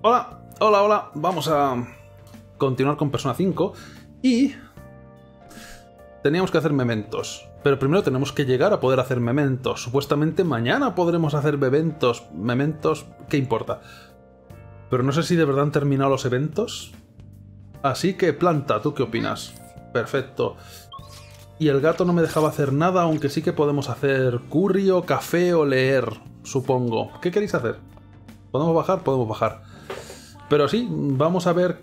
Hola, vamos a continuar con Persona 5 y teníamos que hacer mementos, pero primero tenemos que llegar a poder hacer mementos. Supuestamente mañana podremos hacer mementos, ¿qué importa? Pero no sé si de verdad han terminado los eventos, así que Planta, ¿tú qué opinas? Perfecto. Y el gato no me dejaba hacer nada, aunque sí que podemos hacer curry o café o leer, supongo. ¿Qué queréis hacer? ¿Podemos bajar? Podemos bajar. Pero sí, vamos a ver.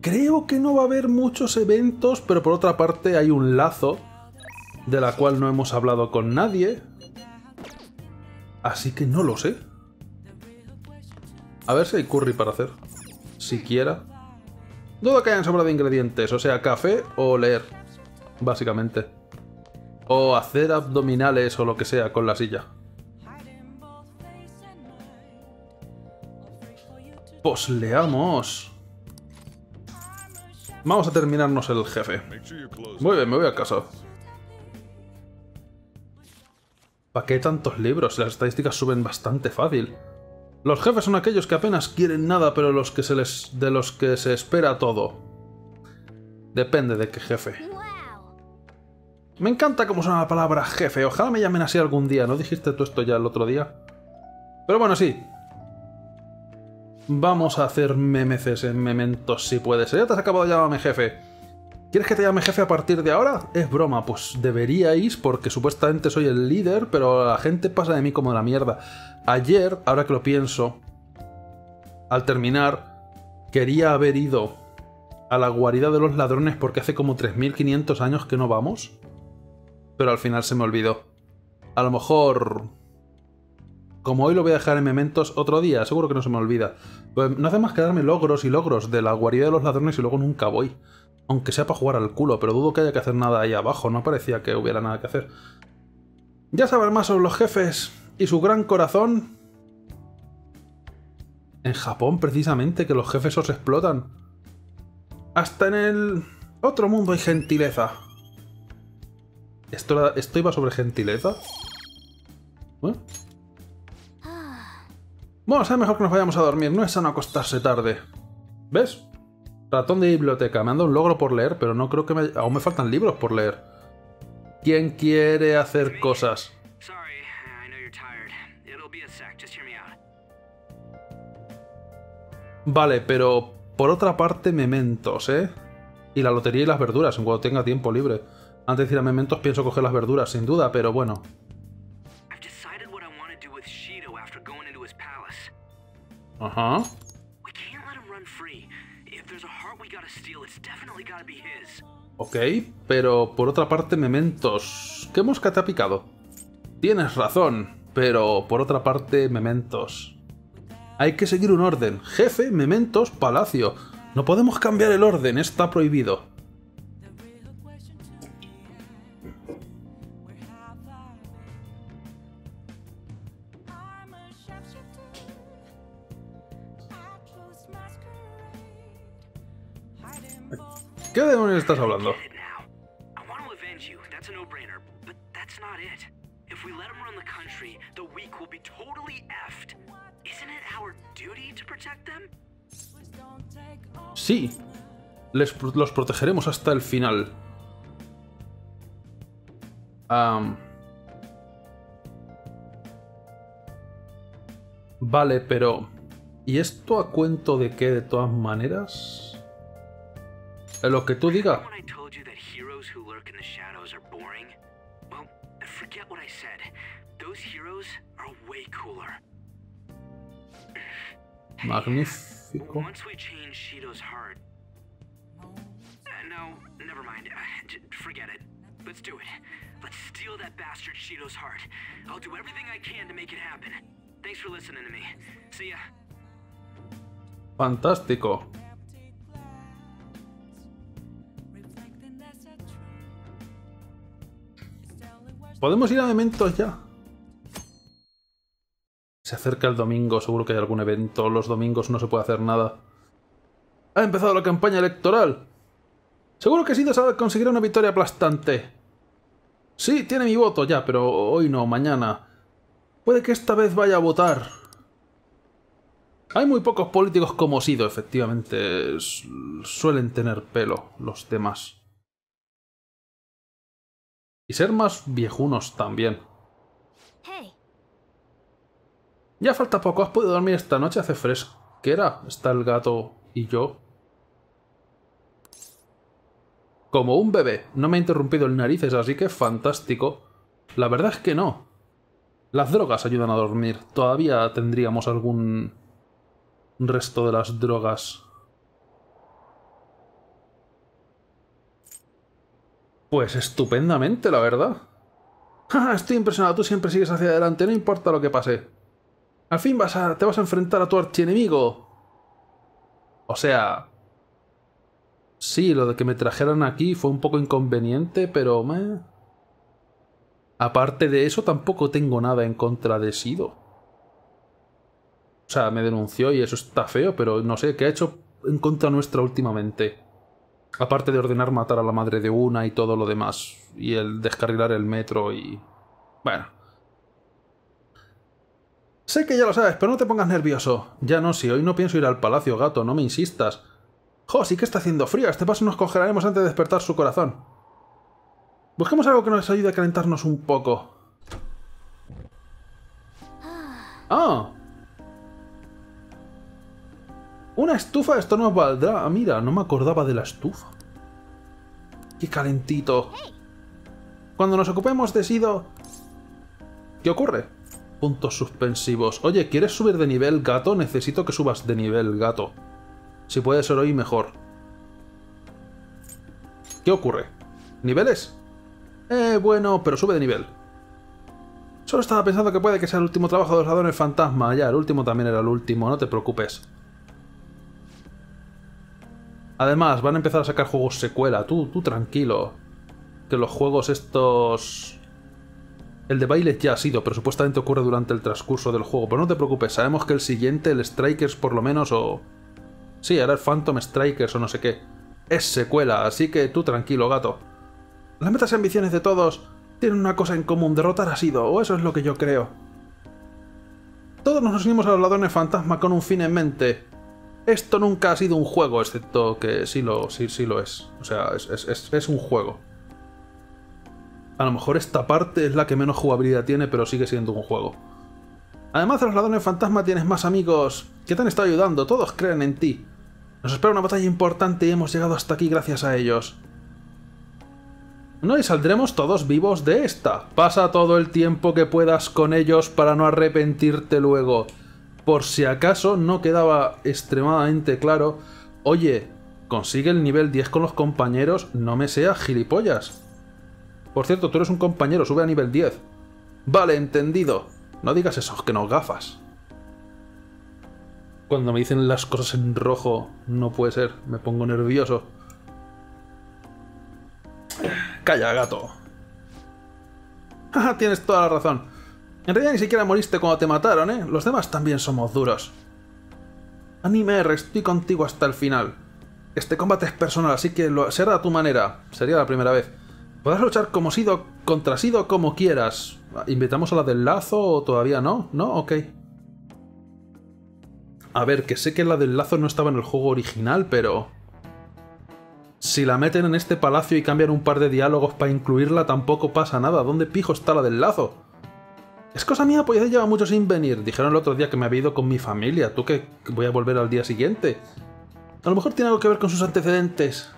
Creo que no va a haber muchos eventos, pero por otra parte hay un lazo de la cual no hemos hablado con nadie. Así que no lo sé. A ver si hay curry para hacer. Siquiera. Dudo que hayan sobrado ingredientes, o sea, café o leer, básicamente. O hacer abdominales o lo que sea con la silla. Pues leamos. Vamos a terminarnos el jefe. Muy bien, me voy a casa. ¿Para qué tantos libros? Las estadísticas suben bastante fácil. Los jefes son aquellos que apenas quieren nada, pero de los que se espera todo. Depende de qué jefe. Me encanta cómo suena la palabra jefe. Ojalá me llamen así algún día. ¿No dijiste tú esto ya el otro día? Pero bueno, sí. Vamos a hacer memeces en mementos si puedes. Ya te has acabado de llamarme jefe. ¿Quieres que te llame jefe a partir de ahora? Es broma, pues deberíais, porque supuestamente soy el líder, pero la gente pasa de mí como de la mierda. Ayer, ahora que lo pienso, al terminar, quería haber ido a la guarida de los ladrones porque hace como 3500 años que no vamos. Pero al final se me olvidó. A lo mejor... Como hoy lo voy a dejar en mementos, otro día, seguro que no se me olvida. No hace más que darme logros y logros de la guarida de los ladrones y luego nunca voy. Aunque sea para jugar al culo, pero dudo que haya que hacer nada ahí abajo, no parecía que hubiera nada que hacer. Ya saber más sobre los jefes y su gran corazón. En Japón, precisamente, que los jefes os explotan. Hasta en el otro mundo hay gentileza. ¿Esto iba sobre gentileza? ¿Eh? Bueno, será mejor que nos vayamos a dormir, no es sano acostarse tarde. ¿Ves? Ratón de biblioteca, me han dado un logro por leer, pero no creo que me... Aún me faltan libros por leer. ¿Quién quiere hacer cosas? Vale, pero por otra parte mementos, ¿eh? Y la lotería y las verduras, en cuanto tenga tiempo libre. Antes de ir a mementos pienso coger las verduras, sin duda, pero bueno... Ajá. Ok, pero por otra parte, mementos. ¿Qué mosca te ha picado? Tienes razón, pero por otra parte, mementos. Hay que seguir un orden. Jefe, mementos, palacio. No podemos cambiar el orden, está prohibido. ¿Qué demonios estás hablando? Sí, los protegeremos hasta el final. Vale, pero... ¿Y esto a cuento de qué, de todas maneras? Lo que tú digas. Magnífico. Fantástico. ¿Podemos ir a eventos ya? Se acerca el domingo, seguro que hay algún evento. Los domingos no se puede hacer nada. ¡Ha empezado la campaña electoral! Seguro que sí conseguirá una victoria aplastante. Sí, tiene mi voto ya, pero hoy no, mañana. Puede que esta vez vaya a votar. Hay muy pocos políticos como Sido, efectivamente. Suelen tener pelo los demás. Y ser más viejunos también. Ya falta poco. ¿Has podido dormir esta noche? Hace fresquera. Está el gato y yo. Como un bebé. No me ha interrumpido el narices, así que fantástico. La verdad es que no. Las drogas ayudan a dormir. Todavía tendríamos algún resto de las drogas. Pues estupendamente, la verdad. Estoy impresionado, tú siempre sigues hacia adelante, no importa lo que pase. Al fin te vas a enfrentar a tu archienemigo. O sea... Sí, lo de que me trajeran aquí fue un poco inconveniente, pero... Aparte de eso, tampoco tengo nada en contra de Sido. O sea, me denunció y eso está feo, pero no sé, ¿qué ha hecho en contra nuestra últimamente? Aparte de ordenar matar a la madre de una y todo lo demás. Y el descarrilar el metro y... Bueno. Sé que ya lo sabes, pero no te pongas nervioso. Ya no, si hoy no pienso ir al palacio, gato, no me insistas. ¡Jo, sí que está haciendo frío! A este paso nos congelaremos antes de despertar su corazón. Busquemos algo que nos ayude a calentarnos un poco. ¡Ah! ¿Una estufa? Esto nos valdrá. Ah, mira, no me acordaba de la estufa. ¡Qué calentito! Cuando nos ocupemos de Sido... ¿Qué ocurre? Puntos suspensivos. Oye, ¿quieres subir de nivel, gato? Necesito que subas de nivel, gato. Si puede ser hoy, mejor. ¿Qué ocurre? ¿Niveles? Bueno, pero sube de nivel. Solo estaba pensando que puede que sea el último trabajo de los ladrones fantasma. Ya, el último también era el último, no te preocupes. Además, van a empezar a sacar juegos secuela. Tú tranquilo. Que los juegos estos... El de baile ya ha sido, pero supuestamente ocurre durante el transcurso del juego. Pero no te preocupes, sabemos que el siguiente, el Strikers por lo menos, o... Sí, ahora el Phantom Strikers o no sé qué. Es secuela, así que tú tranquilo, gato. Las metas y ambiciones de todos tienen una cosa en común, derrotar a Sido, o eso es lo que yo creo. Todos nos unimos a los ladrones fantasma con un fin en mente. Esto nunca ha sido un juego, excepto que sí lo es. O sea, es un juego. A lo mejor esta parte es la que menos jugabilidad tiene, pero sigue siendo un juego. Además de los ladrones fantasma tienes más amigos que te han estado ayudando, todos creen en ti. Nos espera una batalla importante y hemos llegado hasta aquí gracias a ellos. No, y saldremos todos vivos de esta. Pasa todo el tiempo que puedas con ellos para no arrepentirte luego. Por si acaso no quedaba extremadamente claro. Oye, consigue el nivel 10 con los compañeros, no me seas gilipollas. Por cierto, tú eres un compañero, sube a nivel 10. Vale, entendido. No digas eso, que nos gafas. Cuando me dicen las cosas en rojo, no puede ser, me pongo nervioso. ¡Calla, gato! ¡Jaja! Tienes toda la razón. En realidad ni siquiera moriste cuando te mataron, ¿eh? Los demás también somos duros. Anime R, estoy contigo hasta el final. Este combate es personal, así que se hará a tu manera. Sería la primera vez. Podrás luchar como Sido, contra Sido, como quieras. ¿Invitamos a la del lazo o todavía no? ¿No? Ok. A ver, que sé que la del lazo no estaba en el juego original, pero... Si la meten en este palacio y cambian un par de diálogos para incluirla, tampoco pasa nada. ¿Dónde pijo está la del lazo? Es cosa mía, pues ya lleva mucho sin venir. Dijeron el otro día que me había ido con mi familia. ¿Tú qué? ¿Voy a volver al día siguiente? A lo mejor tiene algo que ver con sus antecedentes.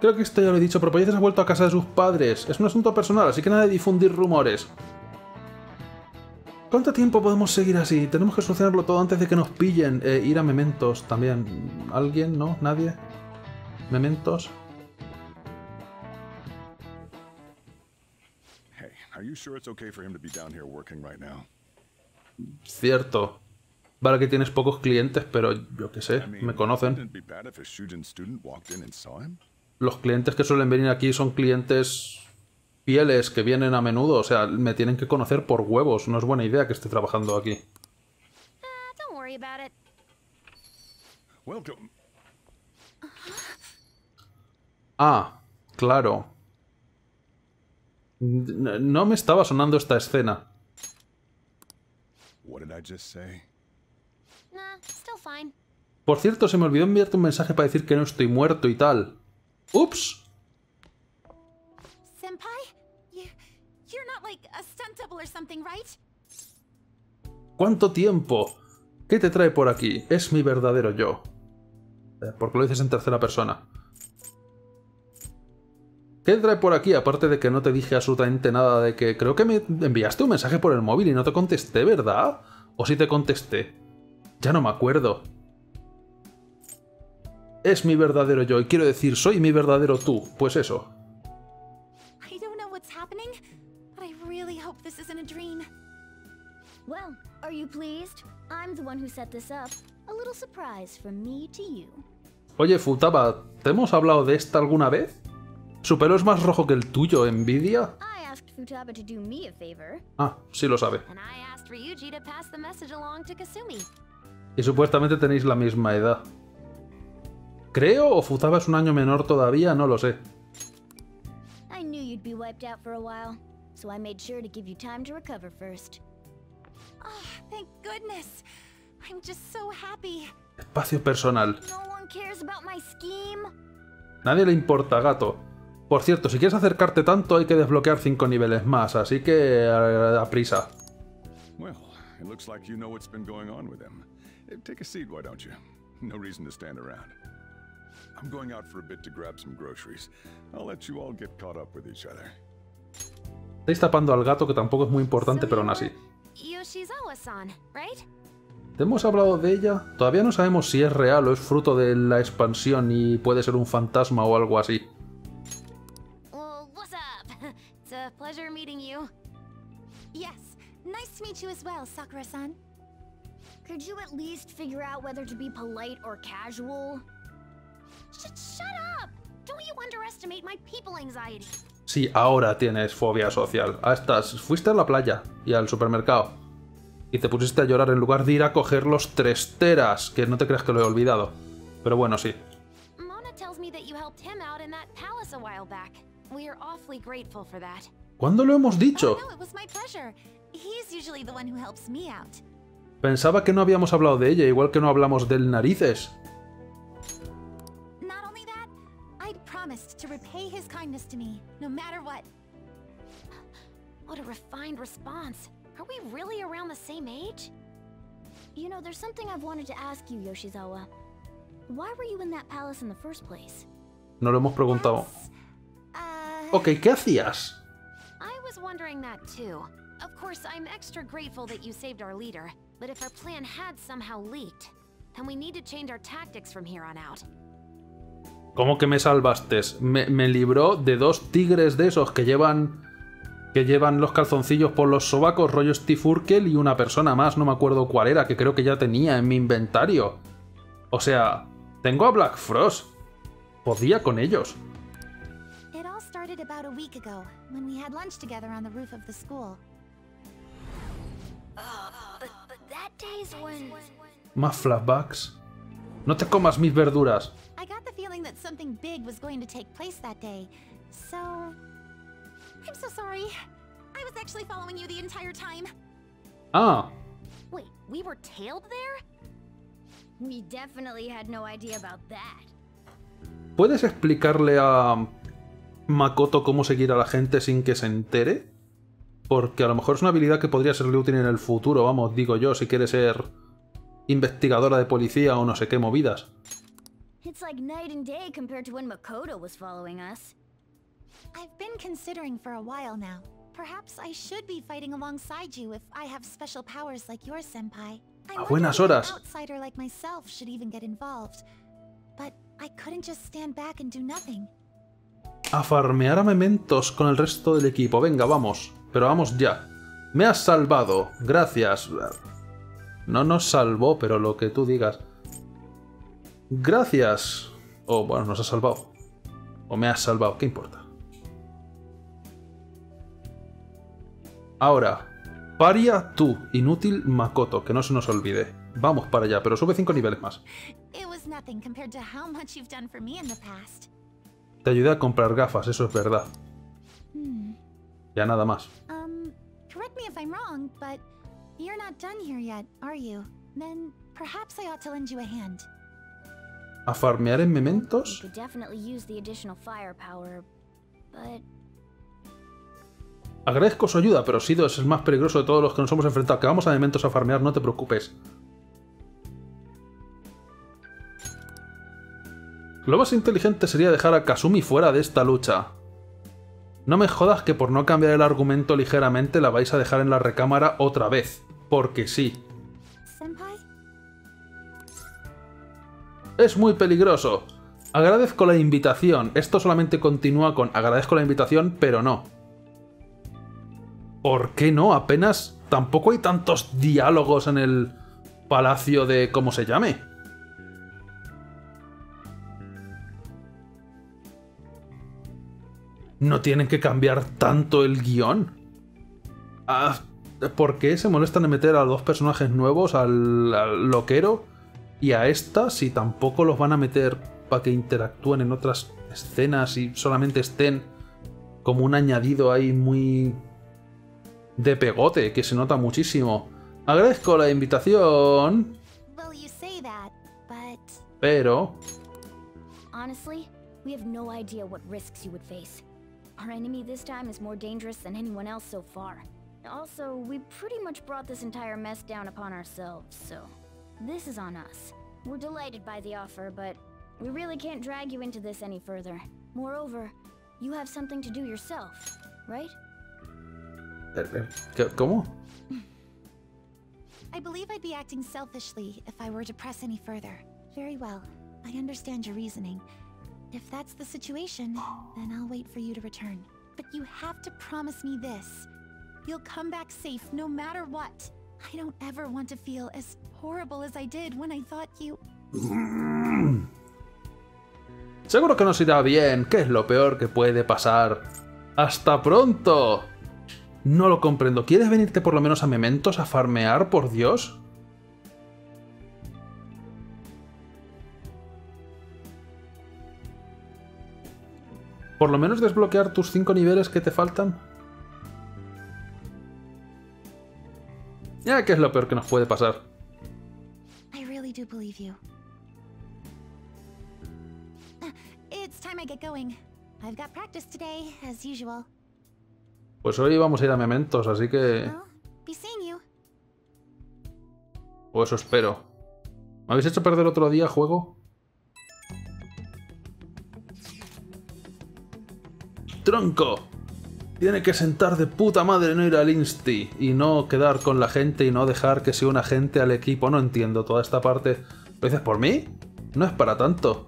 Creo que esto ya lo he dicho, pero Polleces ha vuelto a casa de sus padres. Es un asunto personal, así que nada de difundir rumores. ¿Cuánto tiempo podemos seguir así? Tenemos que solucionarlo todo antes de que nos pillen. Ir a Mementos también. ¿Alguien? ¿No? ¿Nadie? ¿Mementos? Cierto. Vale que tienes pocos clientes, pero yo qué sé, me conocen. Los clientes que suelen venir aquí son clientes... Fieles que vienen a menudo, o sea, me tienen que conocer por huevos. No es buena idea que esté trabajando aquí. Ah, claro. No me estaba sonando esta escena. Por cierto, se me olvidó enviarte un mensaje para decir que no estoy muerto y tal. ¡Ups! ¿Cuánto tiempo? ¿Qué te trae por aquí? Es mi verdadero yo. Porque lo dices en tercera persona. ¿Qué te trae por aquí? Aparte de que no te dije absolutamente nada de que... Creo que me enviaste un mensaje por el móvil y no te contesté, ¿verdad? ¿O sí te contesté? Ya no me acuerdo. Es mi verdadero yo, y quiero decir, soy mi verdadero tú. Pues eso. Oye, Futaba, ¿te hemos hablado de esta alguna vez? Su pelo es más rojo que el tuyo, ¿envidia? Ah, sí lo sabe. Y supuestamente tenéis la misma edad. Creo, o Futaba es un año menor todavía, no lo sé. Espacio personal. Nadie le importa, gato. Por cierto, si quieres acercarte tanto hay que desbloquear 5 niveles más, así que a prisa. Estáis tapando al gato, que tampoco es muy importante, pero aún así. ¿Te hemos hablado de ella? Todavía no sabemos si es real o es fruto de la expansión y puede ser un fantasma o algo así. Sí, ahora tienes fobia social. A estas, fuiste a la playa y al supermercado y te pusiste a llorar en lugar de ir a coger los 3 teras, que no te creas que lo he olvidado. Pero bueno, sí. ¿Cuándo lo hemos dicho? Pensaba que no habíamos hablado de ella, igual que no hablamos del narices. No lo hemos preguntado. Ok, ¿qué hacías? ¿Cómo que me salvaste? Me libró de 2 tigres de esos que llevan los calzoncillos por los sobacos, rollo Steve Urkel, y una persona más, no me acuerdo cuál era, que creo que ya tenía en mi inventario. O sea, tengo a Black Frost. Podía con ellos. Más flashbacks. No te comas mis verduras. Ah. ¿Puedes explicarle a Makoto cómo seguir a la gente sin que se entere? Porque a lo mejor es una habilidad que podría serle útil en el futuro, vamos, digo yo, si quiere ser investigadora de policía o no sé qué movidas. A buenas horas. A farmear a mementos con el resto del equipo. Venga, vamos. Pero vamos ya. Me has salvado. Gracias. No nos salvó, pero lo que tú digas. Gracias. O bueno, nos has salvado. O me has salvado, ¿qué importa? Ahora, paria tú, inútil Makoto, que no se nos olvide. Vamos para allá, pero sube 5 niveles más. Te ayudé a comprar gafas, eso es verdad. Ya nada más. ¿A farmear en mementos? Agradezco su ayuda, pero Sido es el más peligroso de todos los que nos hemos enfrentado. Que vamos a mementos a farmear, no te preocupes. Lo más inteligente sería dejar a Kasumi fuera de esta lucha. No me jodas que por no cambiar el argumento ligeramente la vais a dejar en la recámara otra vez. Porque sí. Es muy peligroso. Agradezco la invitación. Esto solamente continúa con agradezco la invitación, pero no. ¿Por qué no? Apenas... Tampoco hay tantos diálogos en el palacio de... ¿Cómo se llame? No tienen que cambiar tanto el guión. Ah, ¿por qué se molestan en meter a dos personajes nuevos? Al loquero y a esta, si tampoco los van a meter para que interactúen en otras escenas y solamente estén como un añadido ahí muy... de pegote, que se nota muchísimo. Agradezco la invitación. Pero... ¿Cómo? I believe I'd be acting selfishly if I were to press any further. Very well. I understand your reasoning. If that's the situation, then I'll wait for you to return. But you have to promise me this. You'll come back safe no matter what. I don't ever want to feel as horrible as I did when I thought you... Seguro que nos irá bien. ¿Qué es lo peor que puede pasar? ¡Hasta pronto! No lo comprendo. ¿Quieres venirte por lo menos a Mementos a farmear, por Dios? ¿Por lo menos desbloquear tus 5 niveles que te faltan? Ya, ¿qué es lo peor que nos puede pasar? Pues hoy vamos a ir a Mementos, así que... O eso espero. ¿Me habéis hecho perder otro día, juego? ¡Tronco! Tiene que sentar de puta madre no ir al Insti y no quedar con la gente y no dejar que se una gente al equipo. No entiendo toda esta parte. ¿Lo dices por mí? No es para tanto.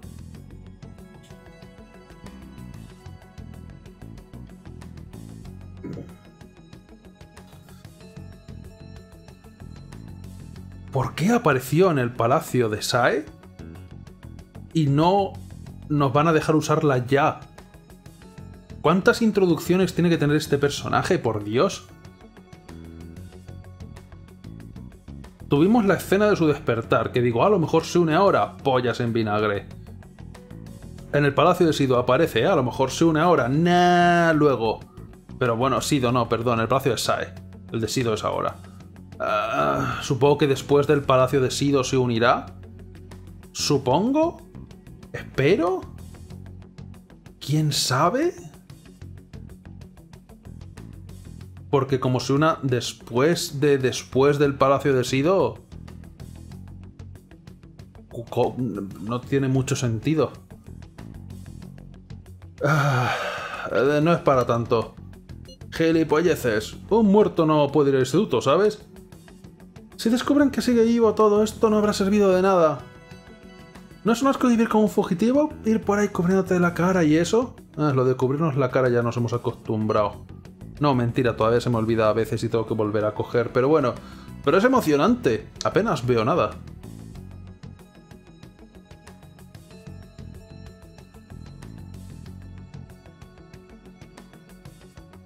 ¿Por qué apareció en el palacio de Sae? Y no nos van a dejar usarla ya. ¿Cuántas introducciones tiene que tener este personaje, por Dios? Tuvimos la escena de su despertar, que digo, a lo mejor se une ahora, pollas en vinagre. En el palacio de Sido aparece, a lo mejor se une ahora, nah, luego. Pero bueno, Sido no, perdón, el palacio de Sae. El de Sido es ahora. Supongo que después del palacio de Sido se unirá. Supongo. Espero. ¿Quién sabe? Porque como se una después del palacio de Sido... No tiene mucho sentido. No es para tanto. Gilipolleces. Un muerto no puede ir al instituto, ¿sabes? Si descubren que sigue vivo todo esto, no habrá servido de nada. ¿No es un asco vivir como un fugitivo? Ir por ahí cubriéndote la cara y eso. Ah, lo de cubrirnos la cara ya nos hemos acostumbrado. No, mentira, todavía se me olvida a veces y tengo que volver a coger, pero bueno. Pero es emocionante. Apenas veo nada.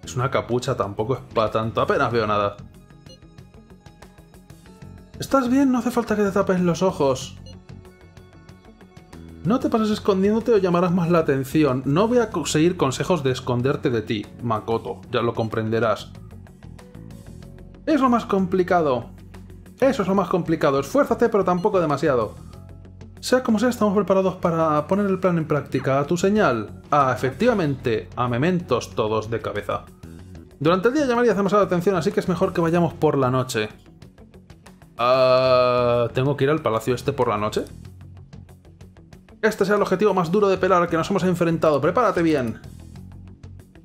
Es una capucha, tampoco es para tanto. Apenas veo nada. ¿Estás bien? No hace falta que te tapes los ojos. No te pases escondiéndote o llamarás más la atención. No voy a seguir consejos de esconderte de ti, Makoto. Ya lo comprenderás. Es lo más complicado. Eso es lo más complicado. Esfuérzate, pero tampoco demasiado. Sea como sea, estamos preparados para poner el plan en práctica. A tu señal. Ah, efectivamente, a mementos todos de cabeza. Durante el día llamarías demasiada atención, así que es mejor que vayamos por la noche. ¿Tengo que ir al palacio este por la noche? Este será el objetivo más duro de pelar que nos hemos enfrentado. ¡Prepárate bien!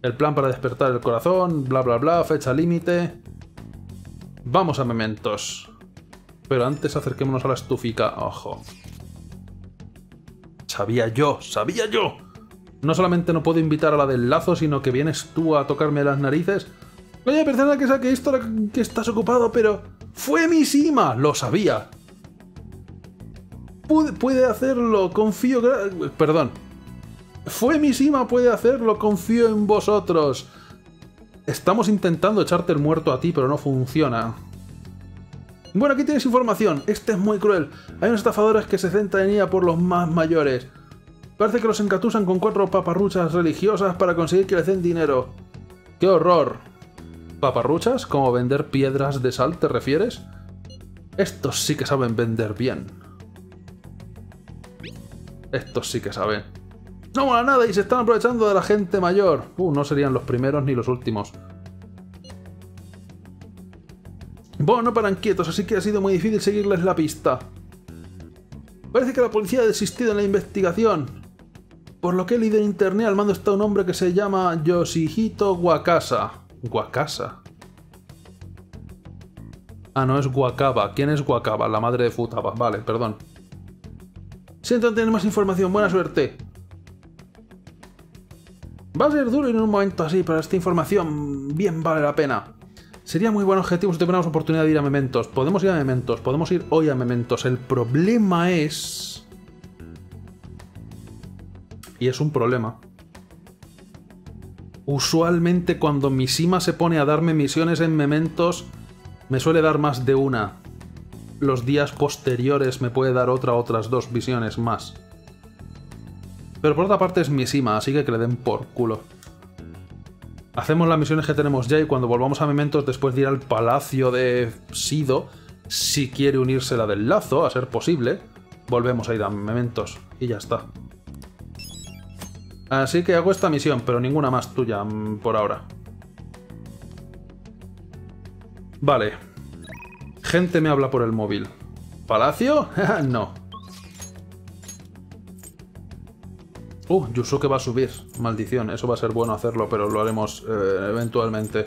El plan para despertar el corazón, bla bla bla, fecha límite... Vamos a mementos. Pero antes acerquémonos a la estufica. ¡Ojo! ¡Sabía yo! ¡Sabía yo! No solamente no puedo invitar a la del lazo, sino que vienes tú a tocarme las narices. Oye, persona que saque esto, que estás ocupado, pero... ¡Fue mi Sima! ¡Lo sabía! Puede hacerlo, confío... Perdón. ¡Fue mi Sima! ¡Puede hacerlo, confío en vosotros! Estamos intentando echarte el muerto a ti, pero no funciona. Bueno, aquí tienes información. Este es muy cruel. Hay unos estafadores que se centran en ella por los más mayores. Parece que los encatusan con 4 paparruchas religiosas para conseguir que les den dinero. ¡Qué horror! ¿Paparruchas? ¿Como vender piedras de sal te refieres? Estos sí que saben vender bien. Estos sí que saben. ¡No mola nada y se están aprovechando de la gente mayor! No serían los primeros ni los últimos. No paran quietos, así que ha sido muy difícil seguirles la pista. Parece que la policía ha desistido en la investigación. Por lo que he leído en internet, al mando está un hombre que se llama Yoshihito Wakasa. ¿Wakasa? Ah, no, es Wakaba. ¿Quién es Wakaba? La madre de Futaba. Vale, perdón. Siento no tener más información. Buena suerte. Va a ser duro en un momento así, pero esta información bien vale la pena. Sería muy buen objetivo si tuviéramos oportunidad de ir a Mementos. Podemos ir a Mementos, podemos ir hoy a Mementos. El problema es... Y es un problema. Usualmente cuando mi Sima se pone a darme misiones en Mementos, me suele dar más de una. Los días posteriores me puede dar otras 2 visiones más. Pero por otra parte es mi Sima, así que le den por culo. Hacemos las misiones que tenemos ya y cuando volvamos a Mementos, después de ir al Palacio de Sido, si quiere unirse la del lazo, a ser posible, volvemos a ir a Mementos y ya está. Así que hago esta misión, pero ninguna más tuya por ahora. Vale. Gente me habla por el móvil. ¿Palacio? No. Yusuke va a subir. Maldición, eso va a ser bueno hacerlo, pero lo haremos eventualmente.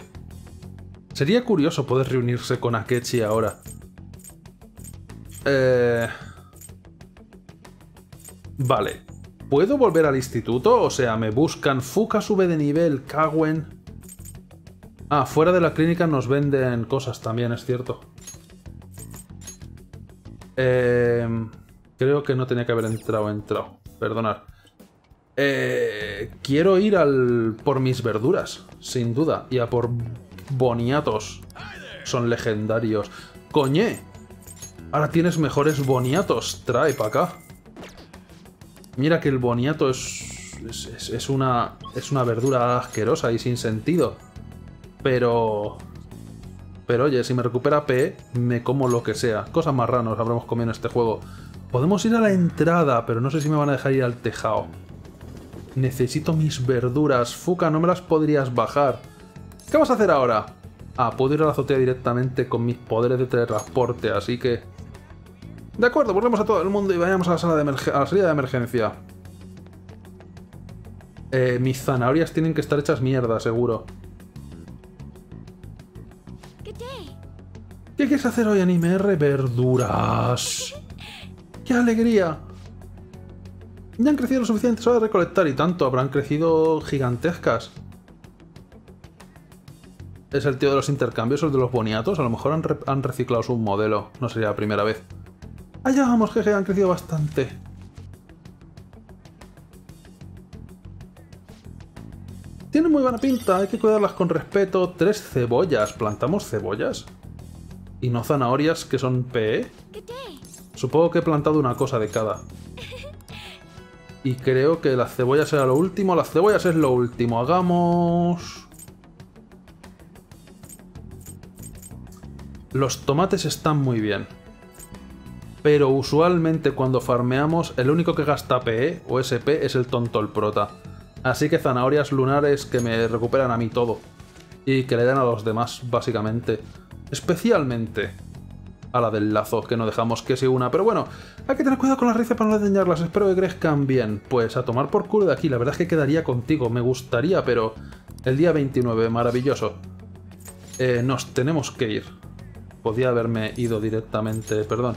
Sería curioso poder reunirse con Akechi ahora. Vale. ¿Puedo volver al instituto? O sea, me buscan. Fuka sube de nivel, Kawen... Ah, fuera de la clínica nos venden cosas también, es cierto. Creo que no tenía que haber entrado. Perdonad. Quiero ir al por mis verduras, sin duda, y a por boniatos. Son legendarios. ¡Coñé! Ahora tienes mejores boniatos. Trae para acá. Mira que el boniato es una verdura asquerosa y sin sentido. Pero oye, si me recupera P, me como lo que sea. Cosas más raras habremos comido en este juego. Podemos ir a la entrada, pero no sé si me van a dejar ir al tejado. Necesito mis verduras. Fuka, no me las podrías bajar. ¿Qué vas a hacer ahora? Ah, puedo ir a la azotea directamente con mis poderes de teletransporte, así que... De acuerdo, volvemos a todo el mundo y vayamos a la sala de emergencia. Mis zanahorias tienen que estar hechas mierda, seguro. ¿Qué quieres hacer hoy, Anime R? Verduras. ¡Qué alegría! Ya han crecido lo suficiente, solo de recolectar y tanto, habrán crecido gigantescas. Es el tío de los intercambios, el de los boniatos, a lo mejor han reciclado su modelo, no sería la primera vez. Allá vamos, jeje, han crecido bastante. Tienen muy buena pinta, hay que cuidarlas con respeto. 3 cebollas, ¿plantamos cebollas? Y no zanahorias, que son PE. Supongo que he plantado una cosa de cada. Y creo que las cebollas era lo último. Las cebollas es lo último. Hagamos... Los tomates están muy bien. pero usualmente cuando farmeamos el único que gasta PE o SP es el tonto, el prota. Así que zanahorias lunares que me recuperan a mí todo y que le dan a los demás, básicamente. Especialmente a la del lazo, que no dejamos que se una. Pero bueno, hay que tener cuidado con las raíces para no dañarlas. Espero que crezcan bien. Pues a tomar por culo de aquí. La verdad es que quedaría contigo. Me gustaría, pero... El día 29, maravilloso. Nos tenemos que ir. Podía haberme ido directamente, perdón.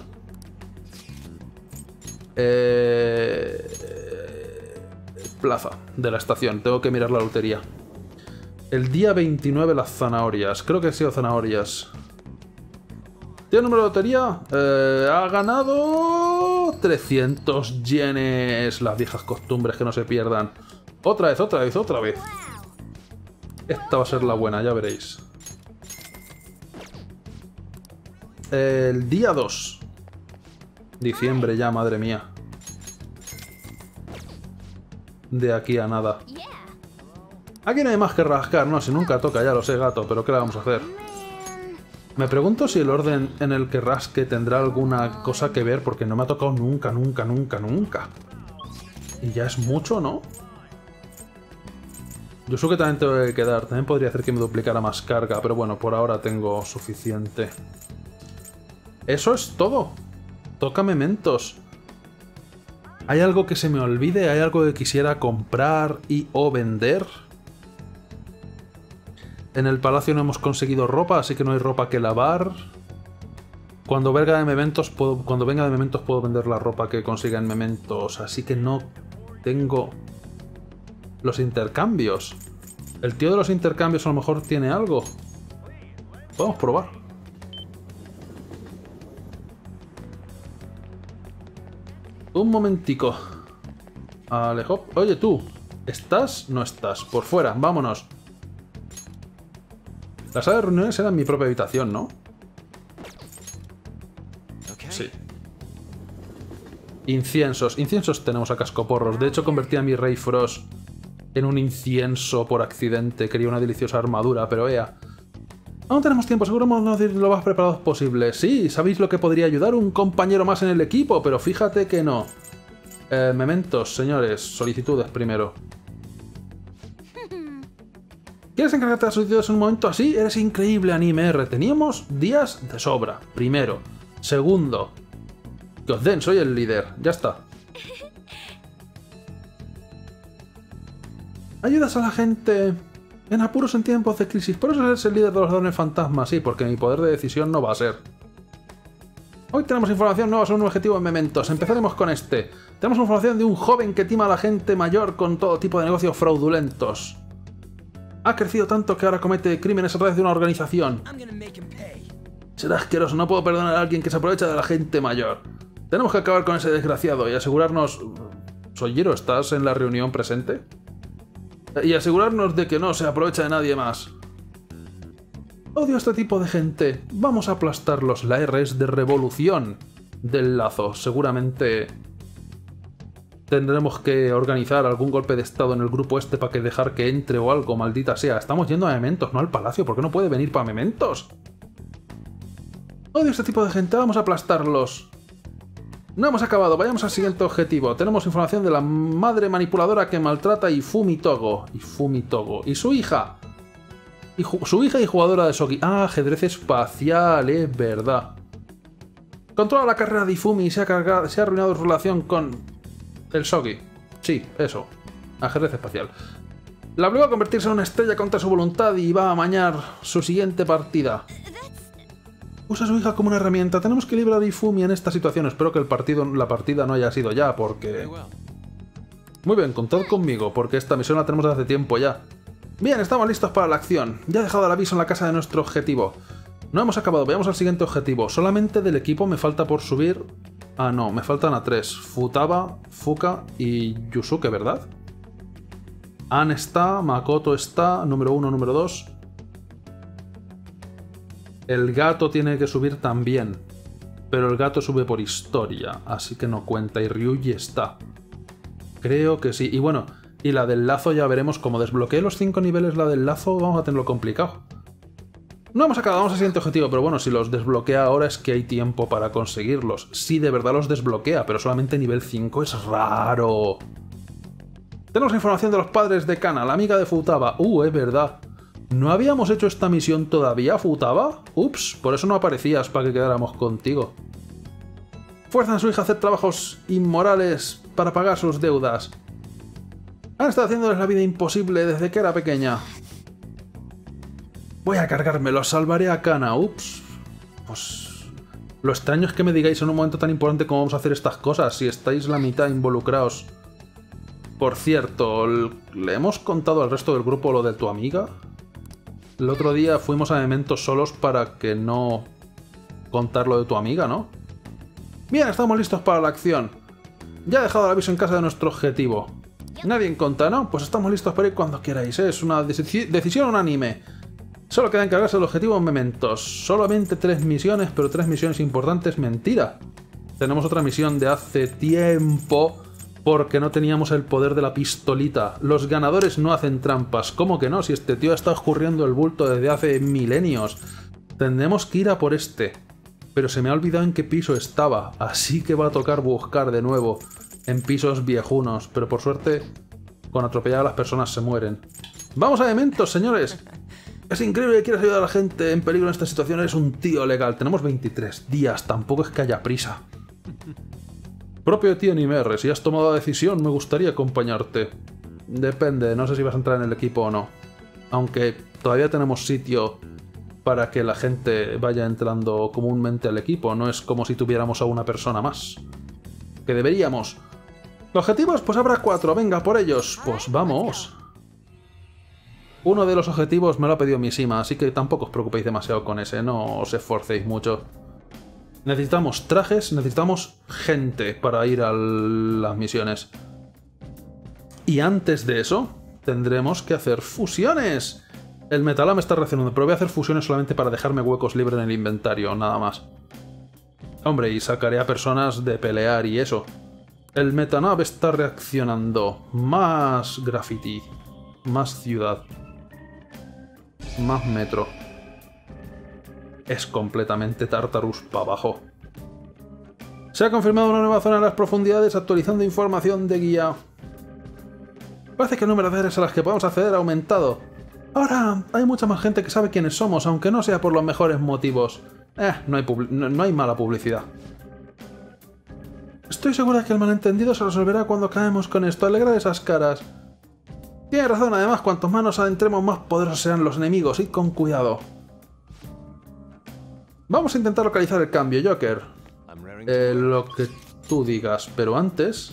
Plaza de la estación. Tengo que mirar la lotería. El día 29 las zanahorias. Creo que he sido zanahorias. ¿Tiene número de lotería? Ha ganado... 300 yenes. Las viejas costumbres que no se pierdan. Otra vez, otra vez, otra vez. Esta va a ser la buena, ya veréis. El día 2. Diciembre ya, madre mía. De aquí a nada. Aquí no hay más que rascar, no, si nunca toca, ya lo sé, gato, pero ¿qué le vamos a hacer? Me pregunto si el orden en el que rasque tendrá alguna cosa que ver, porque no me ha tocado nunca, nunca, nunca, nunca. Y ya es mucho, ¿no? Yo sé que también tengo que quedar, también podría hacer que me duplicara más carga, pero bueno, por ahora tengo suficiente. Eso es todo. Toca Mementos. ¿Hay algo que se me olvide? ¿Hay algo que quisiera comprar y o vender? En el palacio no hemos conseguido ropa, así que no hay ropa que lavar. Cuando venga de Mementos puedo vender la ropa que consiga en Mementos, así que no tengo los intercambios. El tío de los intercambios a lo mejor tiene algo. Podemos probar. Un momentico. Alejo. Oye tú, ¿estás? No estás. Por fuera, vámonos. La sala de reuniones era en mi propia habitación, ¿no? Okay. Sí. Inciensos. Inciensos tenemos a cascoporros. De hecho, convertí a mi Rey Frost en un incienso por accidente. Quería una deliciosa armadura, pero ea. Aún tenemos tiempo. Seguro vamos a ir lo más preparados posible. Sí, ¿sabéis lo que podría ayudar? Un compañero más en el equipo, pero fíjate que no. Mementos, señores. Solicitudes primero. ¿Quieres encargarte de las solicitudes en un momento así? Eres increíble, Anime R. Teníamos días de sobra. Primero. Segundo. Que os den, soy el líder. Ya está. Ayudas a la gente en apuros en tiempos de crisis. Por eso eres el líder de los dones fantasmas. Sí, porque mi poder de decisión no va a ser. Hoy tenemos información nueva sobre un objetivo en Mementos. Empezaremos con este. Tenemos información de un joven que tima a la gente mayor con todo tipo de negocios fraudulentos. Ha crecido tanto que ahora comete crímenes a través de una organización. Será asqueroso, no puedo perdonar a alguien que se aprovecha de la gente mayor. Tenemos que acabar con ese desgraciado y asegurarnos... Soyero, ¿estás en la reunión presente? Y asegurarnos de que no se aprovecha de nadie más. Odio a este tipo de gente. Vamos a aplastarlos. La R es de revolución del lazo. Seguramente... Tendremos que organizar algún golpe de estado en el grupo este para que dejar que entre o algo, maldita sea. Estamos yendo a Mementos, no al palacio. ¿Por qué no puede venir para Mementos? Odio este tipo de gente. Vamos a aplastarlos. No hemos acabado. Vayamos al siguiente objetivo. Tenemos información de la madre manipuladora que maltrata a Ifumi Togo. Ifumi Togo. Y su hija. Y su hija y jugadora de Shogi. Ah, ajedrez espacial, es verdad. Controla la carrera de Ifumi y se ha arruinado su relación con... El Shogi. Sí, eso. Ajedrez espacial. La obligó a convertirse en una estrella contra su voluntad y va a amañar su siguiente partida. Usa a su hija como una herramienta. Tenemos que librar a Ifumi en esta situación. Espero que la partida no haya sido ya, porque... Muy bien, contad conmigo, porque esta misión la tenemos desde hace tiempo ya. Bien, estamos listos para la acción. Ya he dejado el aviso en la casa de nuestro objetivo. No hemos acabado, veamos al siguiente objetivo. Solamente del equipo me falta por subir... Ah, no, me faltan a tres. Futaba, Fuka y Yusuke, ¿verdad? An está, Makoto está, número 1, número 2. El gato tiene que subir también. Pero el gato sube por historia, así que no cuenta. Y Ryuji está. Creo que sí. Y bueno, y la del lazo ya veremos. Como desbloqueé los 5 niveles la del lazo, vamos a tenerlo complicado. No hemos acabado, vamos al siguiente objetivo, pero bueno, si los desbloquea ahora es que hay tiempo para conseguirlos. Sí, de verdad los desbloquea, pero solamente nivel 5 es raro. Tenemos información de los padres de Kana, la amiga de Futaba. Es verdad. ¿No habíamos hecho esta misión todavía, Futaba? Ups, por eso no aparecías para que quedáramos contigo. Fuerzan a su hija a hacer trabajos inmorales para pagar sus deudas. Han estado haciéndoles la vida imposible desde que era pequeña. Voy a cargármelo, salvaré a Kana. Ups. Pues lo extraño es que me digáis en un momento tan importante como vamos a hacer estas cosas, si estáis la mitad involucrados. Por cierto, ¿le hemos contado al resto del grupo lo de tu amiga? El otro día fuimos a Memento solos para que no contar lo de tu amiga, ¿no? Bien, estamos listos para la acción. Ya he dejado el aviso en casa de nuestro objetivo. Nadie en contra, ¿no? Pues estamos listos para ir cuando queráis, ¿eh? Es una decisión unánime. Solo queda encargarse del objetivo en Mementos. Solamente 3 misiones, pero 3 misiones importantes. Mentira. Tenemos otra misión de hace tiempo porque no teníamos el poder de la pistolita. Los ganadores no hacen trampas. ¿Cómo que no? Si este tío está escurriendo el bulto desde hace milenios. Tendremos que ir a por este. Pero se me ha olvidado en qué piso estaba. Así que va a tocar buscar de nuevo en pisos viejunos. Pero por suerte, con atropellar a las personas se mueren. ¡Vamos a Mementos, señores! Es increíble que quieras ayudar a la gente en peligro en esta situación, eres un tío legal. Tenemos 23 días, tampoco es que haya prisa. Propio tío Nimerre, si has tomado la decisión, me gustaría acompañarte. Depende, no sé si vas a entrar en el equipo o no. Aunque todavía tenemos sitio para que la gente vaya entrando comúnmente al equipo, no es como si tuviéramos a una persona más. Que deberíamos. Objetivos, pues habrá 4, venga, por ellos. Pues vamos. Uno de los objetivos me lo ha pedido mi Sima, así que tampoco os preocupéis demasiado con ese, no os esforcéis mucho. Necesitamos trajes, necesitamos gente para ir a las misiones. Y antes de eso, tendremos que hacer fusiones. El Metalama está reaccionando, pero voy a hacer fusiones solamente para dejarme huecos libres en el inventario, nada más. Hombre, y sacaré a personas de pelear y eso. El Metanave está reaccionando. Más graffiti. Más ciudad. Más metro. Es completamente Tartarus para abajo. Se ha confirmado una nueva zona en las profundidades, actualizando información de guía. Parece que el número de áreas a las que podemos acceder ha aumentado. Ahora hay mucha más gente que sabe quiénes somos, aunque no sea por los mejores motivos. No hay mala publicidad. Estoy segura que el malentendido se resolverá cuando caemos con esto. Alegrar esas caras. Tienes razón, además, cuantos más nos adentremos, más poderosos serán los enemigos, y con cuidado. Vamos a intentar localizar el cambio, Joker. Lo que tú digas, pero antes...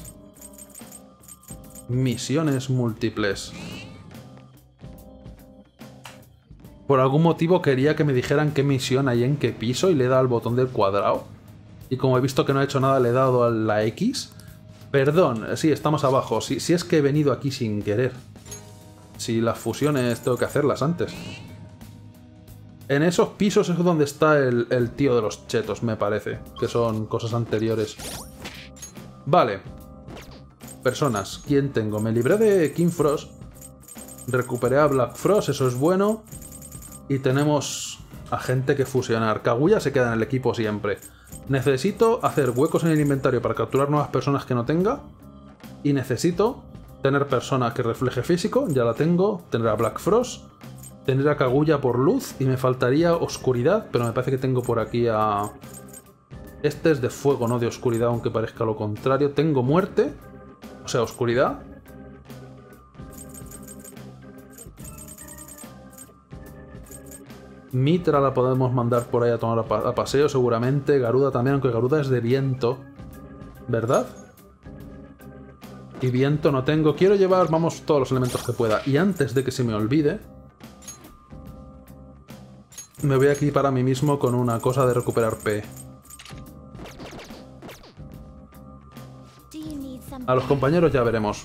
Misiones múltiples. Por algún motivo quería que me dijeran qué misión hay en qué piso y le he dado al botón del cuadrado. Y como he visto que no he hecho nada, le he dado a la X. Perdón, sí, estamos abajo. Si es que he venido aquí sin querer. Si las fusiones tengo que hacerlas antes. En esos pisos es donde está el tío de los chetos, me parece. Que son cosas anteriores. Vale. Personas. ¿Quién tengo? Me libré de King Frost. Recuperé a Black Frost, eso es bueno. Y tenemos a gente que fusionar. Kaguya se queda en el equipo siempre. Necesito hacer huecos en el inventario para capturar nuevas personas que no tenga. Y necesito tener persona que refleje físico, ya la tengo. Tener a Black Frost. Tener a Kaguya por luz. Y me faltaría oscuridad, pero me parece que tengo por aquí a... Este es de fuego, no de oscuridad, aunque parezca lo contrario. Tengo muerte, o sea, oscuridad. Mitra la podemos mandar por ahí a tomar a paseo, seguramente. Garuda también, aunque Garuda es de viento. ¿Verdad? Y viento no tengo. Quiero llevar, vamos, todos los elementos que pueda. Y antes de que se me olvide... Me voy a equipar a mí mismo con una cosa de recuperar P. A los compañeros ya veremos.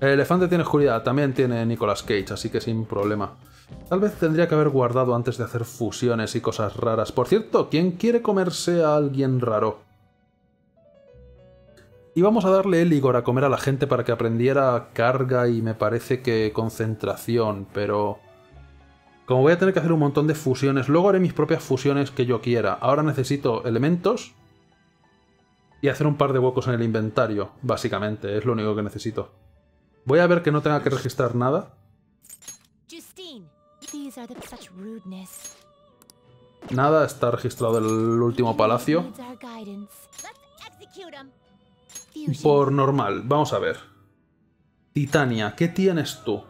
El elefante tiene oscuridad, también tiene Nicolas Cage, así que sin problema. Tal vez tendría que haber guardado antes de hacer fusiones y cosas raras. Por cierto, ¿quién quiere comerse a alguien raro? Y vamos a darle Eligor a comer a la gente para que aprendiera carga y me parece que concentración, pero... Como voy a tener que hacer un montón de fusiones, luego haré mis propias fusiones que yo quiera. Ahora necesito elementos y hacer un par de huecos en el inventario, básicamente. Es lo único que necesito. Voy a ver que no tenga que registrar nada. Nada, está registrado el último palacio. Por normal, vamos a ver. Titania, ¿qué tienes tú?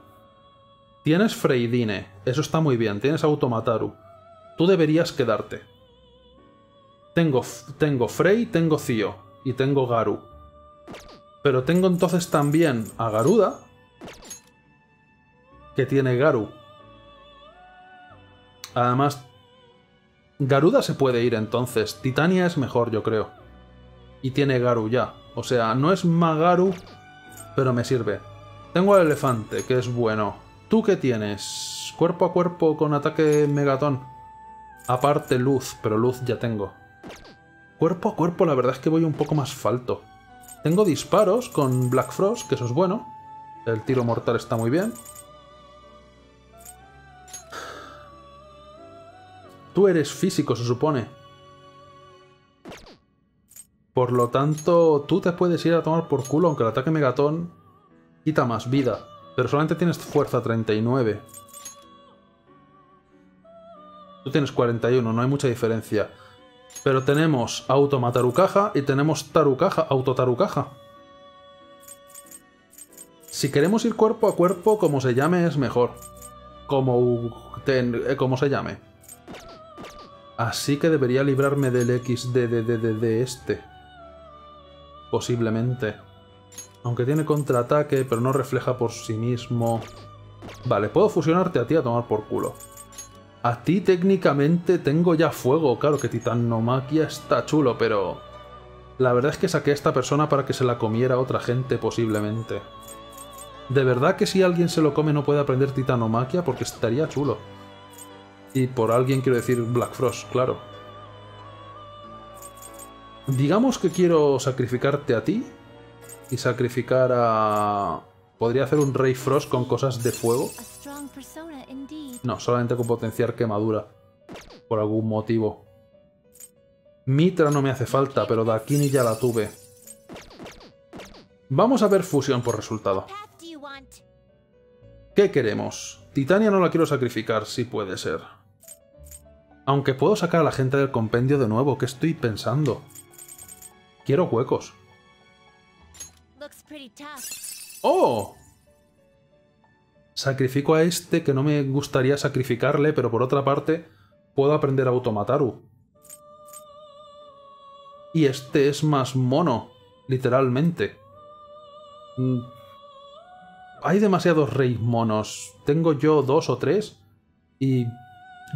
Tienes Freydine, eso está muy bien. Tienes Automataru. Tú deberías quedarte. Tengo Frey, tengo Cío y tengo Garu. Pero tengo entonces también a Garuda, que tiene Garu. Además, Garuda se puede ir entonces. Titania es mejor, yo creo. Y tiene Garu ya. O sea, no es Magaru, pero me sirve. Tengo al elefante, que es bueno. ¿Tú qué tienes? Cuerpo a cuerpo con ataque megatón. Aparte luz, pero luz ya tengo. Cuerpo a cuerpo la verdad es que voy un poco más falto. Tengo disparos con Black Frost, que eso es bueno. El tiro mortal está muy bien. Tú eres físico, se supone. Por lo tanto, tú te puedes ir a tomar por culo, aunque el ataque megatón quita más vida. Pero solamente tienes fuerza 39. Tú tienes 41, no hay mucha diferencia. Pero tenemos Automatarucaja y tenemos Tarucaja, Autotarucaja. Si queremos ir cuerpo a cuerpo, como se llame, es mejor. Como se llame. Así que debería librarme del XD de este. Posiblemente. Aunque tiene contraataque, pero no refleja por sí mismo. Vale, puedo fusionarte a ti a tomar por culo. A ti técnicamente tengo ya fuego. Claro que Titanomaquia está chulo, pero... la verdad es que saqué a esta persona para que se la comiera otra gente, posiblemente. De verdad que si alguien se lo come no puede aprender Titanomaquia, porque estaría chulo. Y por alguien quiero decir Black Frost, claro. Digamos que quiero sacrificarte a ti. Y sacrificar a... podría hacer un Rey Frost con cosas de fuego. No, solamente con potenciar quemadura. Por algún motivo. Mitra no me hace falta, pero Dakini ya la tuve. Vamos a ver fusión por resultado. ¿Qué queremos? Titania no la quiero sacrificar, sí puede ser. Aunque puedo sacar a la gente del compendio de nuevo, ¿qué estoy pensando? Quiero huecos. ¡Oh! Sacrifico a este que no me gustaría sacrificarle, pero por otra parte puedo aprender a Automataru. Y este es más mono, literalmente. Hay demasiados reyes monos. Tengo yo 2 o 3 y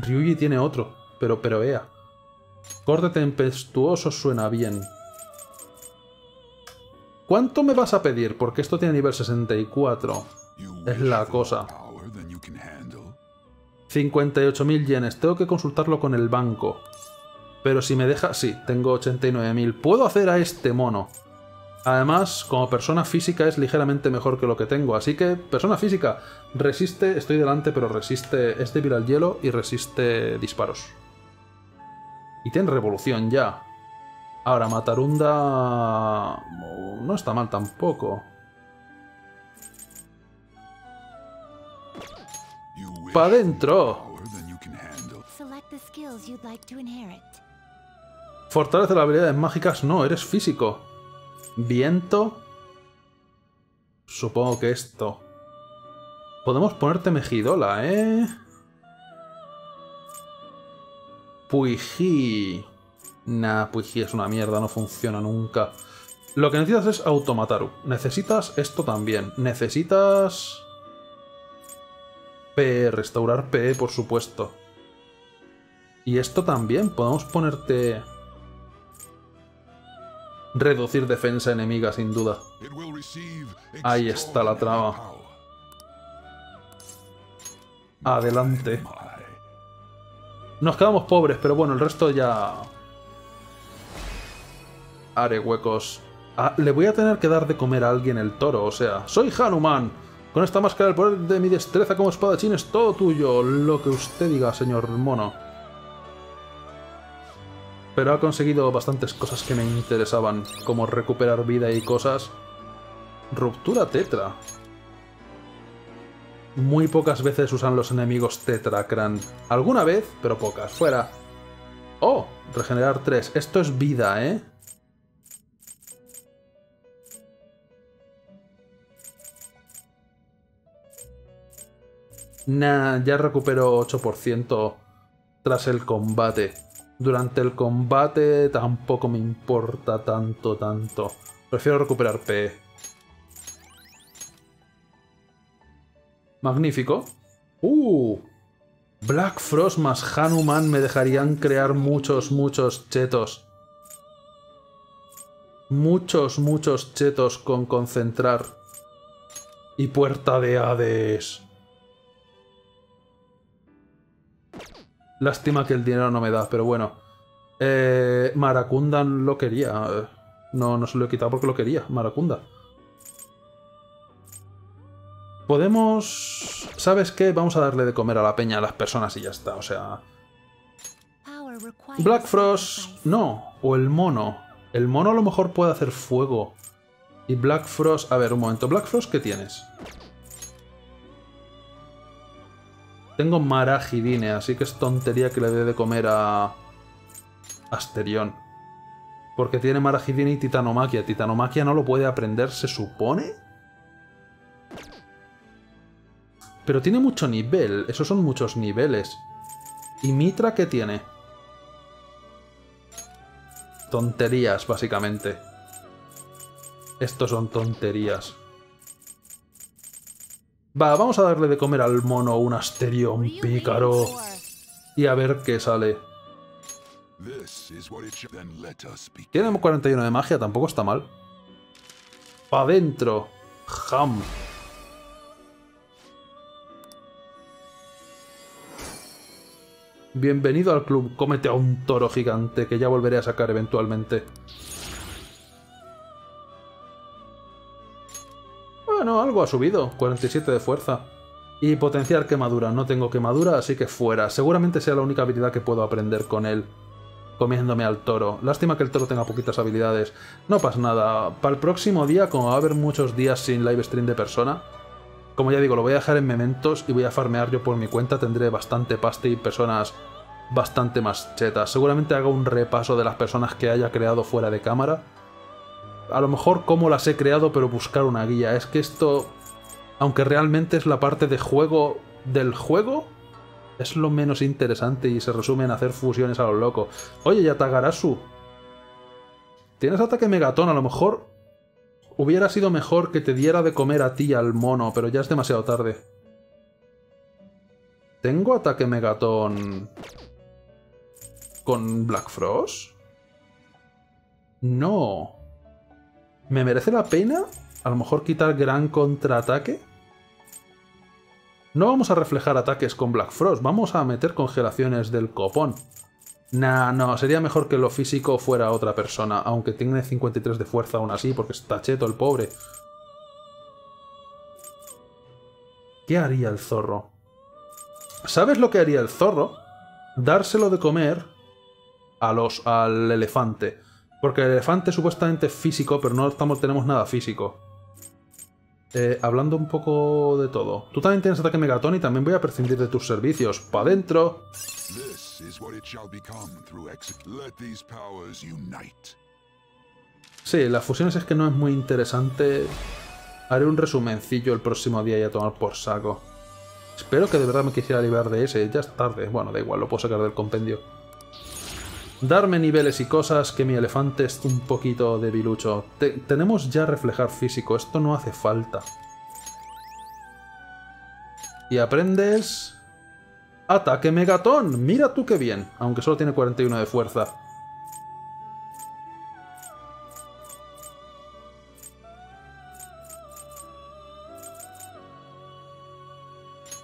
Ryuji tiene otro, pero ea. Corte tempestuoso suena bien. ¿Cuánto me vas a pedir? Porque esto tiene nivel 64. Es la cosa. 58.000 yenes. Tengo que consultarlo con el banco. Pero si me deja... sí, tengo 89.000. Puedo hacer a este mono. Además, como persona física es ligeramente mejor que lo que tengo. Así que, persona física, resiste... estoy delante, pero resiste... es débil al hielo y resiste disparos. Y tiene revolución ya. Ahora, Matarunda... no está mal tampoco. ¡Pa' dentro! Fortalece las habilidades mágicas. No, eres físico. Viento. Supongo que esto. Podemos ponerte Megidola, ¿eh? Puigí. Nah, Puigí es una mierda, no funciona nunca. Lo que necesitas es Automataru. Necesitas esto también. Necesitas... PE, restaurar PE, por supuesto. Y esto también, podemos ponerte... reducir defensa enemiga, sin duda. Ahí está la traba. Adelante. Nos quedamos pobres, pero bueno, el resto ya... haré huecos. Ah, le voy a tener que dar de comer a alguien el toro, o sea... ¡Soy Hanuman! Con esta máscara, el poder de mi destreza como espadachín es todo tuyo. Lo que usted diga, señor mono. Pero ha conseguido bastantes cosas que me interesaban, como recuperar vida y cosas. Ruptura tetra. Muy pocas veces usan los enemigos tetra, Krang. Alguna vez, pero pocas. Fuera. ¡Oh! Regenerar 3. Esto es vida, ¿eh? Nah, ya recupero 8% tras el combate. Durante el combate tampoco me importa tanto. Prefiero recuperar PE. Magnífico. Black Frost más Hanuman me dejarían crear muchos chetos. Muchos chetos con concentrar. Y puerta de Hades. Lástima que el dinero no me da, pero bueno. Maracunda lo quería. No se lo he quitado porque lo quería, Maracunda. Podemos... ¿Sabes qué? Vamos a darle de comer a la peña, a las personas y ya está, o sea... Black Frost... No, o el mono. El mono a lo mejor puede hacer fuego. Y Black Frost... A ver, un momento. Black Frost, ¿qué tienes? Tengo Maragidine, así que es tontería que le dé de comer a Asterión. Porque tiene Maragidine y Titanomaquia. Titanomaquia no lo puede aprender, se supone. Pero tiene mucho nivel. Esos son muchos niveles. ¿Y Mitra qué tiene? Tonterías, básicamente. Estos son tonterías. Va, vamos a darle de comer al mono un Asterión pícaro. Y a ver qué sale. Tiene 41 de magia, tampoco está mal. Pa' dentro. Jam. Bienvenido al club. Cómete a un toro gigante que ya volveré a sacar eventualmente. Bueno, algo ha subido. 47 de fuerza. Y potenciar quemadura. No tengo quemadura, así que fuera. Seguramente sea la única habilidad que puedo aprender con él. Comiéndome al toro. Lástima que el toro tenga poquitas habilidades. No pasa nada. Para el próximo día, como va a haber muchos días sin live stream de persona, como ya digo, lo voy a dejar en mementos y voy a farmear yo por mi cuenta. Tendré bastante pasta y personas bastante más chetas. Seguramente haga un repaso de las personas que haya creado fuera de cámara. A lo mejor cómo las he creado, pero buscar una guía. Es que esto, aunque realmente es la parte de juego del juego, es lo menos interesante y se resume en hacer fusiones a lo loco. Oye, Yatagarasu, tienes ataque megatón. A lo mejor hubiera sido mejor que te diera de comer a ti al mono, pero ya es demasiado tarde. ¿Tengo ataque megatón con Black Frost? No. ¿Me merece la pena? A lo mejor quitar gran contraataque. No vamos a reflejar ataques con Black Frost. Vamos a meter congelaciones del copón. Nah, no. Sería mejor que lo físico fuera otra persona. Aunque tiene 53 de fuerza aún así, porque está cheto el pobre. ¿Qué haría el zorro? ¿Sabes lo que haría el zorro? Dárselo de comer al elefante. Porque el elefante supuestamente es físico, pero no tenemos nada físico. Hablando un poco de todo. Tú también tienes ataque megatón y también voy a prescindir de tus servicios. ¡Pa' dentro! Sí, las fusiones es que no es muy interesante. Haré un resumencillo el próximo día y a tomar por saco. Espero que de verdad me quisiera liberar de ese. Ya es tarde. Bueno, da igual, lo puedo sacar del compendio. Darme niveles y cosas, que mi elefante es un poquito debilucho. Tenemos ya reflejar físico, esto no hace falta. Y aprendes... ¡Ataque megatón! ¡Mira tú qué bien! Aunque solo tiene 41 de fuerza.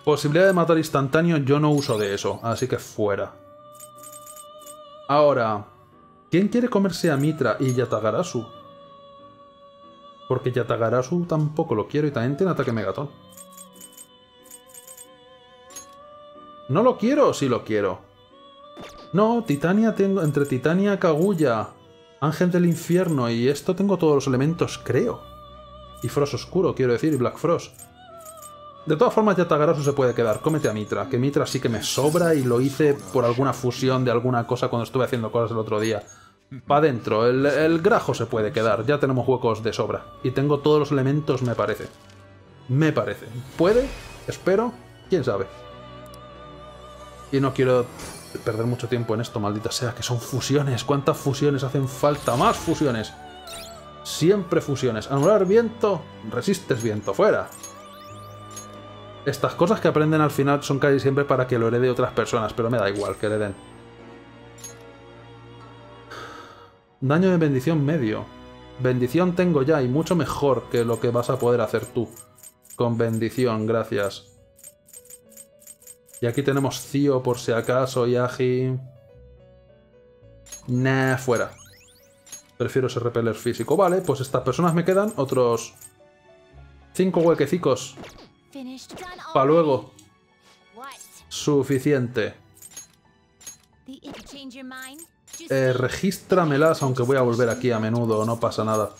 Posibilidad de matar instantáneo, yo no uso de eso, así que fuera. Ahora, ¿quién quiere comerse a Mitra y Yatagarasu? Porque Yatagarasu tampoco lo quiero y también tiene ataque megatón. No lo quiero, sí lo quiero. No, Titania tengo... Entre Titania, Kaguya, Ángel del Infierno y esto tengo todos los elementos, creo. Y Frost Oscuro, quiero decir, y Black Frost. De todas formas, Yatagarasu se puede quedar. Cómete a Mitra, que Mitra sí que me sobra y lo hice por alguna fusión de alguna cosa cuando estuve haciendo cosas el otro día. Pa' dentro, el grajo se puede quedar, ya tenemos huecos de sobra. Y tengo todos los elementos, me parece. Me parece. ¿Puede? Espero. ¿Quién sabe? Y no quiero perder mucho tiempo en esto, maldita sea, que son fusiones. ¿Cuántas fusiones hacen falta? ¡Más fusiones! Siempre fusiones. Anular viento, resistes viento, fuera. Estas cosas que aprenden al final son casi siempre para que lo herede otras personas, pero me da igual que le den. Daño de bendición medio. Bendición tengo ya y mucho mejor que lo que vas a poder hacer tú. Con bendición, gracias. Y aquí tenemos Cío por si acaso, Yagi... Nah, fuera. Prefiero ese repeler físico. Vale, pues estas personas me quedan otros... 5 huequecicos. Pa' luego. Suficiente. Regístramelas, aunque voy a volver aquí a menudo, no pasa nada.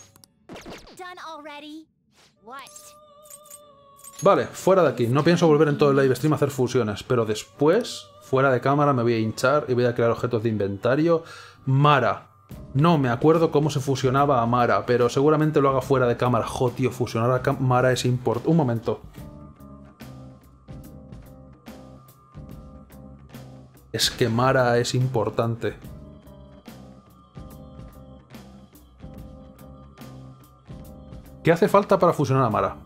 Vale, fuera de aquí. No pienso volver en todo el live stream a hacer fusiones, pero después, fuera de cámara, me voy a hinchar y voy a crear objetos de inventario. Mara. No me acuerdo cómo se fusionaba a Mara, pero seguramente lo haga fuera de cámara. Jo, tío, fusionar a Mara es importante. Un momento. Es que Mara es importante. ¿Qué hace falta para fusionar a Mara?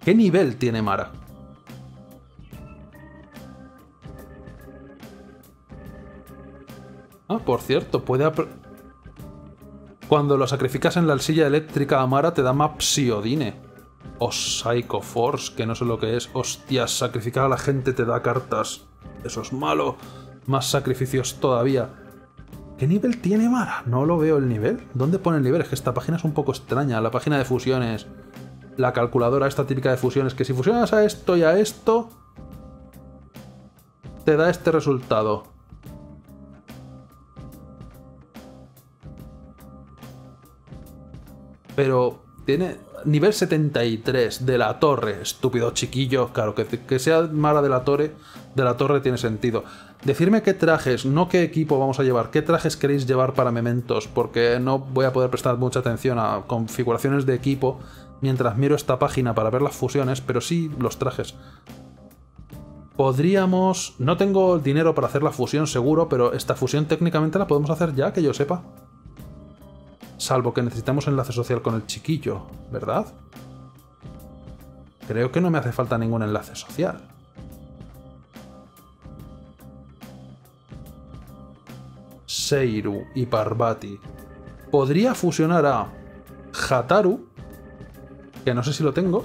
¿Qué nivel tiene Mara? Ah, por cierto, puede... Cuando lo sacrificas en la silla eléctrica a Mara te da más psiodine. O Psycho Force, que no sé lo que es. Hostias, sacrificar a la gente te da cartas. Eso es malo. Más sacrificios todavía. ¿Qué nivel tiene Mara? No lo veo el nivel. ¿Dónde pone el nivel? Es que esta página es un poco extraña. La página de fusiones. La calculadora esta típica de fusiones. Que si fusionas a esto y a esto... te da este resultado. Pero... tiene... Nivel 73 de la Torre, estúpido chiquillo. Claro, que sea Mara de la Torre tiene sentido. Decirme qué trajes, no qué equipo vamos a llevar, qué trajes queréis llevar para Mementos, porque no voy a poder prestar mucha atención a configuraciones de equipo mientras miro esta página para ver las fusiones, pero sí los trajes. Podríamos... No tengo el dinero para hacer la fusión seguro, pero esta fusión técnicamente la podemos hacer ya, que yo sepa. Salvo que necesitamos enlace social con el chiquillo, ¿verdad? Creo que no me hace falta ningún enlace social. Seiru y Parvati. Podría fusionar a Hataru, que no sé si lo tengo,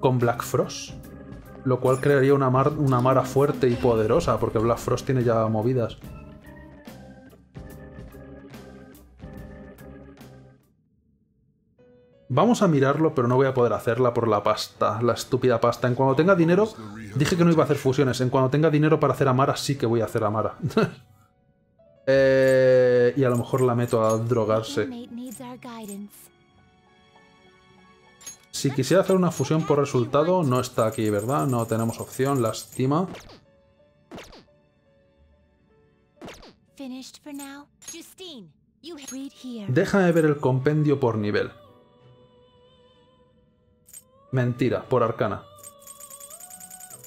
con Black Frost. Lo cual crearía una Mara fuerte y poderosa, porque Black Frost tiene ya movidas. Vamos a mirarlo, pero no voy a poder hacerla por la pasta, la estúpida pasta. En cuanto tenga dinero, dije que no iba a hacer fusiones. En cuanto tenga dinero para hacer a Mara, sí que voy a hacer a Mara. Y a lo mejor la meto a drogarse. Si quisiera hacer una fusión por resultado, no está aquí, ¿verdad? No tenemos opción, lástima. Déjame ver el compendio por nivel. Mentira, por arcana.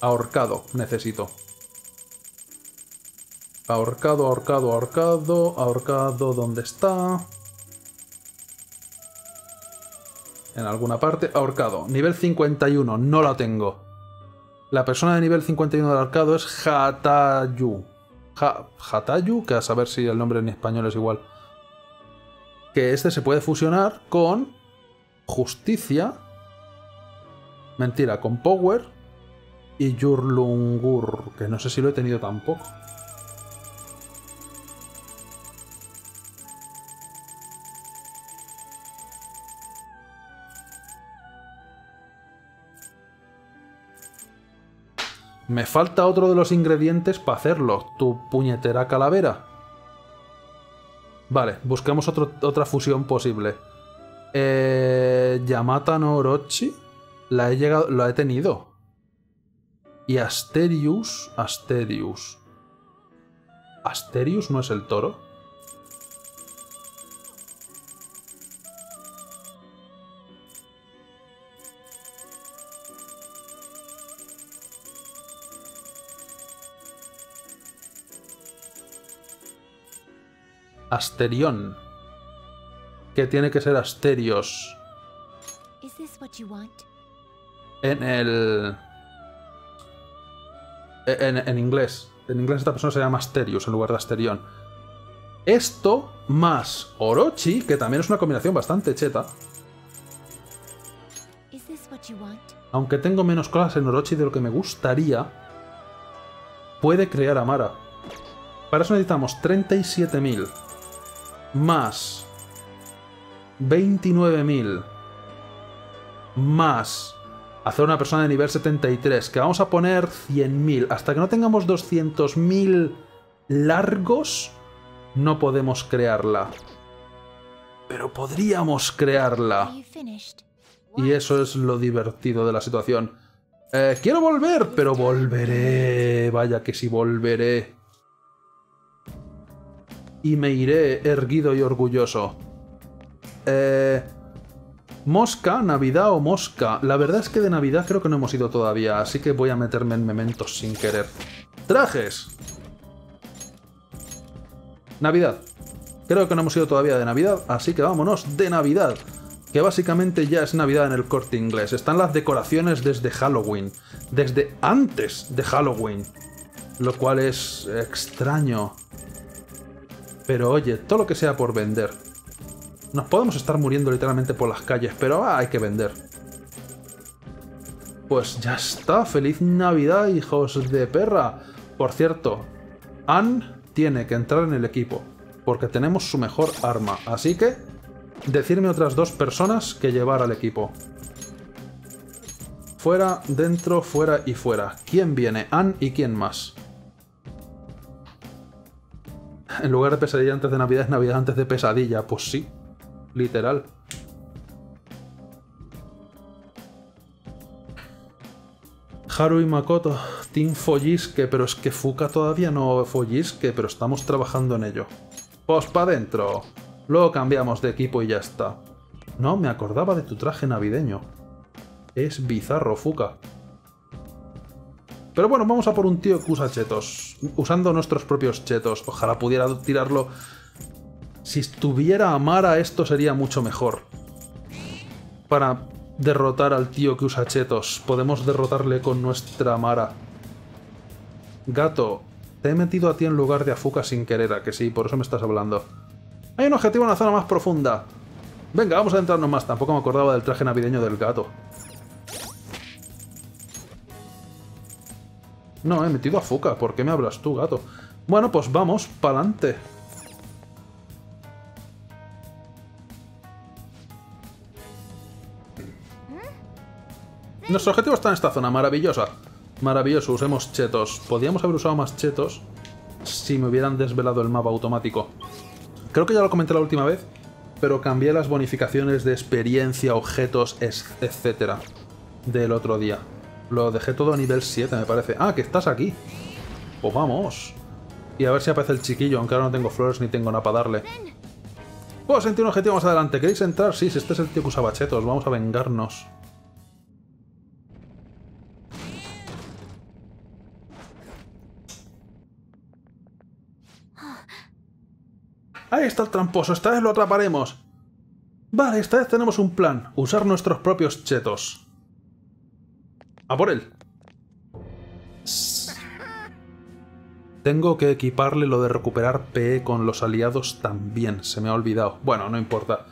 Ahorcado, necesito. Ahorcado, ahorcado, ahorcado. Ahorcado, ¿dónde está? En alguna parte. Ahorcado, nivel 51, no la tengo. La persona de nivel 51 del ahorcado es Hatayu. Hatayu, que a saber si el nombre en español es igual. Que este se puede fusionar con Justicia. Mentira, con Power y Yurlungur, que no sé si lo he tenido tampoco. Me falta otro de los ingredientes para hacerlo, tu puñetera calavera. Vale, buscamos otra fusión posible. Yamata no Orochi. La he tenido. Y Asterius. Asterius. ¿Asterius no es el toro? Asterión. Que tiene que ser Asterios. En inglés. En inglés esta persona se llama Asterius en lugar de Asterión. Esto más Orochi, que también es una combinación bastante cheta. Aunque tengo menos cosas en Orochi de lo que me gustaría, puede crear a Mara. Para eso necesitamos 37.000. Más 29.000. Más hacer una persona de nivel 73, que vamos a poner 100.000. Hasta que no tengamos 200.000 largos, no podemos crearla. Pero podríamos crearla. Y eso es lo divertido de la situación. Quiero volver, pero volveré. Vaya que sí volveré. Y me iré erguido y orgulloso. Mosca, Navidad o Mosca. La verdad es que de Navidad creo que no hemos ido todavía, así que voy a meterme en mementos sin querer. ¡Trajes! Navidad. Creo que no hemos ido todavía de Navidad, así que vámonos de Navidad. Que básicamente ya es Navidad en el Corte Inglés. Están las decoraciones desde Halloween. Desde antes de Halloween. Lo cual es extraño. Pero oye, todo lo que sea por vender. Nos podemos estar muriendo literalmente por las calles, pero hay que vender. Pues ya está. ¡Feliz Navidad, hijos de perra! Por cierto, Ann tiene que entrar en el equipo, porque tenemos su mejor arma. Así que, decidme otras dos personas que llevar al equipo. Fuera, dentro, fuera y fuera. ¿Quién viene? Ann y quién más. En lugar de pesadilla antes de Navidad, es Navidad antes de pesadilla. Pues sí. Literal. Haru y Makoto, Team Follisque, pero es que Fuka todavía no follisque, pero estamos trabajando en ello. Pues pa' dentro. Luego cambiamos de equipo y ya está. No, me acordaba de tu traje navideño. Es bizarro, Fuka. Pero bueno, vamos a por un tío que usa chetos. Usando nuestros propios chetos. Ojalá pudiera tirarlo. Si estuviera a Mara, esto sería mucho mejor. Para derrotar al tío que usa chetos. Podemos derrotarle con nuestra Mara. Gato, te he metido a ti en lugar de a Fuka sin querer, ¿a que sí? Por eso me estás hablando. Hay un objetivo en la zona más profunda. Venga, vamos a adentrarnos más. Tampoco me acordaba del traje navideño del gato. No, he metido a Fuka. ¿Por qué me hablas tú, gato? Bueno, pues vamos, pa'lante. Nuestro objetivo está en esta zona, maravillosa. Maravilloso, usemos chetos. Podríamos haber usado más chetos si me hubieran desvelado el mapa automático. Creo que ya lo comenté la última vez, pero cambié las bonificaciones de experiencia, objetos, etcétera, del otro día. Lo dejé todo a nivel 7, me parece. ¡Ah, que estás aquí! Pues vamos. Y a ver si aparece el chiquillo, aunque ahora no tengo flores ni tengo nada para darle. Puedo sentir un objetivo más adelante. ¿Queréis entrar? Sí, si este es el tío que usaba chetos. Vamos a vengarnos. ¡Ahí está el tramposo! Esta vez lo atraparemos. Vale, esta vez tenemos un plan. Usar nuestros propios chetos. ¡A por él! Tengo que equiparle lo de recuperar PE con los aliados también. Se me ha olvidado. Bueno, no importa.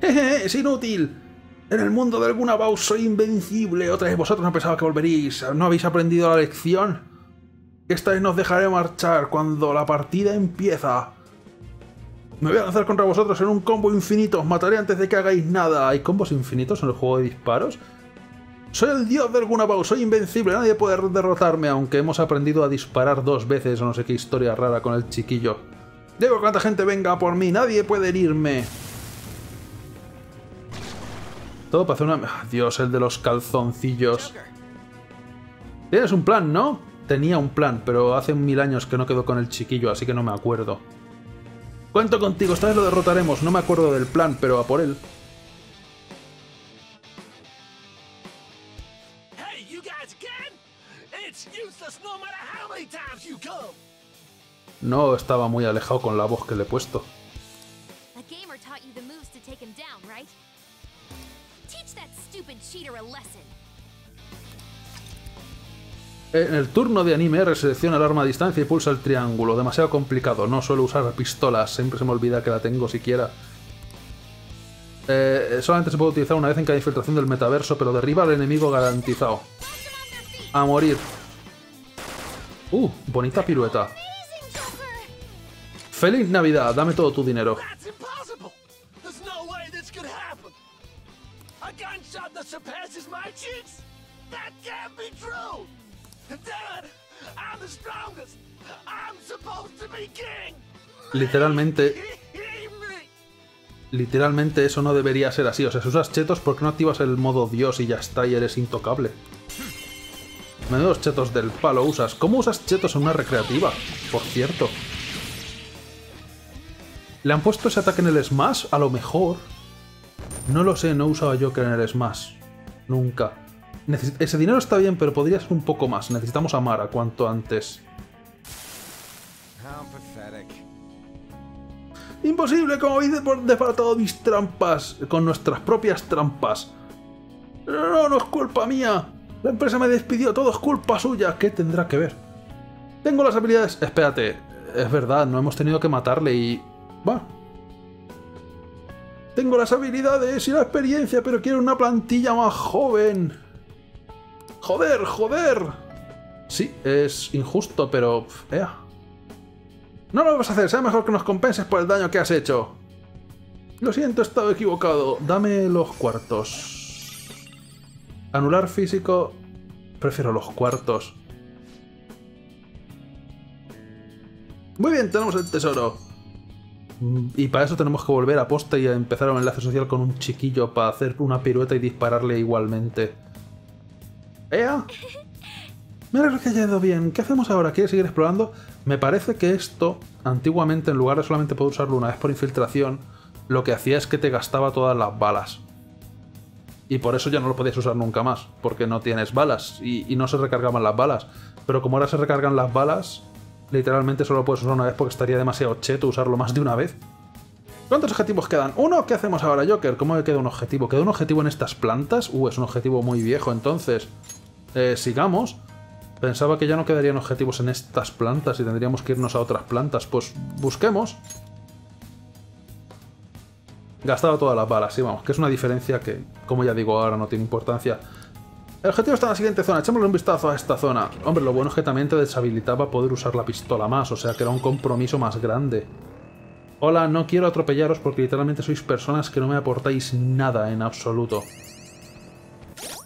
¡Jeje! ¡Es inútil! En el mundo de alguna Baus soy invencible. Otra vez vosotros no pensaba que volveríais. ¿No habéis aprendido la lección? Esta vez nos dejaré marchar cuando la partida empieza. Me voy a lanzar contra vosotros en un combo infinito. Os mataré antes de que hagáis nada. ¿Hay combos infinitos en el juego de disparos? Soy el dios del Gunabao, soy invencible, nadie puede derrotarme, aunque hemos aprendido a disparar 2 veces o no sé qué historia rara con el chiquillo. Digo, cuánta gente venga por mí, nadie puede herirme. Todo para hacer una... ¡Oh, Dios, el de los calzoncillos! Tienes un plan, ¿no? Tenía un plan, pero hace 1000 años que no quedo con el chiquillo, así que no me acuerdo. Cuento contigo, esta vez lo derrotaremos, no me acuerdo del plan, pero a por él. No estaba muy alejado con la voz que le he puesto. En el turno de anime R selecciona el arma a distancia y pulsa el triángulo. Demasiado complicado, no suelo usar pistolas, siempre se me olvida que la tengo siquiera. Solamente se puede utilizar una vez en cada infiltración del metaverso, pero derriba al enemigo garantizado. A morir. Bonita pirueta. ¡Feliz Navidad! Dame todo tu dinero. Literalmente eso no debería ser así. O sea, si usas chetos, ¿por qué no activas el modo Dios y ya está y eres intocable? Menudos chetos del palo usas. ¿Cómo usas chetos en una recreativa? Por cierto. ¿Le han puesto ese ataque en el Smash? A lo mejor. No lo sé, no usaba Joker en el Smash. Nunca. Ese dinero está bien, pero podría ser un poco más. Necesitamos a Mara cuanto antes. ¡Imposible! Como habéis desbaratado mis trampas. Con nuestras propias trampas. No, no es culpa mía. La empresa me despidió. Todo es culpa suya. ¿Qué tendrá que ver? Tengo las habilidades... Espérate. Es verdad, no hemos tenido que matarle y... Va. Tengo las habilidades y la experiencia, pero quiero una plantilla más joven. ¡Joder, joder! Sí, es injusto, pero... ¡Ea! No lo vas a hacer, sea mejor que nos compenses por el daño que has hecho. Lo siento, he estado equivocado. Dame los cuartos. Anular físico... Prefiero los cuartos. Muy bien, tenemos el tesoro. Y para eso tenemos que volver a posta y a empezar un enlace social con un chiquillo para hacer una pirueta y dispararle igualmente. ¡Ea! Me alegro que haya ido bien. ¿Qué hacemos ahora? ¿Quieres seguir explorando? Me parece que esto, antiguamente, en lugar de solamente poder usarlo una vez por infiltración, lo que hacía es que te gastaba todas las balas. Y por eso ya no lo podías usar nunca más, porque no tienes balas y no se recargaban las balas. Pero como ahora se recargan las balas... Literalmente solo lo puedes usar una vez porque estaría demasiado cheto usarlo más de una vez. ¿Cuántos objetivos quedan? ¡Uno! ¿Qué hacemos ahora, Joker? ¿Cómo me queda un objetivo? ¿Queda un objetivo en estas plantas? Es un objetivo muy viejo, entonces... sigamos. Pensaba que ya no quedarían objetivos en estas plantas y tendríamos que irnos a otras plantas. Pues busquemos. Gastado todas las balas, sí, vamos. Que es una diferencia que, como ya digo, ahora no tiene importancia. El objetivo está en la siguiente zona, echémosle un vistazo a esta zona. Hombre, lo bueno es que también te deshabilitaba poder usar la pistola más, o sea que era un compromiso más grande. Hola, no quiero atropellaros porque literalmente sois personas que no me aportáis nada en absoluto.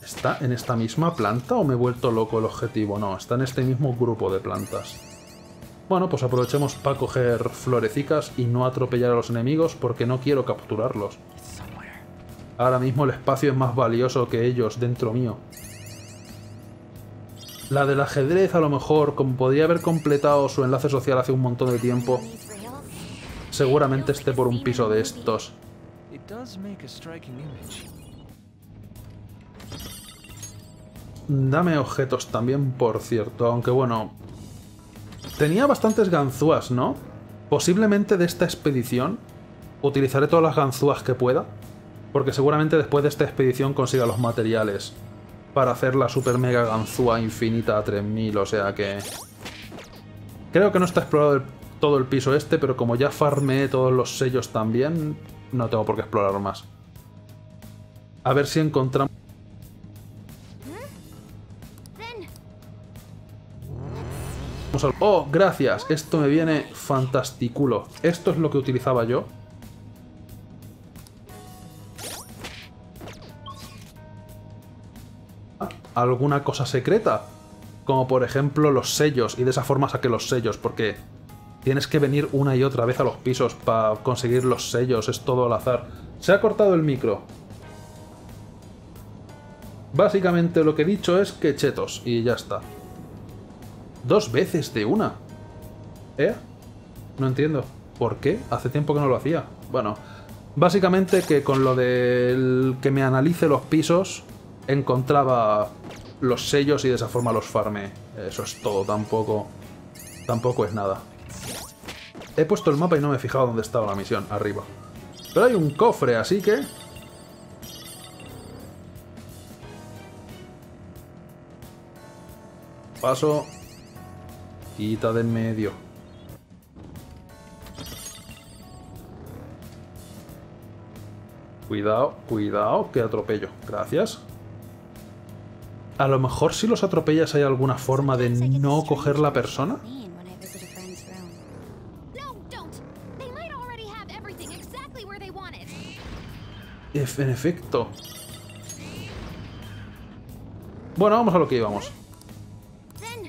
¿Está en esta misma planta o me he vuelto loco el objetivo? No, está en este mismo grupo de plantas. Bueno, pues aprovechemos para coger florecicas y no atropellar a los enemigos porque no quiero capturarlos. Ahora mismo el espacio es más valioso que ellos dentro mío. La del ajedrez, a lo mejor, como podría haber completado su enlace social hace un montón de tiempo, seguramente esté por un piso de estos. Dame objetos también, por cierto, aunque bueno... Tenía bastantes ganzúas, ¿no? Posiblemente de esta expedición utilizaré todas las ganzúas que pueda. Porque seguramente después de esta expedición consiga los materiales para hacer la super mega ganzúa infinita a 3000, o sea que... Creo que no está explorado todo el piso este, pero como ya farmeé todos los sellos también, no tengo por qué explorar más. A ver si encontramos... ¡Oh, gracias! Esto me viene fantasticulo. Esto es lo que utilizaba yo. alguna cosa secreta, como por ejemplo los sellos, y de esa forma saqué los sellos, porque tienes que venir una y otra vez a los pisos para conseguir los sellos, es todo al azar. Se ha cortado el micro. Básicamente lo que he dicho es que chetos, y ya está. Dos veces de una. ¿Eh? No entiendo. ¿Por qué? Hace tiempo que no lo hacía. Bueno, básicamente que con lo del que me analice los pisos, encontraba los sellos y de esa forma los farmé. Eso es todo, tampoco es nada. He puesto el mapa y no me he fijado dónde estaba la misión, arriba. Pero hay un cofre, así que... paso. Quita de en medio. Cuidado, cuidado, que atropello. Gracias. A lo mejor si los atropellas hay alguna forma de no coger la persona. En efecto. Bueno, vamos a lo que íbamos.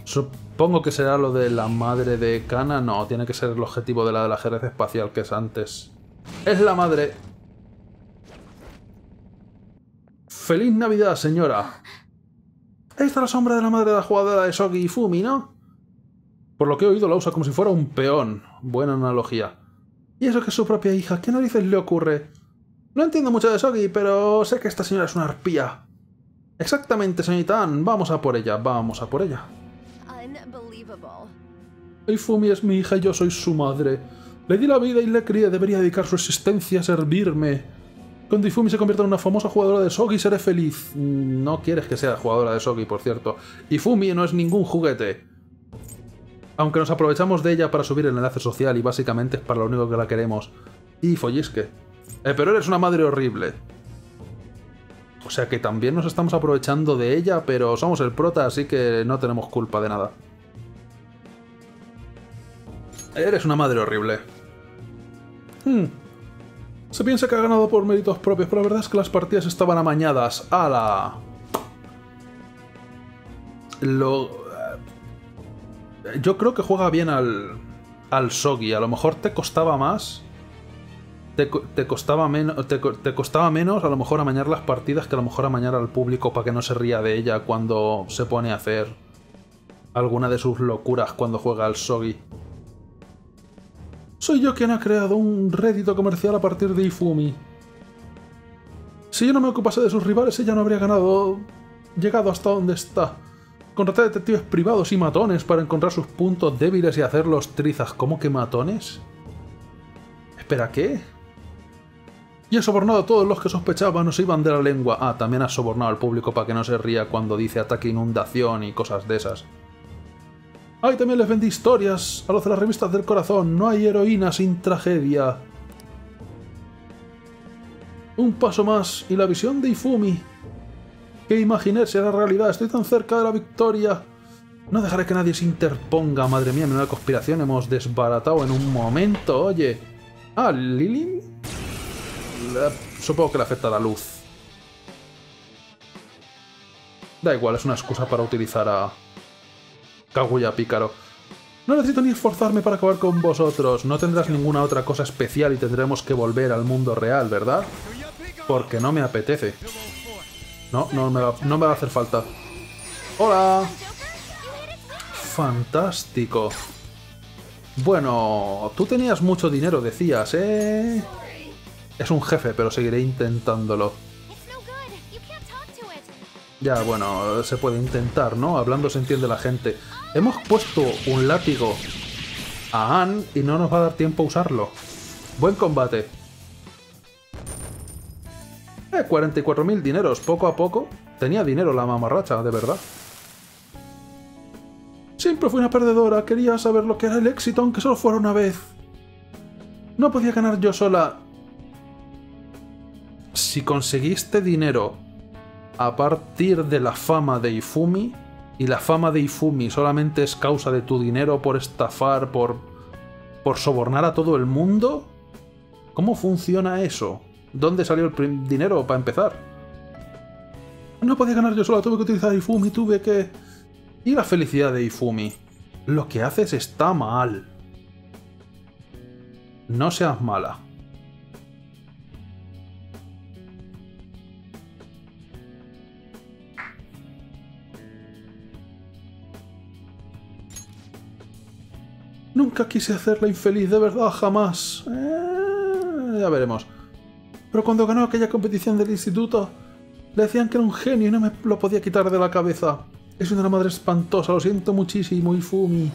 Supongo que será lo de la madre de Kana. No, tiene que ser el objetivo de la ajedrez espacial, que es antes. ¡Es la madre! ¡Feliz Navidad, señora! Esta es la sombra de la madre de la jugadora de Shogi Ifumi, ¿no? Por lo que he oído, la usa como si fuera un peón. Buena analogía. Y eso que es su propia hija. ¿Qué narices le ocurre? No entiendo mucho de Shogi, pero sé que esta señora es una arpía. Exactamente, señorita Ann. Vamos a por ella, vamos a por ella. Ifumi es mi hija y yo soy su madre. Le di la vida y le crié. Debería dedicar su existencia a servirme. Cuando Ifumi se convierta en una famosa jugadora de Shogi, seré feliz. No quieres que sea jugadora de Shogi, por cierto. Ifumi no es ningún juguete. Aunque nos aprovechamos de ella para subir el enlace social y básicamente es para lo único que la queremos. Y follisque. Pero eres una madre horrible. O sea que también nos estamos aprovechando de ella, pero somos el prota, así que no tenemos culpa de nada. Eres una madre horrible. Se piensa que ha ganado por méritos propios, pero la verdad es que las partidas estaban amañadas. ¡Hala! Yo creo que juega bien al Shogi. A lo mejor te costaba más. Te costaba menos a lo mejor amañar las partidas que a lo mejor amañar al público para que no se ría de ella cuando se pone a hacer alguna de sus locuras cuando juega al Shogi. Soy yo quien ha creado un rédito comercial a partir de Ifumi. Si yo no me ocupase de sus rivales, ella no habría llegado hasta donde está. Contraté detectives privados y matones para encontrar sus puntos débiles y hacerlos trizas. ¿Cómo que matones? ¿Espera qué? Y he sobornado a todos los que sospechaban o se iban de la lengua. Ah, también has sobornado al público para que no se ría cuando dice ataque inundación y cosas de esas. Ah, y también les vendí historias a los de las revistas del corazón. No hay heroína sin tragedia. Un paso más y la visión de Ifumi. Que imaginé será realidad. Estoy tan cerca de la victoria. No dejaré que nadie se interponga. Madre mía, menuda conspiración hemos desbaratado en un momento, oye. Ah, Lilin. Supongo que le afecta la luz. Da igual, es una excusa para utilizar a... Kaguya Pícaro. No necesito ni esforzarme para acabar con vosotros. No tendrás ninguna otra cosa especial y tendremos que volver al mundo real, ¿verdad? Porque no me apetece. No me va a hacer falta. ¡Hola! Fantástico. Bueno, tú tenías mucho dinero, decías, ¿eh? Es un jefe, pero seguiré intentándolo. Ya, bueno, se puede intentar, ¿no? Hablando se entiende la gente. Hemos puesto un látigo a Ann y no nos va a dar tiempo a usarlo. Buen combate. 44.000 dineros, poco a poco. Tenía dinero la mamarracha, de verdad. Siempre fui una perdedora, quería saber lo que era el éxito, aunque solo fuera una vez. No podía ganar yo sola. Si conseguiste dinero... a partir de la fama de Ifumi, y la fama de Ifumi solamente es causa de tu dinero por estafar, por sobornar a todo el mundo, ¿cómo funciona eso? ¿Dónde salió el dinero para empezar? No podía ganar yo sola, tuve que utilizar a Ifumi, tuve que... Y la felicidad de Ifumi. Lo que haces está mal. No seas mala. Nunca quise hacerla infeliz, de verdad, jamás. Ya veremos. Pero cuando ganó aquella competición del instituto, le decían que era un genio y no me lo podía quitar de la cabeza. Es una madre espantosa, lo siento muchísimo, Ifumi.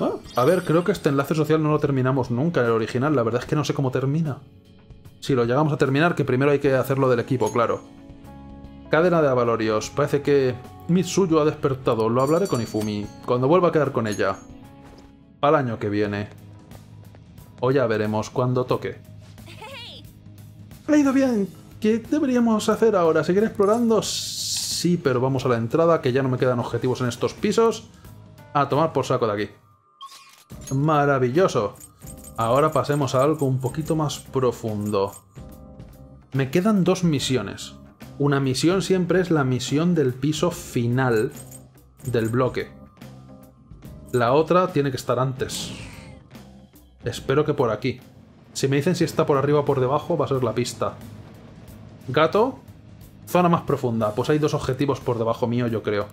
Ah, a ver, creo que este enlace social no lo terminamos nunca en el original, la verdad es que no sé cómo termina. Si lo llegamos a terminar, que primero hay que hacerlo del equipo, claro. Cadena de avalorios, parece que Mitsuyo ha despertado, lo hablaré con Ifumi, cuando vuelva a quedar con ella. Al año que viene. O ya veremos cuando toque. Ha ido bien. ¿Qué deberíamos hacer ahora? ¿Seguir explorando? Sí, pero vamos a la entrada, que ya no me quedan objetivos en estos pisos. A tomar por saco de aquí. Maravilloso. Ahora pasemos a algo un poquito más profundo. Me quedan dos misiones. Una misión siempre es la misión del piso final del bloque. La otra tiene que estar antes. Espero que por aquí. Si me dicen si está por arriba o por debajo, va a ser la pista. Gato. Zona más profunda. Pues hay dos objetivos por debajo mío, yo creo.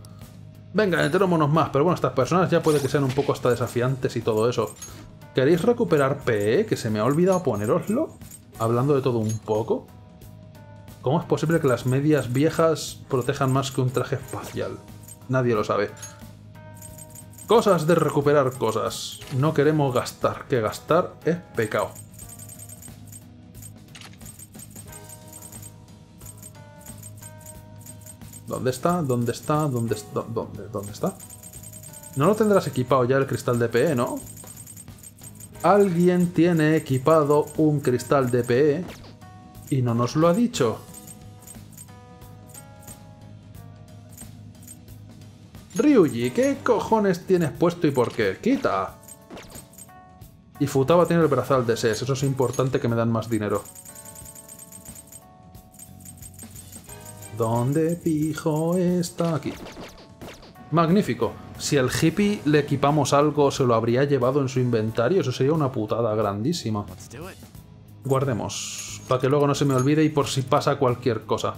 Venga, enterémonos más. Pero bueno, estas personas ya puede que sean un poco hasta desafiantes y todo eso. ¿Queréis recuperar PE? Que se me ha olvidado poneroslo. Hablando de todo un poco. ¿Cómo es posible que las medias viejas protejan más que un traje espacial? Nadie lo sabe. Cosas de recuperar cosas. No queremos gastar, que gastar es pecado. ¿Dónde está? ¿Dónde está? ¿Dónde está? ¿Dónde está? No lo tendrás equipado ya el cristal de PE, ¿no? Alguien tiene equipado un cristal de PE y no nos lo ha dicho. Ryuji, ¿qué cojones tienes puesto y por qué? ¡Quita! Y Futaba tiene el brazal de SES, eso es importante, que me dan más dinero. ¿Dónde pijo está? Aquí. Magnífico. Si al hippie le equipamos algo, se lo habría llevado en su inventario, eso sería una putada grandísima. Guardemos, para que luego no se me olvide y por si pasa cualquier cosa.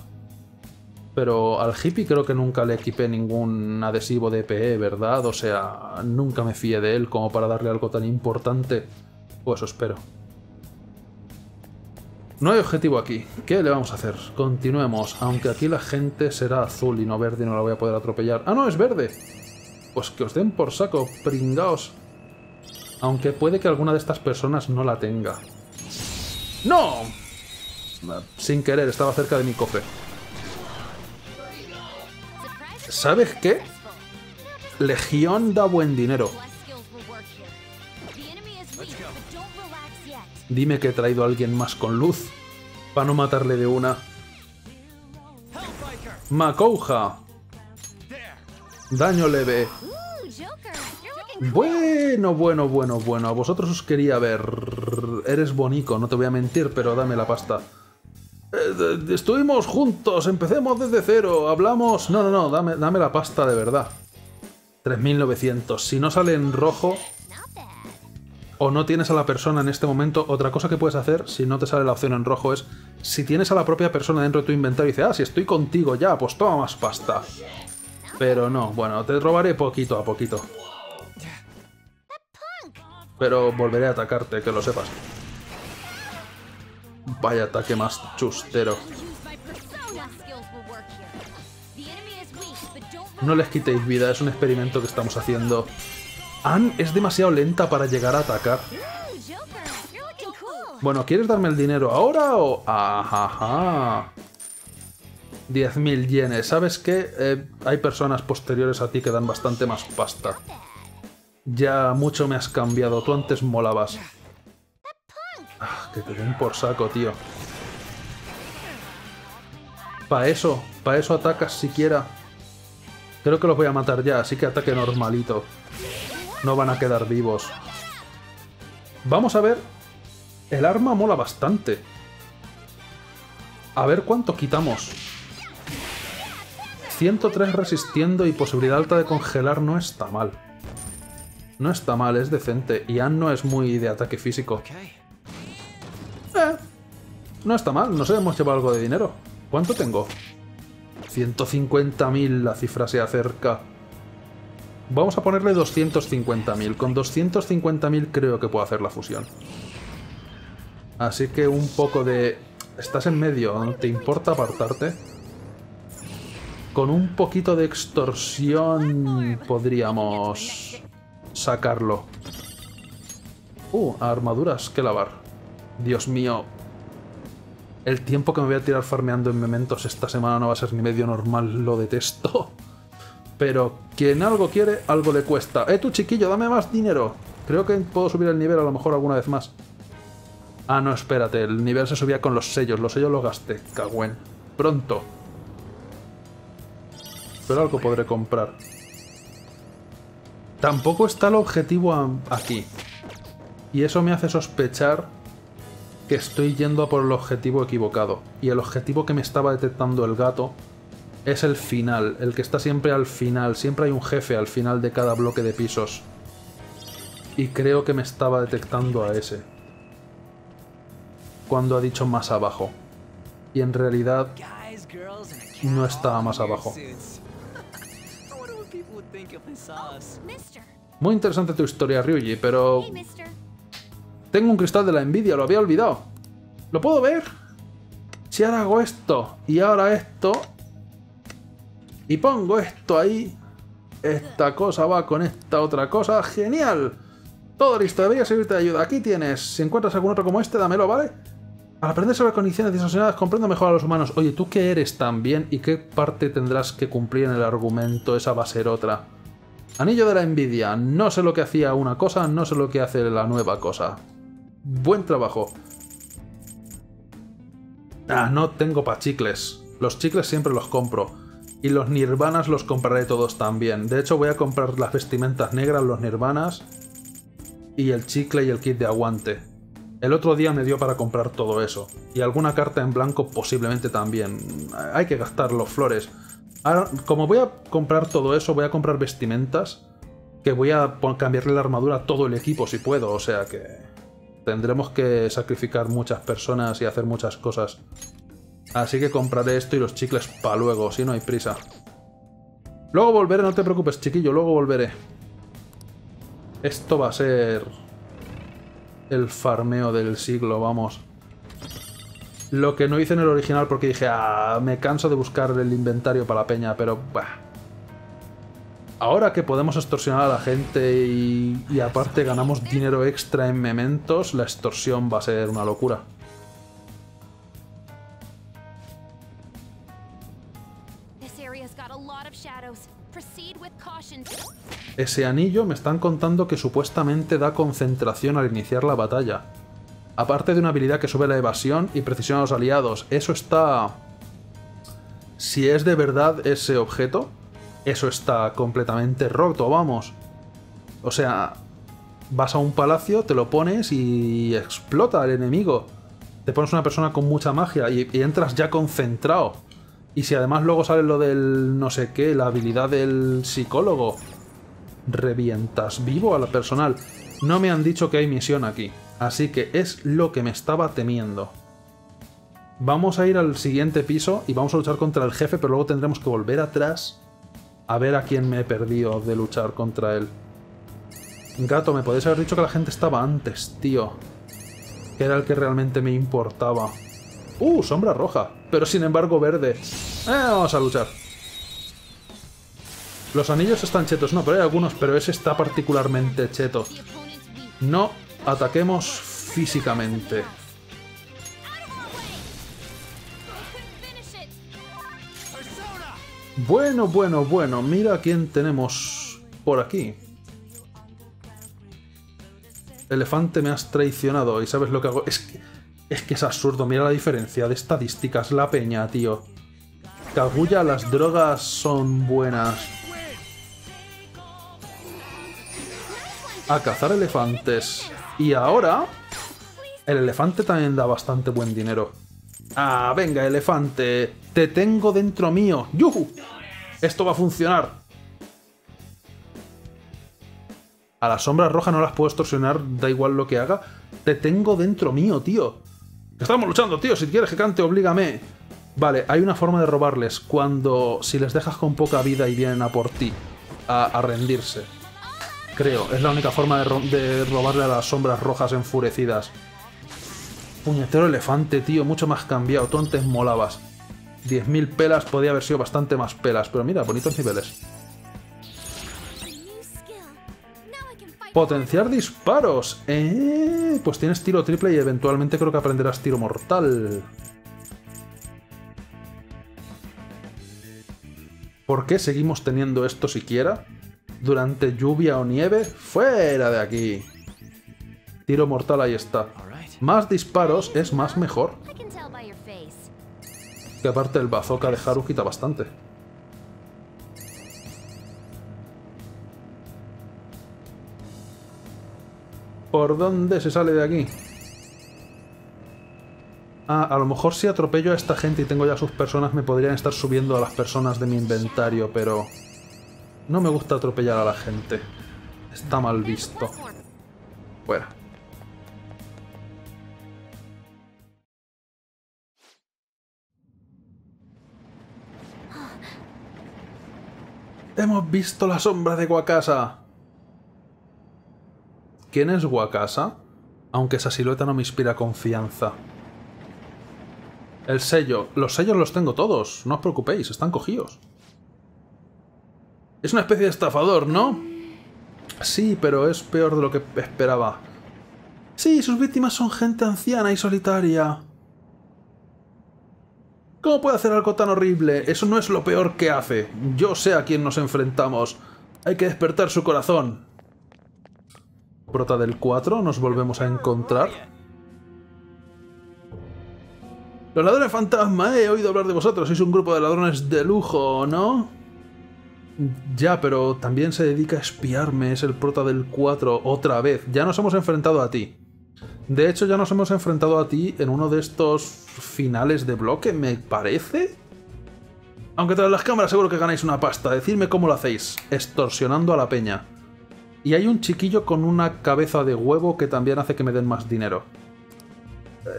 Pero al hippie creo que nunca le equipé ningún adhesivo de PE, ¿verdad? O sea, nunca me fié de él como para darle algo tan importante. O eso espero. No hay objetivo aquí. ¿Qué le vamos a hacer? Continuemos, aunque aquí la gente será azul y no verde y no la voy a poder atropellar. ¡Ah, no, es verde! Pues que os den por saco, pringaos. Aunque puede que alguna de estas personas no la tenga. ¡No! Sin querer, estaba cerca de mi cofre. ¿Sabes qué? Legión da buen dinero. Dime que he traído a alguien más con luz, para no matarle de una. Makouja. Daño leve. Bueno, bueno, bueno, bueno. A vosotros os quería ver. Eres bonito, no te voy a mentir, pero dame la pasta. Estuvimos juntos, empecemos desde cero, hablamos... No, no, no, dame la pasta de verdad. 3.900, si no sale en rojo... O no tienes a la persona en este momento, otra cosa que puedes hacer si no te sale la opción en rojo es... Si tienes a la propia persona dentro de tu inventario y dices, ah, si estoy contigo ya, pues toma más pasta. Pero no, bueno, te robaré poquito a poquito. Pero volveré a atacarte, que lo sepas. Vaya ataque más chustero. No les quitéis vida, es un experimento que estamos haciendo. Ann es demasiado lenta para llegar a atacar. Bueno, ¿quieres darme el dinero ahora o...? Ajá. 10.000 yenes. ¿Sabes qué? Hay personas posteriores a ti que dan bastante más pasta. Ya mucho me has cambiado, tú antes molabas. Ah, que te den por saco, tío. Pa' eso atacas siquiera. Creo que los voy a matar ya, así que ataque normalito. No van a quedar vivos. Vamos a ver. El arma mola bastante. A ver cuánto quitamos. 103 resistiendo y posibilidad alta de congelar no está mal. No está mal, es decente. Y Ann no es muy de ataque físico. No está mal, nos hemos llevado algo de dinero. ¿Cuánto tengo? 150.000, la cifra se acerca. Vamos a ponerle 250.000. Con 250.000 creo que puedo hacer la fusión. Así que un poco de... Estás en medio, ¿no te importa apartarte? Con un poquito de extorsión podríamos... sacarlo. Armaduras que lavar. Dios mío. El tiempo que me voy a tirar farmeando en mementos esta semana no va a ser ni medio normal, lo detesto. Pero quien algo quiere, algo le cuesta. ¡Eh, tú chiquillo, dame más dinero! Creo que puedo subir el nivel a lo mejor alguna vez más. Ah, no, espérate, el nivel se subía con los sellos los gasté, cagüen. Pronto. Pero algo podré comprar. Tampoco está el objetivo aquí. Y eso me hace sospechar que estoy yendo a por el objetivo equivocado. Y el objetivo que me estaba detectando el gato es el final, el que está siempre al final. Siempre hay un jefe al final de cada bloque de pisos. Y creo que me estaba detectando a ese. Cuando ha dicho más abajo. Y en realidad no estaba más abajo. Muy interesante tu historia, Ryuji, pero... Tengo un cristal de la envidia, lo había olvidado. ¿Lo puedo ver? Si ahora hago esto, y ahora esto... Y pongo esto ahí... Esta cosa va con esta otra cosa. ¡Genial! Todo listo, debería servirte de ayuda. Aquí tienes. Si encuentras algún otro como este, dámelo, ¿vale? Al aprender sobre condiciones distorsionadas, comprendo mejor a los humanos. Oye, ¿tú qué eres también? ¿Y qué parte tendrás que cumplir en el argumento? Esa va a ser otra. Anillo de la envidia. No sé lo que hacía una cosa, no sé lo que hace la nueva cosa. Buen trabajo. Ah, no tengo pa' chicles. Los chicles siempre los compro. Y los nirvanas los compraré todos también. De hecho, voy a comprar las vestimentas negras, los nirvanas... Y el chicle y el kit de aguante. El otro día me dio para comprar todo eso. Y alguna carta en blanco posiblemente también. Hay que gastar los flores. Ahora, como voy a comprar todo eso, voy a comprar vestimentas. Que voy a cambiarle la armadura a todo el equipo si puedo. O sea que... Tendremos que sacrificar muchas personas y hacer muchas cosas. Así que compraré esto y los chicles para luego, si no hay prisa. Luego volveré, no te preocupes, chiquillo. Luego volveré. Esto va a ser el farmeo del siglo, vamos. Lo que no hice en el original porque dije, me canso de buscar el inventario para la peña, pero... Bah. Ahora que podemos extorsionar a la gente y aparte ganamos dinero extra en mementos, la extorsión va a ser una locura. Ese anillo me están contando que supuestamente da concentración al iniciar la batalla. Aparte de una habilidad que sube la evasión y precisión a los aliados. Eso está... Si es de verdad ese objeto, eso está completamente roto, vamos. O sea, vas a un palacio, te lo pones y explota al enemigo. Te pones una persona con mucha magia y entras ya concentrado. Y si además luego sale lo del no sé qué, la habilidad del psicólogo... Revientas vivo a la personal. No me han dicho que hay misión aquí, así que es lo que me estaba temiendo. Vamos a ir al siguiente piso y vamos a luchar contra el jefe, pero luego tendremos que volver atrás a ver a quién me he perdido de luchar contra él. Gato, me podéis haber dicho que la gente estaba antes, tío. Que era el que realmente me importaba. Sombra roja, pero sin embargo verde. Vamos a luchar. Los anillos están chetos, no, pero hay algunos, pero ese está particularmente cheto. No ataquemos físicamente. Bueno, bueno, bueno, mira quién tenemos por aquí. Elefante, me has traicionado y ¿sabes lo que hago? Es que es absurdo, mira la diferencia de estadísticas, la peña, tío. Kaguya, las drogas son buenas. A cazar elefantes. Y ahora... El elefante también da bastante buen dinero. ¡Ah, venga, elefante! ¡Te tengo dentro mío! ¡Yuhu! Esto va a funcionar. A las sombras rojas no las puedo extorsionar, da igual lo que haga. Te tengo dentro mío, tío. Estamos luchando, tío. Si quieres que cante, oblígame. Vale, hay una forma de robarles. Cuando... si les dejas con poca vida y vienen a por ti. A rendirse. Creo. Es la única forma de robarle a las sombras rojas enfurecidas. Puñetero elefante, tío. Mucho más cambiado. Tú antes molabas. 10.000 pelas. Podría haber sido bastante más pelas. Pero mira, bonitos niveles. Potenciar disparos. Pues tienes tiro triple y eventualmente creo que aprenderás tiro mortal. ¿Por qué seguimos teniendo esto siquiera? Durante lluvia o nieve, ¡fuera de aquí! Tiro mortal, ahí está. Más disparos es más mejor. Que aparte el bazooka de Haru quita bastante. ¿Por dónde se sale de aquí? Ah, a lo mejor si atropello a esta gente y tengo ya sus personas, me podrían estar subiendo a las personas de mi inventario, pero... no me gusta atropellar a la gente. Está mal visto. Fuera. ¡Hemos visto la sombra de Wakasa! ¿Quién es Wakasa? Aunque esa silueta no me inspira confianza. El sello. Los sellos los tengo todos. No os preocupéis, están cogidos. Es una especie de estafador, ¿no? Sí, pero es peor de lo que esperaba. Sí, sus víctimas son gente anciana y solitaria. ¿Cómo puede hacer algo tan horrible? Eso no es lo peor que hace. Yo sé a quién nos enfrentamos. Hay que despertar su corazón. Prota del 4, nos volvemos a encontrar. Los ladrones fantasma, he oído hablar de vosotros, sois un grupo de ladrones de lujo, ¿no? Ya, pero también se dedica a espiarme, es el prota del 4 otra vez. Ya nos hemos enfrentado a ti. De hecho, ya nos hemos enfrentado a ti en uno de estos finales de bloque, me parece. Aunque tras las cámaras seguro que ganáis una pasta, decidme cómo lo hacéis, extorsionando a la peña. Y hay un chiquillo con una cabeza de huevo que también hace que me den más dinero.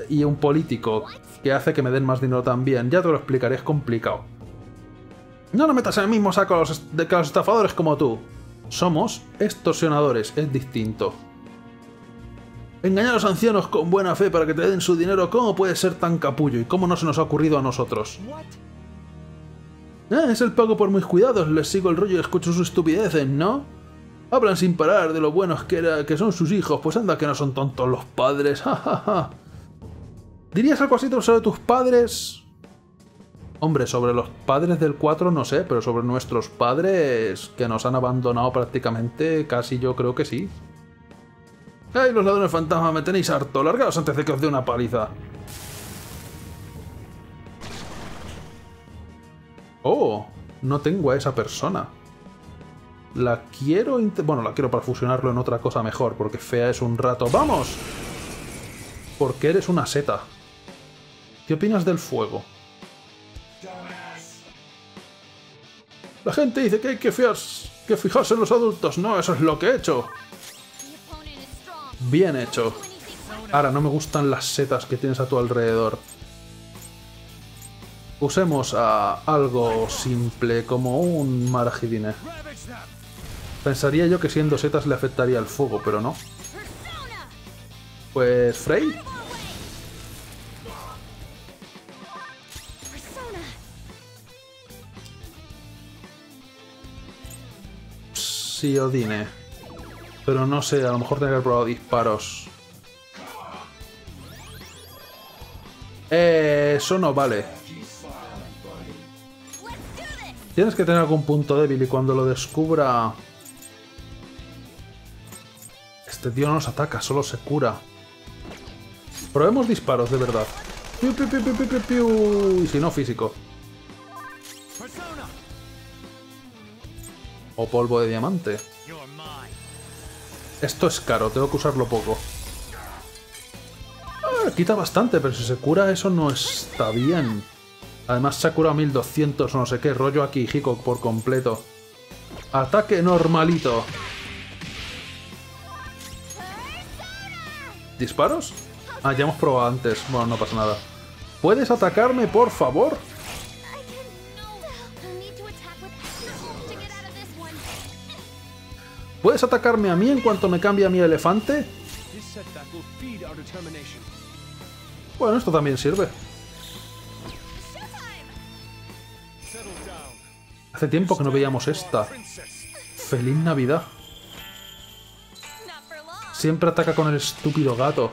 Y un político que hace que me den más dinero también. Ya te lo explicaré, es complicado. No nos metas en el mismo saco a los estafadores como tú. Somos extorsionadores, es distinto. Engañar a los ancianos con buena fe para que te den su dinero. ¿Cómo puede ser tan capullo? ¿Y cómo no se nos ha ocurrido a nosotros? Es el pago por mis cuidados. Les sigo el rollo y escucho sus estupideces, ¿no? Hablan sin parar de lo buenos que son sus hijos. Pues anda que no son tontos los padres. Ja, ja, ja. ¿Dirías algo así sobre tus padres? Hombre, sobre los padres del 4 no sé, pero sobre nuestros padres que nos han abandonado prácticamente, casi yo creo que sí. ¡Ay, los ladrones fantasma, me tenéis harto! ¡Largaos antes de que os dé una paliza! ¡Oh! No tengo a esa persona. La quiero... bueno, la quiero para fusionarlo en otra cosa mejor, porque fea es un rato. ¡Vamos! Porque eres una seta. ¿Qué opinas del fuego? La gente dice que hay que fijarse en los adultos. No, eso es lo que he hecho. Bien hecho. Ahora, no me gustan las setas que tienes a tu alrededor. Usemos a algo simple, como un marajidine. Pensaría yo que siendo setas le afectaría el fuego, pero no. Pues... Frey. Psiodine. Pero no sé, a lo mejor tengo que haber probado disparos. Eso no vale. Tienes que tener algún punto débil y cuando lo descubra... Este tío no nos ataca, solo se cura. Probemos disparos, de verdad. Piu, piu, piu, piu, piu, piu. Y si no, físico. O polvo de diamante. Esto es caro, tengo que usarlo poco. Ah, quita bastante, pero si se cura eso no está bien. Además se ha curado 1200 no sé qué rollo aquí, Hiko, por completo. Ataque normalito. ¿Disparos? Ah, ya hemos probado antes. Bueno, no pasa nada. ¿Puedes atacarme, por favor? ¿Puedes atacarme a mí en cuanto me cambie a mi elefante? Bueno, esto también sirve. Hace tiempo que no veíamos esta. ¡Feliz Navidad! Siempre ataca con el estúpido gato.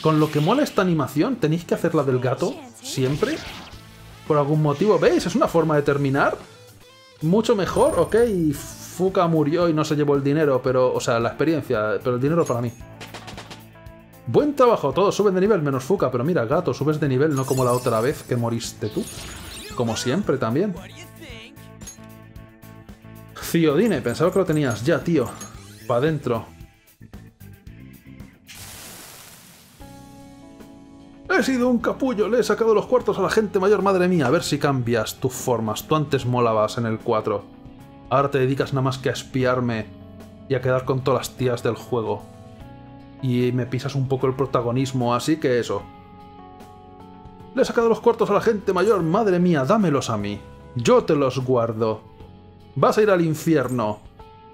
Con lo que mola esta animación, tenéis que hacer la del gato siempre. Por algún motivo. ¿Veis? Es una forma de terminar. Mucho mejor. Ok, Fuka murió y no se llevó el dinero, pero... O sea, la experiencia, pero el dinero para mí. Buen trabajo. Todos suben de nivel, menos Fuka. Pero mira, gato, subes de nivel, no como la otra vez que moriste tú. Como siempre, también. Ciodine, pensaba que lo tenías ya, tío. Pa' adentro. He sido un capullo, le he sacado los cuartos a la gente mayor, madre mía. A ver si cambias tus formas. Tú antes molabas en el 4. Ahora te dedicas nada más que a espiarme y a quedar con todas las tías del juego. Y me pisas un poco el protagonismo, así que eso. Le he sacado los cuartos a la gente mayor, madre mía, dámelos a mí. Yo te los guardo. Vas a ir al infierno.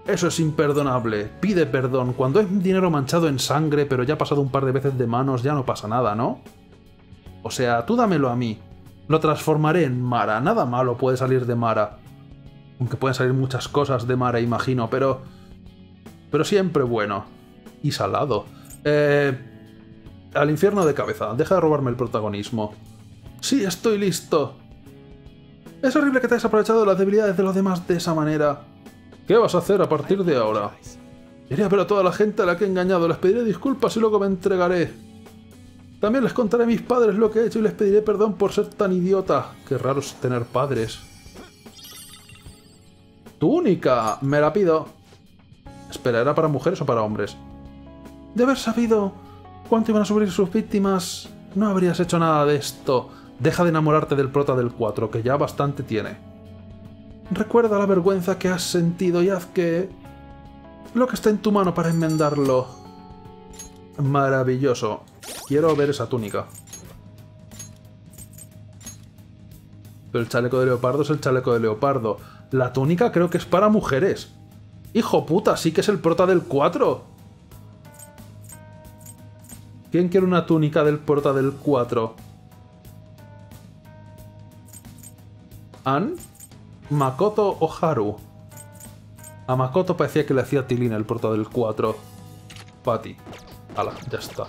Eso es imperdonable. Pide perdón. Cuando es dinero manchado en sangre, pero ya ha pasado un par de veces de manos, ya no pasa nada, ¿no? O sea, tú dámelo a mí. Lo transformaré en Mara. Nada malo puede salir de Mara. Aunque pueden salir muchas cosas de Mara, imagino, pero... Pero siempre bueno. Y salado. Al infierno de cabeza. Deja de robarme el protagonismo. ¡Sí, estoy listo! Es horrible que te hayas aprovechado de las debilidades de los demás de esa manera. ¿Qué vas a hacer a partir de ahora? Iré a ver a toda la gente a la que he engañado. Les pediré disculpas y luego me entregaré. También les contaré a mis padres lo que he hecho y les pediré perdón por ser tan idiota. Qué raro es tener padres. ¡Túnica! Me la pido. Espera, ¿era para mujeres o para hombres? De haber sabido cuánto iban a sufrir sus víctimas, no habrías hecho nada de esto. Deja de enamorarte del prota del 4, que ya bastante tiene. Recuerda la vergüenza que has sentido y haz que... lo que está en tu mano para enmendarlo. Maravilloso. Quiero ver esa túnica. Pero el chaleco de leopardo es el chaleco de leopardo. La túnica creo que es para mujeres. ¡Hijo puta! ¡Sí que es el prota del 4! ¿Quién quiere una túnica del prota del 4? ¿An? Makoto Oharu. A Makoto parecía que le hacía tilín el prota del 4. Pati. Ala, ya está.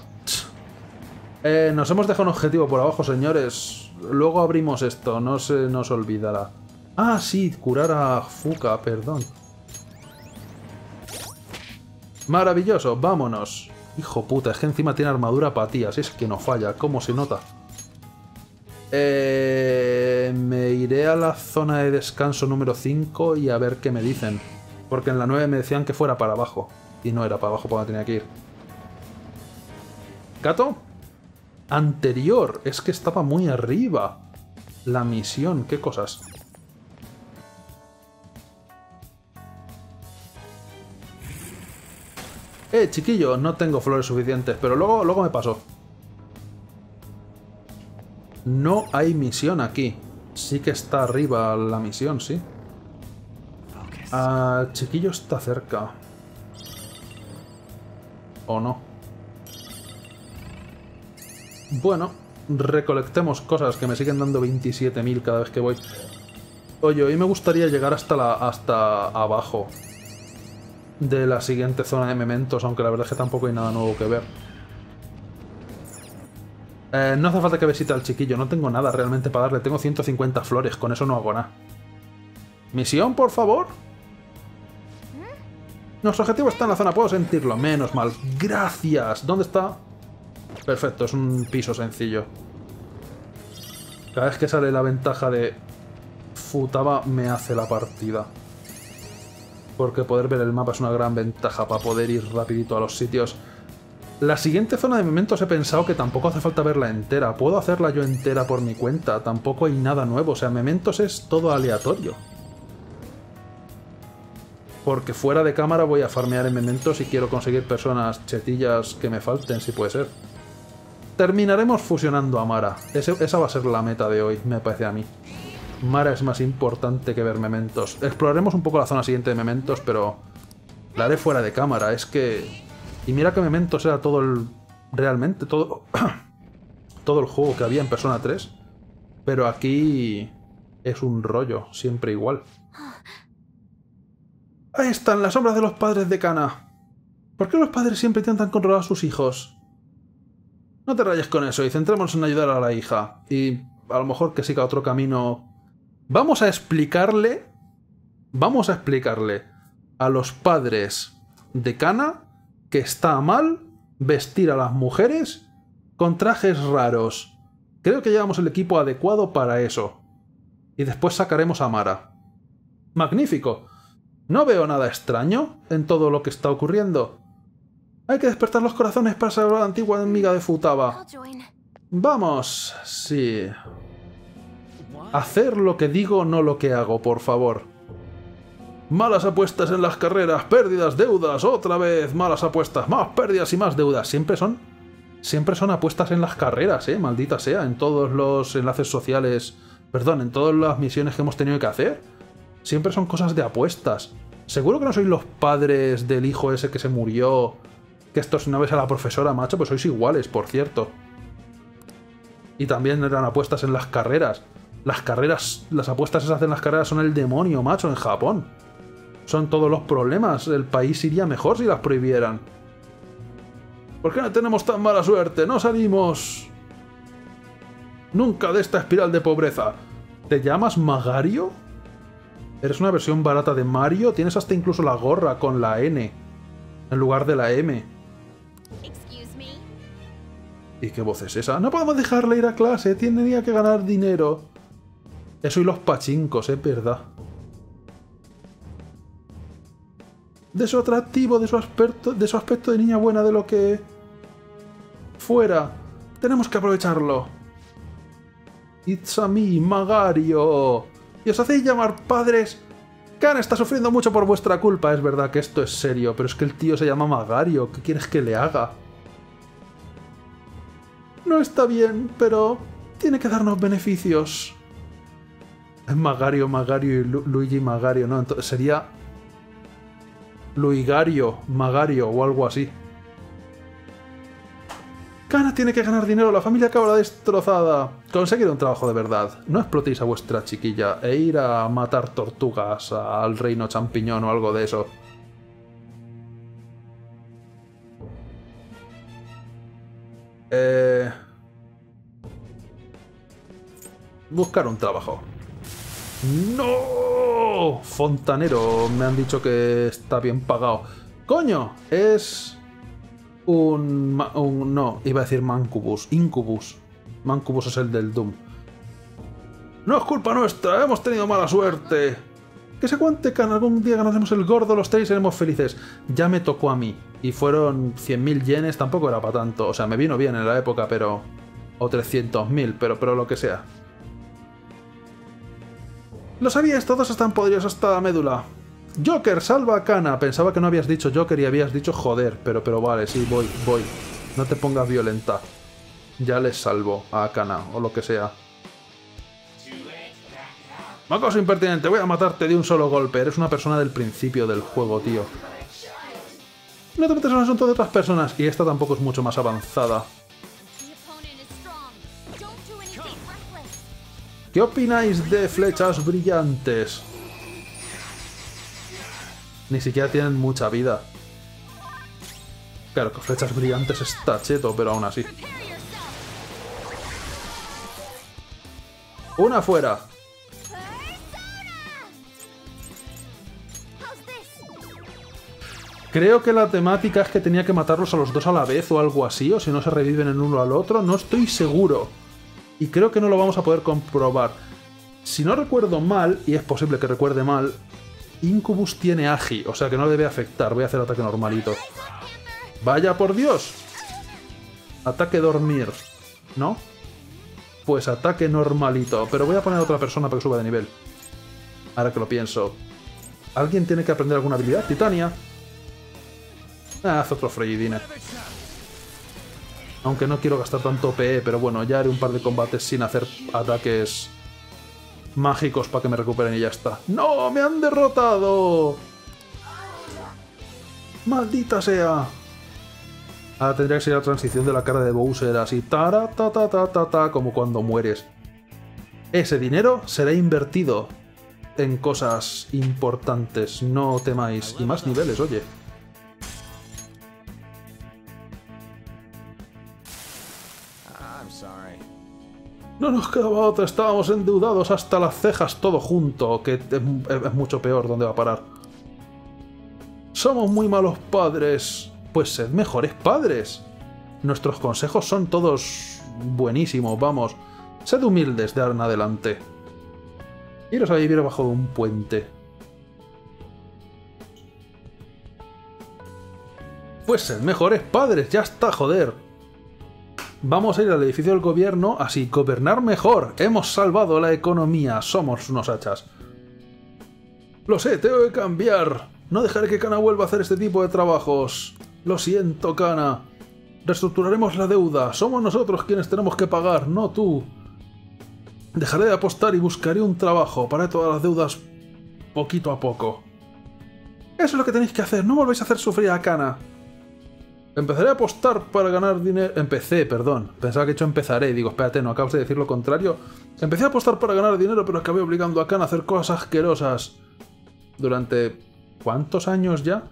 Nos hemos dejado un objetivo por abajo, señores. Luego abrimos esto, no se nos olvidará. Ah, sí, curar a Fuka, perdón. Maravilloso, vámonos. Hijo puta, es que encima tiene armadura Pati, así es que no falla, ¿cómo se nota? Me iré a la zona de descanso número 5 y a ver qué me dicen. Porque en la 9 me decían que fuera para abajo. Y no era para abajo cuando tenía que ir. ¿Gato? Anterior. Es que estaba muy arriba. La misión. Qué cosas. Chiquillo. No tengo flores suficientes. Pero luego me pasó. No hay misión aquí. Sí que está arriba la misión, sí. Ah, chiquillo está cerca. ¿O no? Bueno, recolectemos cosas que me siguen dando 27.000 cada vez que voy. Oye, hoy me gustaría llegar hasta abajo de la siguiente zona de mementos, aunque la verdad es que tampoco hay nada nuevo que ver. No hace falta que visite al chiquillo, no tengo nada realmente para darle. Tengo 150 flores, con eso no hago nada. ¿Misión, por favor? Nuestro objetivo está en la zona, puedo sentirlo. Menos mal, gracias. ¿Dónde está? Perfecto, es un piso sencillo. Cada vez que sale la ventaja de Futaba me hace la partida. porque poder ver el mapa es una gran ventaja para poder ir rapidito a los sitios. La siguiente zona de momentos he pensado que tampoco hace falta verla entera, puedo hacerla yo entera por mi cuenta, tampoco hay nada nuevo, o sea, Mementos es todo aleatorio. Porque fuera de cámara voy a farmear en Mementos y quiero conseguir personas chetillas que me falten, si puede ser. Terminaremos fusionando a Mara. Esa va a ser la meta de hoy, me parece a mí. Mara es más importante que ver Mementos. Exploraremos un poco la zona siguiente de Mementos, pero la haré fuera de cámara. Es que... Y mira que Mementos era todo el... Realmente, todo... todo el juego que había en Persona 3. Pero aquí... es un rollo, siempre igual. Ahí están las obras de los padres de Kana. ¿Por qué los padres siempre intentan controlar a sus hijos? No te rayes con eso y centrémonos en ayudar a la hija. Y a lo mejor que siga otro camino. Vamos a explicarle... Vamos a explicarle a los padres de Kana que está mal vestir a las mujeres con trajes raros. Creo que llevamos el equipo adecuado para eso. Y después sacaremos a Mara. ¡Magnífico! No veo nada extraño en todo lo que está ocurriendo. Hay que despertar los corazones para salvar a la antigua enemiga de Futaba. Vamos, sí. Hacer lo que digo, no lo que hago, por favor. Malas apuestas en las carreras, pérdidas, deudas, otra vez malas apuestas, más pérdidas y más deudas. Siempre son apuestas en las carreras, maldita sea, en todos los enlaces sociales, perdón, en todas las misiones que hemos tenido que hacer. Siempre son cosas de apuestas. ¿Seguro que no sois los padres del hijo ese que se murió? Que esto si no ves a la profesora, macho, pues sois iguales, por cierto. Y también eran apuestas en las carreras. Las apuestas esas en las carreras son el demonio, macho, en Japón. Son todos los problemas. El país iría mejor si las prohibieran. ¿Por qué no tenemos tan mala suerte? ¡No salimos nunca de esta espiral de pobreza! ¿Te llamas Magario? Eres una versión barata de Mario, tienes hasta incluso la gorra con la N en lugar de la M. ¿Y qué voz es esa? No podemos dejarle ir a clase, tendría que ganar dinero. Eso y los pachincos, es verdad. De su atractivo, de su aspecto de niña buena, de lo que... fuera. Tenemos que aprovecharlo. It's a me, Magario. Y os hacéis llamar padres. Kana está sufriendo mucho por vuestra culpa. Es verdad que esto es serio, pero es que el tío se llama Magario. ¿Qué quieres que le haga? No está bien, pero tiene que darnos beneficios. Magario, Magario y Luigi Magario, ¿no? Entonces sería Luigario, Magario o algo así. Kana tiene que ganar dinero, la familia acaba destrozada. Conseguir un trabajo de verdad. No explotéis a vuestra chiquilla e ir a matar tortugas al reino champiñón o algo de eso. Buscar un trabajo. ¡No! Fontanero, me han dicho que está bien pagado. ¡Coño! Es... no, iba a decir Mancubus. Incubus. Mancubus es el del Doom. No es culpa nuestra, hemos tenido mala suerte. Que se cuente que algún día ganaremos el gordo los tres y seremos felices. Ya me tocó a mí. Y fueron 100.000 yenes, tampoco era para tanto. O sea, me vino bien en la época, pero... O 300.000, pero lo que sea. Lo sabías, todos están podridos hasta la médula. Joker, salva a Kana. Pensaba que no habías dicho Joker y habías dicho joder, pero vale, sí, voy. No te pongas violenta. Ya les salvo a Kana, o lo que sea. Macoso impertinente, voy a matarte de un solo golpe. Eres una persona del principio del juego, tío. No te metas en el asunto de otras personas, y esta tampoco es mucho más avanzada. ¿Qué opináis de flechas brillantes? Ni siquiera tienen mucha vida. Claro, que flechas brillantes está cheto, pero aún así. ¡Una fuera! Creo que la temática es que tenía que matarlos a los dos a la vez o algo así, o si no se reviven en uno al otro, no estoy seguro. Y creo que no lo vamos a poder comprobar. Si no recuerdo mal, y es posible que recuerde mal... Incubus tiene Agi, o sea que no le debe afectar. Voy a hacer ataque normalito. ¡Vaya por Dios! Ataque dormir, ¿no? Pues ataque normalito. Pero voy a poner a otra persona para que suba de nivel. Ahora que lo pienso. ¿Alguien tiene que aprender alguna habilidad? Titania. Haz otro Freyidine. Aunque no quiero gastar tanto PE, pero bueno, ya haré un par de combates sin hacer ataques mágicos para que me recuperen y ya está. ¡No! ¡Me han derrotado! ¡Maldita sea! Ahora tendría que ser la transición de la cara de Bowser, así tara, ta, ta, ta, ta, ta, como cuando mueres. Ese dinero será invertido en cosas importantes, no temáis. Y más niveles, oye. No nos quedaba otra, estábamos endeudados hasta las cejas todo junto, que es mucho peor donde va a parar. Somos muy malos padres. Pues sed mejores padres. Nuestros consejos son todos buenísimos, vamos. Sed humildes de ahora en adelante. Iros a vivir bajo de un puente. Pues sed mejores padres, ya está, joder. Vamos a ir al edificio del gobierno, así gobernar mejor. Hemos salvado la economía, somos unos hachas. Lo sé, tengo que cambiar. No dejaré que Kana vuelva a hacer este tipo de trabajos. Lo siento, Kana. Reestructuraremos la deuda. Somos nosotros quienes tenemos que pagar, no tú. Dejaré de apostar y buscaré un trabajo. Paré todas las deudas poquito a poco. Eso es lo que tenéis que hacer. No volvéis a hacer sufrir a Kana. Empezaré a apostar para ganar dinero... Empecé, perdón. Pensaba que he hecho empezaré. Digo, espérate, no acabas de decir lo contrario. Empecé a apostar para ganar dinero, pero acabé obligando a Kana a hacer cosas asquerosas. Durante... ¿cuántos años ya?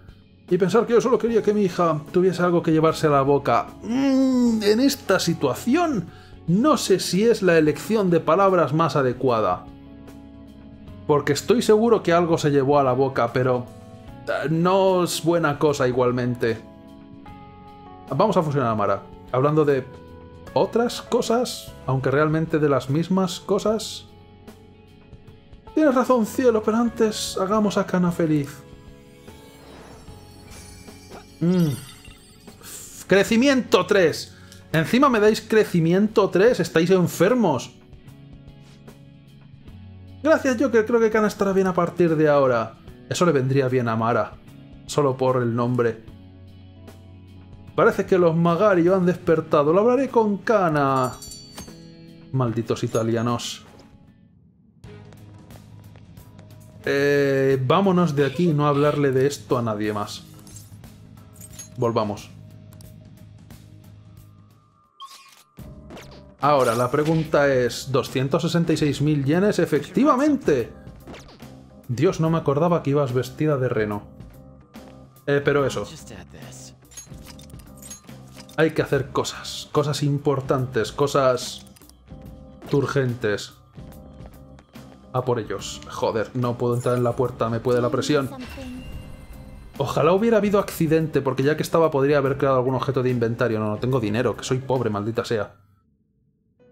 Y pensar que yo solo quería que mi hija tuviese algo que llevarse a la boca. En esta situación, no sé si es la elección de palabras más adecuada. Porque estoy seguro que algo se llevó a la boca, pero... no es buena cosa igualmente. Vamos a fusionar a Mara. Hablando de otras cosas, aunque realmente de las mismas cosas. Tienes razón, cielo, pero antes hagamos a Kana feliz. ¡Crecimiento 3! Encima me dais crecimiento 3, estáis enfermos. Gracias, Joker, creo que Kana estará bien a partir de ahora. Eso le vendría bien a Mara, solo por el nombre. Parece que los Magario han despertado. Lo hablaré con Kana. Malditos italianos. Vámonos de aquí y no hablarle de esto a nadie más. Volvamos. Ahora, la pregunta es... ¿266.000 yenes? ¡Efectivamente! Dios, no me acordaba que ibas vestida de reno. Pero eso... hay que hacer cosas, cosas importantes, cosas urgentes. A por ellos. Joder, no puedo entrar en la puerta, me puede la presión. Ojalá hubiera habido accidente, porque ya que estaba podría haber creado algún objeto de inventario. No, no tengo dinero, que soy pobre, maldita sea.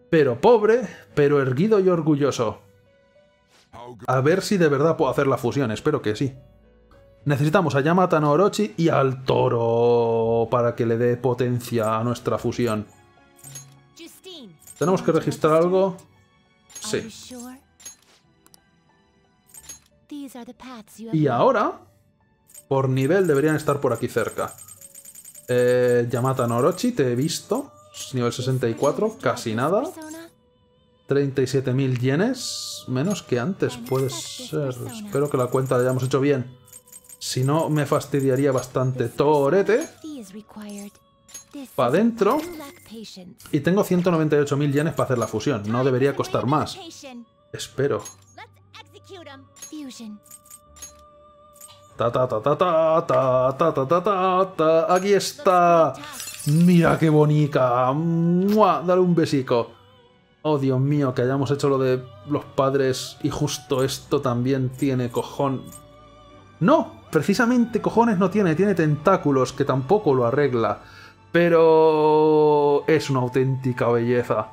Pero pobre, pero erguido y orgulloso. A ver si de verdad puedo hacer la fusión, espero que sí. Necesitamos a Yamata no Orochi y al toro para que le dé potencia a nuestra fusión. ¿Tenemos que registrar algo? Sí. Y ahora, por nivel deberían estar por aquí cerca. Yamata no Orochi, te he visto. Nivel 64, casi nada. 37.000 yenes. Menos que antes, puede ser. Espero que la cuenta la hayamos hecho bien. Si no, me fastidiaría bastante. Torete. Pa' dentro. Y tengo 198.000 yenes para hacer la fusión. No debería costar más. Espero. Ta ta ta ta ta ta ta ta ta ta ta. Aquí está. Mira qué bonita. ¡Mua! Dale un besico. Oh, Dios mío, que hayamos hecho lo de los padres y justo esto también tiene cojón. No, precisamente cojones no tiene, tiene tentáculos, que tampoco lo arregla. Pero... es una auténtica belleza.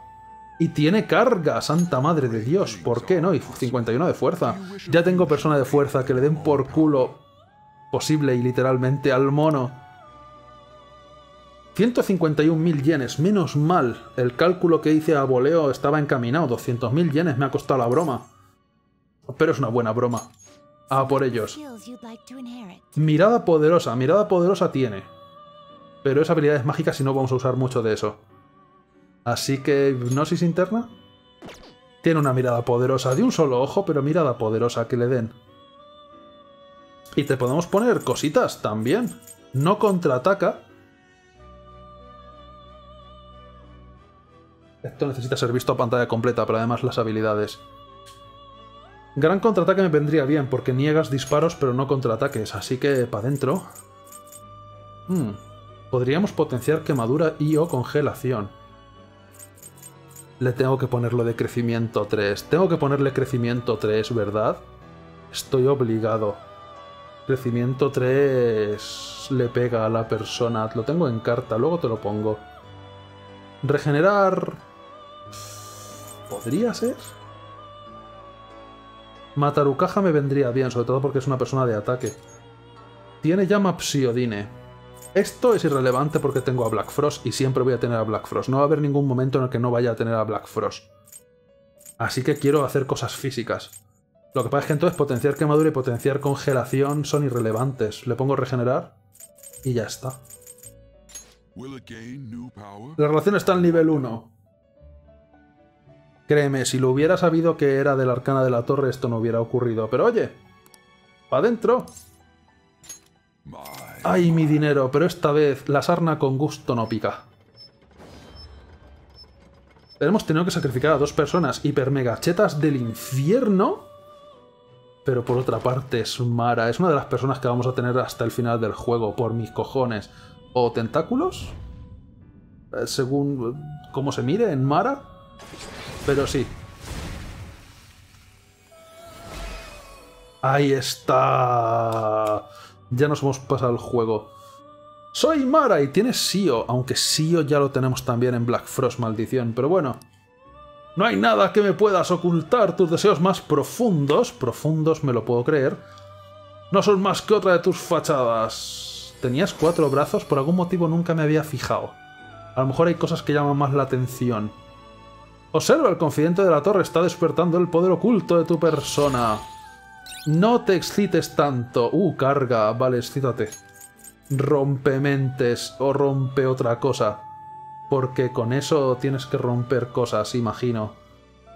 Y tiene carga, santa madre de Dios. ¿Por qué no? Y 51 de fuerza. Ya tengo persona de fuerza, que le den por culo posible y literalmente al mono. 151.000 yenes, menos mal. El cálculo que hice a voleo estaba encaminado. 200.000 yenes me ha costado la broma. Pero es una buena broma. Ah, por ellos. Mirada poderosa tiene. Pero es habilidades mágicas y no vamos a usar mucho de eso. Así que, hipnosis interna. Tiene una mirada poderosa, de un solo ojo, pero mirada poderosa que le den. Y te podemos poner cositas también. No contraataca. Esto necesita ser visto a pantalla completa, pero además las habilidades. Gran contraataque me vendría bien, porque niegas disparos, pero no contraataques. Así que, para adentro. Podríamos potenciar quemadura y o congelación. Le tengo que ponerlo de crecimiento 3. Tengo que ponerle crecimiento 3, ¿verdad? Estoy obligado. Crecimiento 3 le pega a la persona. Lo tengo en carta, luego te lo pongo. Regenerar... ¿podría ser? Matarukaja me vendría bien, sobre todo porque es una persona de ataque. Tiene llama psiodine. Esto es irrelevante porque tengo a Black Frost y siempre voy a tener a Black Frost. No va a haber ningún momento en el que no vaya a tener a Black Frost. Así que quiero hacer cosas físicas. Lo que pasa es que entonces potenciar quemadura y potenciar congelación son irrelevantes. Le pongo regenerar y ya está. La relación está al nivel 1. Créeme, si lo hubiera sabido que era del Arcana de la Torre, esto no hubiera ocurrido. Pero oye, para adentro. ¡Ay, mi dinero! Pero esta vez la sarna con gusto no pica. Hemos tenido que sacrificar a dos personas hipermegachetas del infierno. Pero por otra parte, Smara es una de las personas que vamos a tener hasta el final del juego, por mis cojones. ¿O tentáculos? Según cómo se mire en Mara. Pero sí. ¡Ahí está! Ya nos hemos pasado el juego. Soy Mara y tienes Sio, aunque Sio ya lo tenemos también en Black Frost, maldición, pero bueno. No hay nada que me puedas ocultar, tus deseos más profundos, me lo puedo creer, no son más que otra de tus fachadas. Tenías 4 brazos, por algún motivo nunca me había fijado. A lo mejor hay cosas que llaman más la atención. Observa, el confidente de la torre está despertando el poder oculto de tu persona. No te excites tanto. Carga. Vale, excítate. Rompementes o rompe otra cosa. Porque con eso tienes que romper cosas, imagino.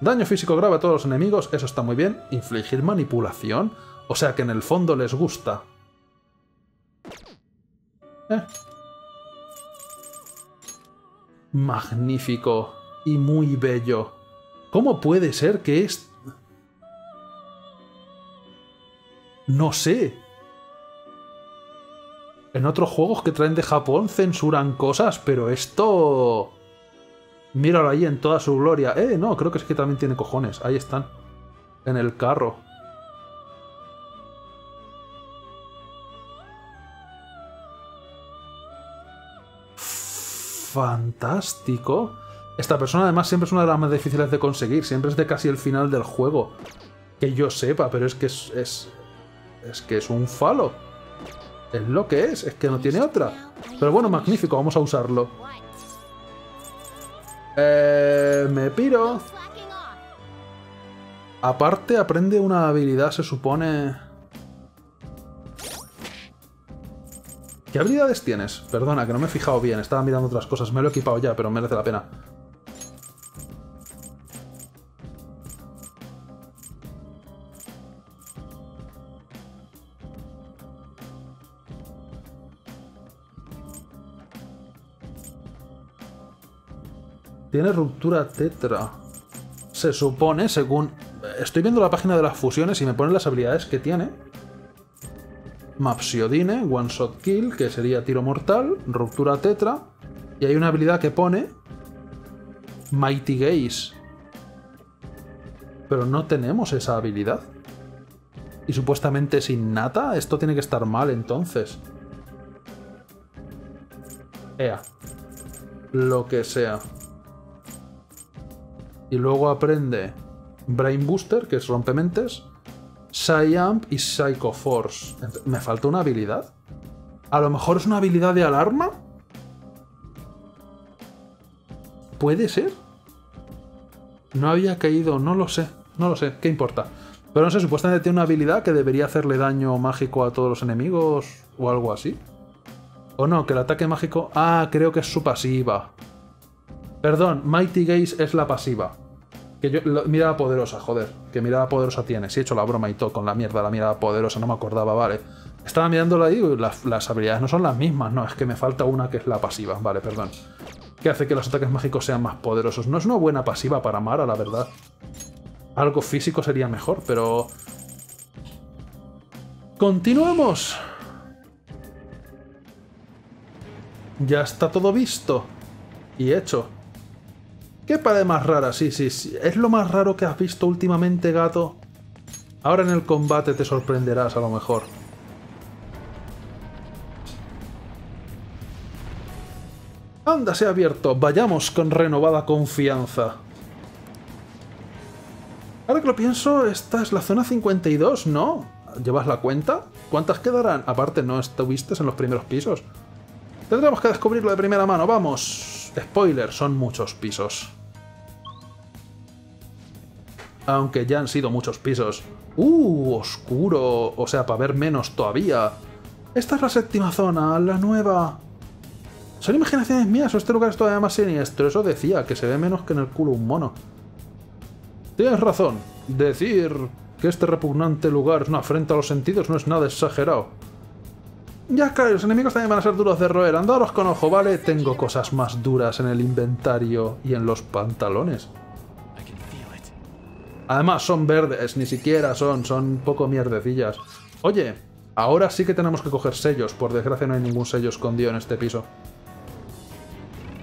Daño físico grave a todos los enemigos. Eso está muy bien. Infligir manipulación. O sea que en el fondo les gusta. Magnífico. Y muy bello. ¿Cómo puede ser que esto? No sé. En otros juegos que traen de Japón censuran cosas, pero esto... míralo ahí en toda su gloria. No, creo que es que también tiene cojones. Ahí están. En el carro. Fantástico. Esta persona además siempre es una de las más difíciles de conseguir. Siempre es de casi el final del juego. Que yo sepa, pero es que es un falo. Es lo que es que no tiene otra. Pero bueno, magnífico, vamos a usarlo. Me piro. Aparte, aprende una habilidad, se supone. ¿Qué habilidades tienes? Perdona, que no me he fijado bien, estaba mirando otras cosas. Me lo he equipado ya, pero merece la pena. Tiene ruptura tetra. Se supone, según... estoy viendo la página de las fusiones y me ponen las habilidades que tiene. Mapsiodine, One Shot Kill, que sería tiro mortal, ruptura tetra. Y hay una habilidad que pone... Mighty Gaze. Pero no tenemos esa habilidad. Y supuestamente es innata. Esto tiene que estar mal, entonces. Lo que sea. Y luego aprende Brain Booster, que es rompementes, Psyamp y Psycho Force. ¿Me falta una habilidad? ¿A lo mejor es una habilidad de alarma? ¿Puede ser? No había caído, no lo sé. No lo sé, ¿qué importa? Pero no sé, supuestamente tiene una habilidad que debería hacerle daño mágico a todos los enemigos o algo así. O no, que el ataque mágico... Ah, creo que es su pasiva. Perdón, Mighty Gaze es la pasiva. Que yo... mirada poderosa, joder. ¿Qué mirada poderosa tiene? Sí, he hecho la broma y todo con la mierda, la mirada poderosa, no me acordaba, vale. Estaba mirándola y digo, las habilidades no son las mismas, no, es que me falta una que es la pasiva, vale, perdón. Que hace que los ataques mágicos sean más poderosos. No es una buena pasiva para Mara, la verdad. Algo físico sería mejor, pero... ¡Continuamos! Ya está todo visto. Y hecho. ¿Qué pared más rara? Sí. ¿Es lo más raro que has visto últimamente, gato? Ahora en el combate te sorprenderás, a lo mejor. ¡Anda, se ha abierto! Vayamos con renovada confianza. Ahora que lo pienso, esta es la zona 52, ¿no? ¿Llevas la cuenta? ¿Cuántas quedarán? Aparte, no estuviste en los primeros pisos. Tendremos que descubrirlo de primera mano, vamos. Spoiler, son muchos pisos. Aunque ya han sido muchos pisos. Oscuro. O sea, para ver menos todavía. Esta es la séptima zona, la nueva. ¿Son imaginaciones mías o este lugar es todavía más siniestro? Eso decía, que se ve menos que en el culo un mono. Tienes razón. Decir que este repugnante lugar es una afrenta a los sentidos no es nada exagerado. Ya, claro, los enemigos también van a ser duros de roer. Andaros con ojo, ¿vale? Tengo cosas más duras en el inventario y en los pantalones. Además, son verdes, ni siquiera son un poco mierdecillas. Oye, ahora sí que tenemos que coger sellos. Por desgracia no hay ningún sello escondido en este piso.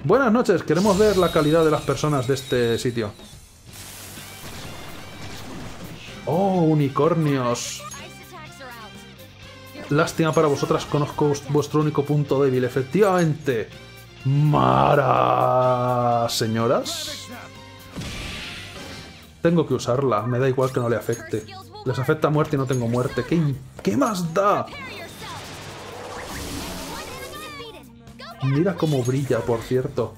Buenas noches, queremos ver la calidad de las personas de este sitio. ¡Oh, unicornios! Lástima para vosotras, conozco vuestro único punto débil. Efectivamente, Mara, señoras. Tengo que usarla, me da igual que no le afecte. Les afecta muerte y no tengo muerte. ¿Qué más da? Mira cómo brilla, por cierto.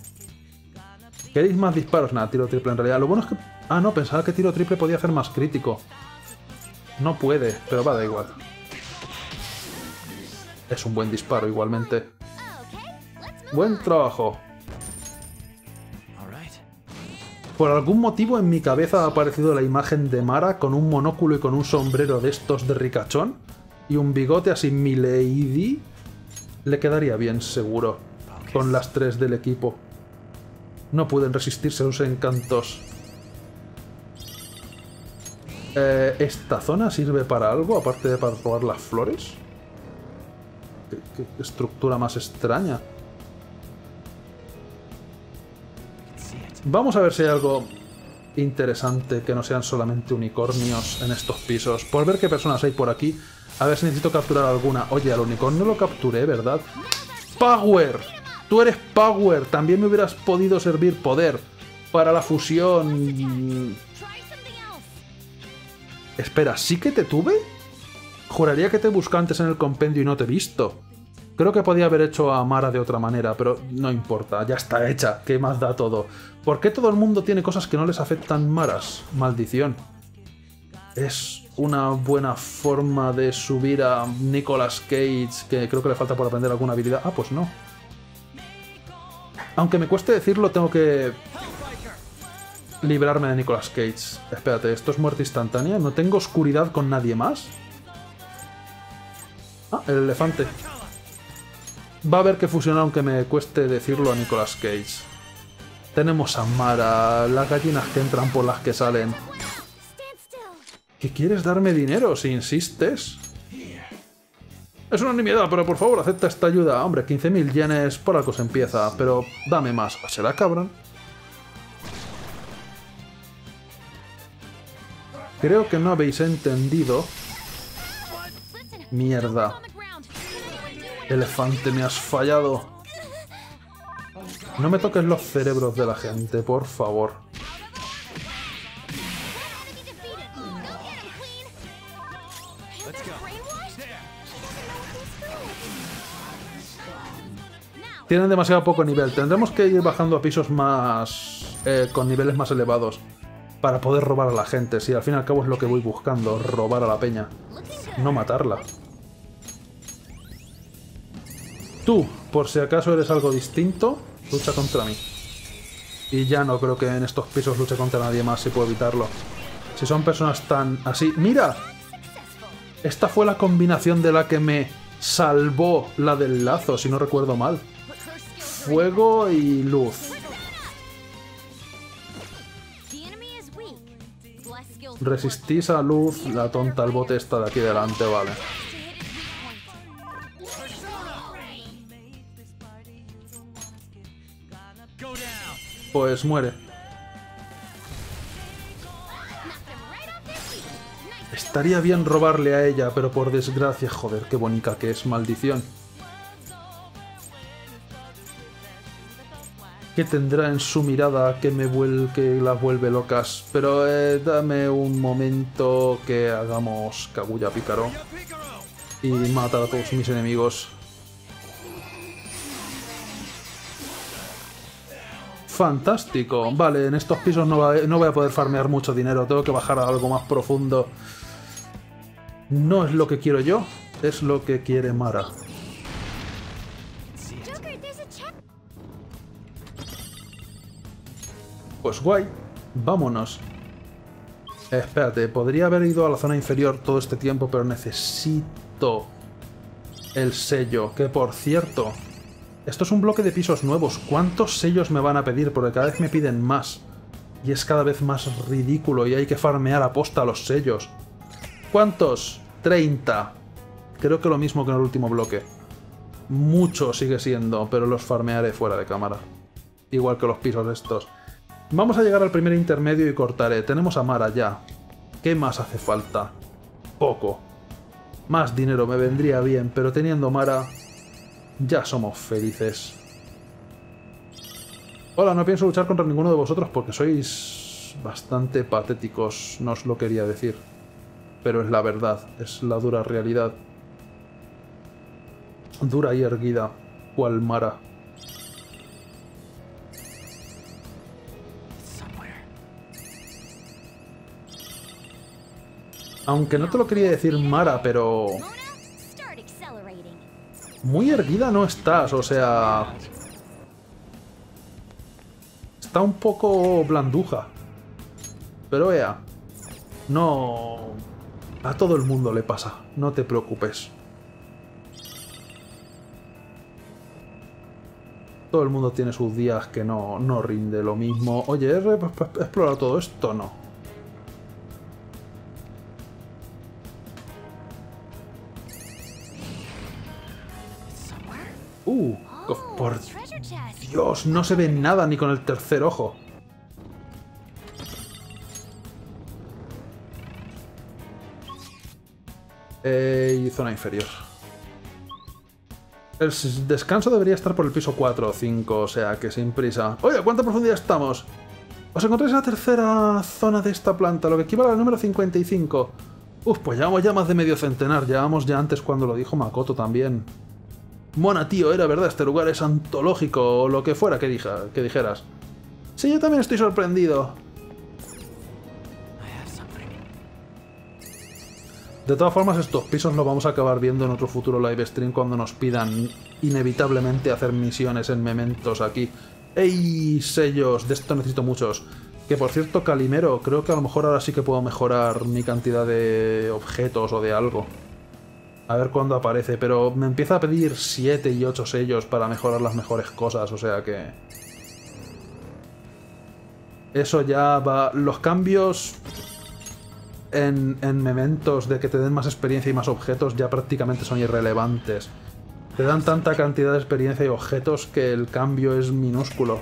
¿Queréis más disparos? Nada, tiro triple en realidad. Lo bueno es que... Ah, no, pensaba que tiro triple podía hacer más crítico. No puede, pero va, da igual. Es un buen disparo igualmente. Buen trabajo. Por algún motivo en mi cabeza ha aparecido la imagen de Mara con un monóculo y con un sombrero de estos de ricachón y un bigote así, mi lady. Le quedaría bien, seguro, con las tres del equipo. No pueden resistirse a sus encantos. ¿Esta zona sirve para algo, aparte de para robar las flores? ¿Qué estructura más extraña? Vamos a ver si hay algo interesante que no sean solamente unicornios en estos pisos. Por ver qué personas hay por aquí. A ver si necesito capturar alguna. Oye, al unicornio lo capturé, ¿verdad? ¡Power! ¡Tú eres Power! También me hubieras podido servir poder para la fusión... Espera, ¿sí que te tuve? Juraría que te busqué antes en el compendio y no te he visto. Creo que podía haber hecho a Mara de otra manera, pero no importa, ya está hecha, ¿qué más da todo? ¿Por qué todo el mundo tiene cosas que no les afectan Maras? Maldición. Es una buena forma de subir a Nicolas Cage, que creo que le falta por aprender alguna habilidad. Ah, pues no. Aunque me cueste decirlo, tengo que... librarme de Nicolas Cage. Espérate, ¿esto es muerte instantánea? ¿No tengo oscuridad con nadie más? Ah, el elefante. Va a haber que fusionar, aunque me cueste decirlo, a Nicolas Cage. Tenemos a Mara, las gallinas que entran por las que salen. ¿Qué quieres darme dinero si insistes? Es una nimiedad, pero por favor acepta esta ayuda. Hombre, 15.000 yenes, por algo se empieza, pero dame más. ¿Será cabrón? Creo que no habéis entendido. Mierda. Elefante, me has fallado. No me toques los cerebros de la gente, por favor. Tienen demasiado poco nivel. Tendremos que ir bajando a pisos más... con niveles más elevados. Para poder robar a la gente. Sí, al fin y al cabo es lo que voy buscando. Robar a la peña. No matarla. Tú, por si acaso eres algo distinto, lucha contra mí. Y ya no creo que en estos pisos luche contra nadie más si puedo evitarlo. Si son personas tan así... ¡Mira! Esta fue la combinación de la que me salvó la del lazo, si no recuerdo mal. Fuego y luz. Resistís a luz, la tonta al bote esta de aquí delante, vale. Pues muere. Estaría bien robarle a ella, pero por desgracia... Joder, qué bonita que es, maldición. ¿Qué tendrá en su mirada que las vuelve locas? Pero dame un momento que hagamos Kaguya Pícaro. Y mata a todos mis enemigos. Fantástico. Vale, en estos pisos no voy a poder farmear mucho dinero. Tengo que bajar a algo más profundo. No es lo que quiero yo, es lo que quiere Mara. Pues guay. Vámonos. Espérate, podría haber ido a la zona inferior todo este tiempo, pero necesito el sello. Que por cierto... Esto es un bloque de pisos nuevos. ¿Cuántos sellos me van a pedir? Porque cada vez me piden más. Y es cada vez más ridículo y hay que farmear aposta los sellos. ¿Cuántos? 30. Creo que lo mismo que en el último bloque. Mucho sigue siendo, pero los farmearé fuera de cámara. Igual que los pisos estos. Vamos a llegar al primer intermedio y cortaré. Tenemos a Mara ya. ¿Qué más hace falta? Poco. Más dinero me vendría bien, pero teniendo Mara... Ya somos felices. Hola, no pienso luchar contra ninguno de vosotros porque sois bastante patéticos. No os lo quería decir. Pero es la verdad, es la dura realidad. Dura y erguida, cual Mara. Aunque no te lo quería decir Mara, pero... Muy erguida no estás, o sea... Está un poco blanduja. Pero vea... No... A todo el mundo le pasa, no te preocupes. Todo el mundo tiene sus días que no rinde lo mismo. Oye, ¿he explorado todo esto? No. Por Dios, no se ve nada ni con el tercer ojo. Y zona inferior. El descanso debería estar por el piso 4 o 5, o sea que sin prisa. Oye, ¿cuánta profundidad estamos? Os encontráis en la tercera zona de esta planta, lo que equivale al número 55. Uf, pues llevamos ya más de medio centenar. Llevamos ya antes cuando lo dijo Makoto también. Mona, tío, era verdad, este lugar es antológico, o lo que fuera que dijeras. Sí, yo también estoy sorprendido. De todas formas, estos pisos los vamos a acabar viendo en otro futuro live stream cuando nos pidan inevitablemente hacer misiones en mementos aquí. ¡Ey! Sellos, de esto necesito muchos. Que por cierto, Calimero, creo que a lo mejor ahora sí que puedo mejorar mi cantidad de objetos o de algo. A ver cuándo aparece, pero me empieza a pedir 7 y 8 sellos para mejorar las mejores cosas, o sea que... Eso ya va... Los cambios en mementos de que te den más experiencia y más objetos ya prácticamente son irrelevantes. Te dan tanta cantidad de experiencia y objetos que el cambio es minúsculo.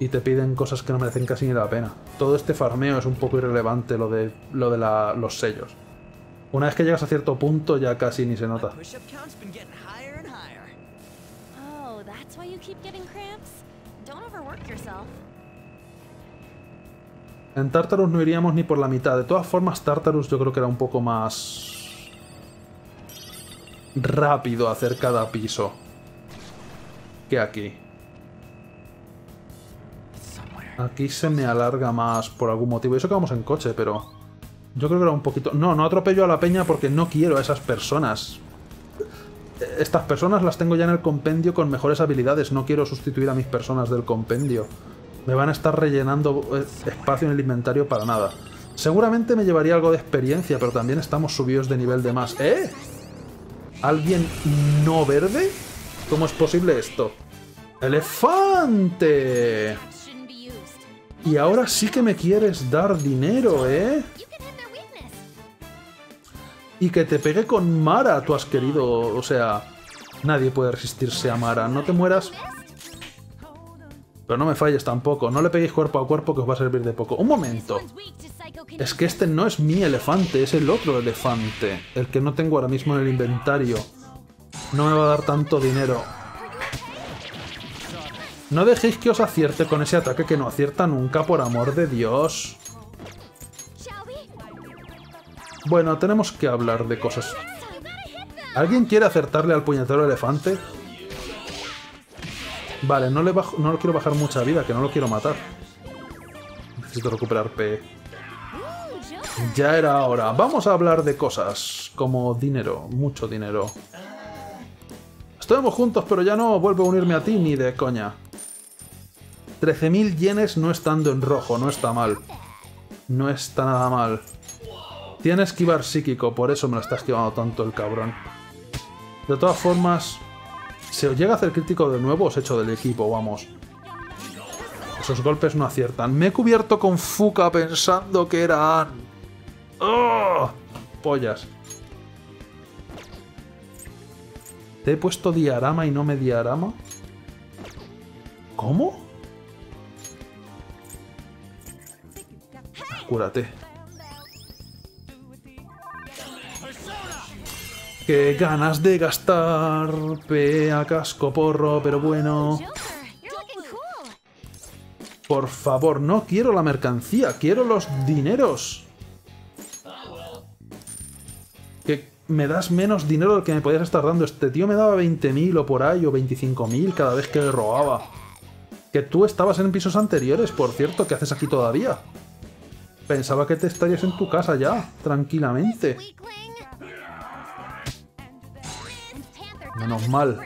Y te piden cosas que no merecen casi ni la pena. Todo este farmeo es un poco irrelevante, los sellos. Una vez que llegas a cierto punto ya casi ni se nota. En Tartarus no iríamos ni por la mitad. De todas formas, Tartarus yo creo que era un poco más... rápido hacer cada piso. que aquí. Aquí se me alarga más por algún motivo. Y eso que vamos en coche, pero... yo creo que era un poquito... No, no atropello a la peña porque no quiero a esas personas. Estas personas las tengo ya en el compendio con mejores habilidades. No quiero sustituir a mis personas del compendio. Me van a estar rellenando espacio en el inventario para nada. Seguramente me llevaría algo de experiencia, pero también estamos subidos de nivel de más. ¿Eh? ¿Alguien no verde? ¿Cómo es posible esto? ¡Elefante! Y ahora sí que me quieres dar dinero, ¿eh? Y que te pegue con Mara, tú has querido... O sea, nadie puede resistirse a Mara. No te mueras... Pero no me falles tampoco. No le peguéis cuerpo a cuerpo, que os va a servir de poco. ¡Un momento! Es que este no es mi elefante, es el otro elefante. El que no tengo ahora mismo en el inventario. No me va a dar tanto dinero. No dejéis que os acierte con ese ataque que no acierta nunca, por amor de Dios. Bueno, tenemos que hablar de cosas. ¿Alguien quiere acertarle al puñetero elefante? Vale, no le quiero bajar mucha vida, que no lo quiero matar. Necesito recuperar PE. Ya era hora. Vamos a hablar de cosas. Como dinero, mucho dinero. Estuvimos juntos, pero ya no vuelvo a unirme a ti ni de coña. 13.000 yenes no estando en rojo, no está mal. No está nada mal. Tiene esquivar psíquico, por eso me lo está esquivando tanto el cabrón. De todas formas... si os llega a hacer crítico de nuevo, os echo del equipo, vamos. Esos golpes no aciertan. Me he cubierto con Fuca pensando que eran... ¡Oh! Pollas. ¿Te he puesto diarama y no me diarama? ¿Cómo? Cúrate. ¡Qué ganas de gastar! Pea, casco, porro, pero bueno... Por favor, no quiero la mercancía, quiero los dineros. Que me das menos dinero del que me podías estar dando. Este tío me daba 20.000 o por ahí, o 25.000 cada vez que le robaba. Que tú estabas en pisos anteriores, por cierto, ¿qué haces aquí todavía? Pensaba que te estarías en tu casa ya, tranquilamente. Menos mal.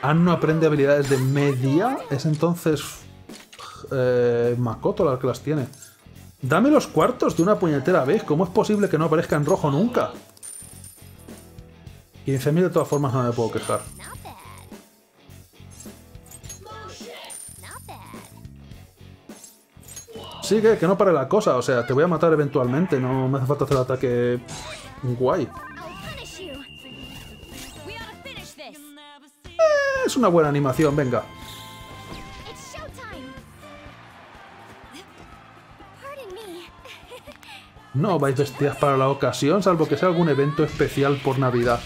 Ann no aprende habilidades de media. Es entonces... Makoto la que las tiene. Dame los cuartos de una puñetera vez. ¿Cómo es posible que no aparezca en rojo nunca? 15.000 de todas formas no me puedo quejar. Sí, que no pare la cosa, o sea, te voy a matar eventualmente, no me hace falta hacer ataque guay. Es una buena animación, venga. No vais vestidas para la ocasión, salvo que sea algún evento especial por Navidad.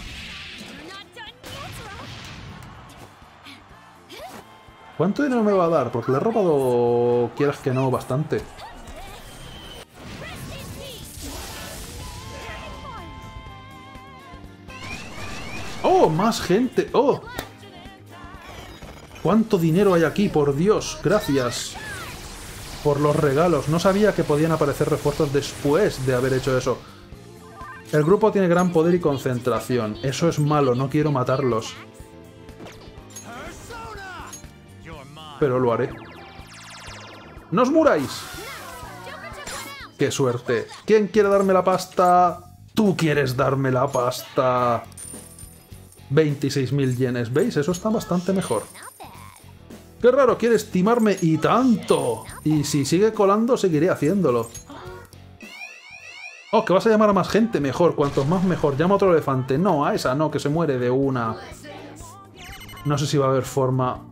¿Cuánto dinero me va a dar? Porque le he robado, quieras que no, bastante. ¡Oh! ¡Más gente! ¡Oh! ¿Cuánto dinero hay aquí? ¡Por Dios! ¡Gracias! Por los regalos. No sabía que podían aparecer refuerzos después de haber hecho eso. El grupo tiene gran poder y concentración. Eso es malo. No quiero matarlos. Pero lo haré. ¡No os muráis! ¡Qué suerte! ¿Quién quiere darme la pasta? ¡Tú quieres darme la pasta! 26.000 yenes, ¿veis? Eso está bastante mejor. ¡Qué raro! ¡Quiere estimarme y tanto! Y si sigue colando, seguiré haciéndolo. ¡Oh! Que vas a llamar a más gente, mejor. Cuantos más, mejor. Llama a otro elefante. No, a esa no, que se muere de una. No sé si va a haber forma...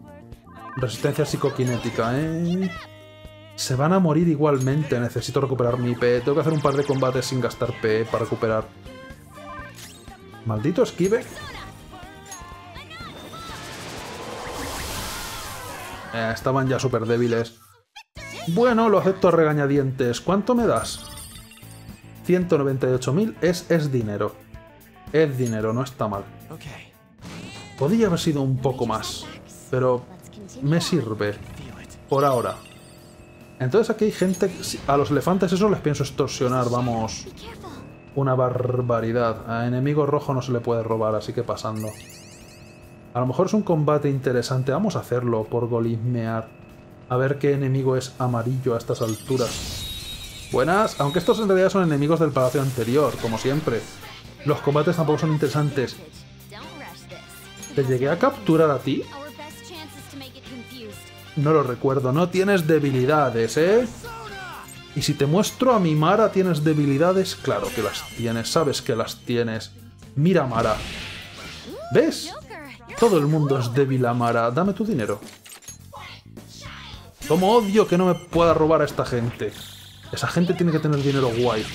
Resistencia psicoquinética, ¿eh? Se van a morir igualmente. Necesito recuperar mi PE. Tengo que hacer un par de combates sin gastar PE para recuperar. Maldito esquive. Estaban ya súper débiles. Bueno, lo acepto a regañadientes. ¿Cuánto me das? 198.000 es dinero. Es dinero, no está mal. Podría haber sido un poco más, pero me sirve por ahora. Entonces aquí hay gente... A los elefantes eso les pienso extorsionar, vamos. Una barbaridad. A enemigo rojo no se le puede robar, así que pasando. A lo mejor es un combate interesante. Vamos a hacerlo por golismear. A ver qué enemigo es amarillo a estas alturas. Buenas. Aunque estos en realidad son enemigos del palacio anterior, como siempre. Los combates tampoco son interesantes. ¿Te llegué a capturar a ti? No lo recuerdo. No tienes debilidades, ¿eh? Y si te muestro a mi Mara, ¿tienes debilidades? Claro que las tienes. Sabes que las tienes. Mira, Mara. ¿Ves? Todo el mundo es débil a Mara. Dame tu dinero. Como odio que no me pueda robar a esta gente. Esa gente tiene que tener dinero guay.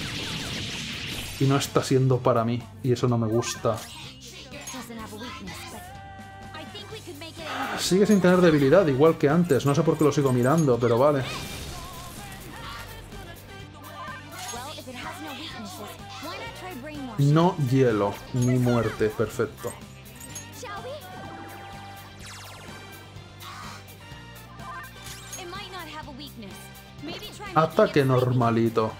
Y no está siendo para mí. Y eso no me gusta. Sigue sin tener debilidad, igual que antes. No sé por qué lo sigo mirando, pero vale. No hielo, ni muerte. Perfecto. Ataque normalito.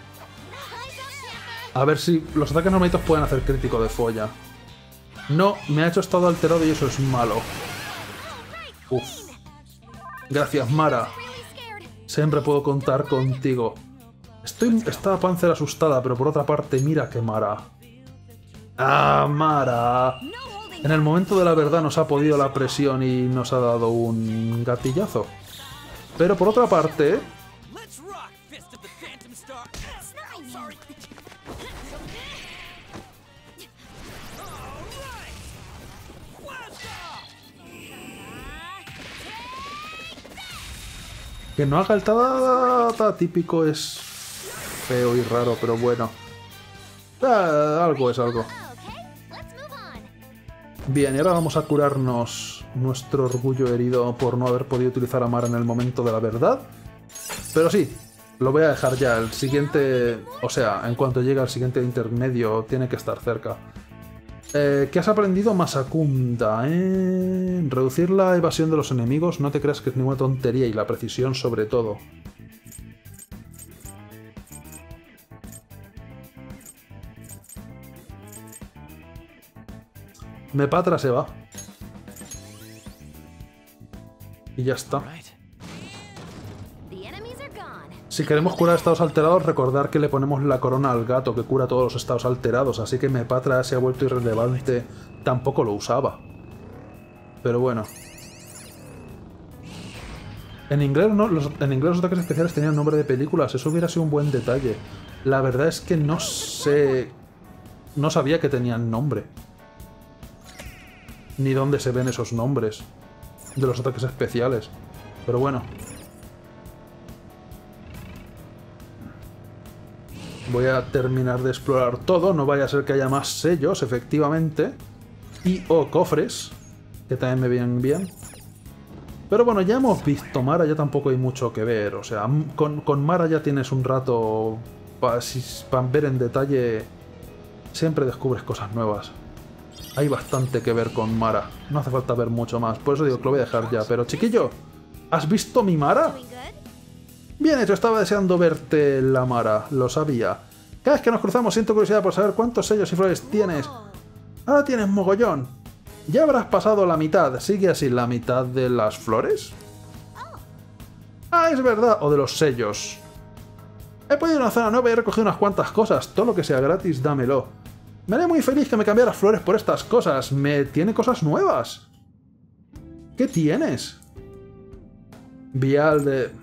A ver si los ataques normalitos pueden hacer crítico de folla. No, me ha hecho estado alterado y eso es malo. Uf. Gracias, Mara. Siempre puedo contar contigo. Está Panzer asustada, pero por otra parte, mira que Mara. ¡Ah, Mara! En el momento de la verdad nos ha podido la presión y nos ha dado un gatillazo. Pero por otra parte... Que no haga el ta-ta típico es feo y raro, pero bueno. Algo es algo. Bien, y ahora vamos a curarnos nuestro orgullo herido por no haber podido utilizar a Mara en el momento de la verdad. Pero sí, lo voy a dejar ya. El siguiente... O sea, en cuanto llegue al siguiente intermedio, tiene que estar cerca. ¿Qué has aprendido, Masakunda? Reducir la evasión de los enemigos, no te creas que es ninguna tontería, y la precisión sobre todo. Mepatra se va. Y ya está. Si queremos curar estados alterados, recordar que le ponemos la corona al gato, que cura todos los estados alterados, así que Mepatra se ha vuelto irrelevante. Tampoco lo usaba. Pero bueno. En inglés, ¿no? En inglés los ataques especiales tenían nombre de películas, eso hubiera sido un buen detalle. La verdad es que no sé... No sabía que tenían nombre. Ni dónde se ven esos nombres de los ataques especiales. Pero bueno. Voy a terminar de explorar todo, no vaya a ser que haya más sellos, efectivamente. Y o cofres, que también me vienen bien. Pero bueno, ya hemos visto Mara, ya tampoco hay mucho que ver. O sea, con Mara ya tienes un rato para ver en detalle. Siempre descubres cosas nuevas. Hay bastante que ver con Mara. No hace falta ver mucho más, por eso digo que lo voy a dejar ya. Pero chiquillo, ¿has visto mi Mara? Bien hecho, estaba deseando verte, la Mara, lo sabía. Cada vez que nos cruzamos siento curiosidad por saber cuántos sellos y flores tienes. Ahora tienes mogollón. Ya habrás pasado la mitad, sigue así, la mitad de las flores. Ah, es verdad, o de los sellos. He podido ir a una zona nueva y he recogido unas cuantas cosas, todo lo que sea gratis, dámelo. Me haré muy feliz que me cambiaras flores por estas cosas, me tiene cosas nuevas. ¿Qué tienes? Vial de...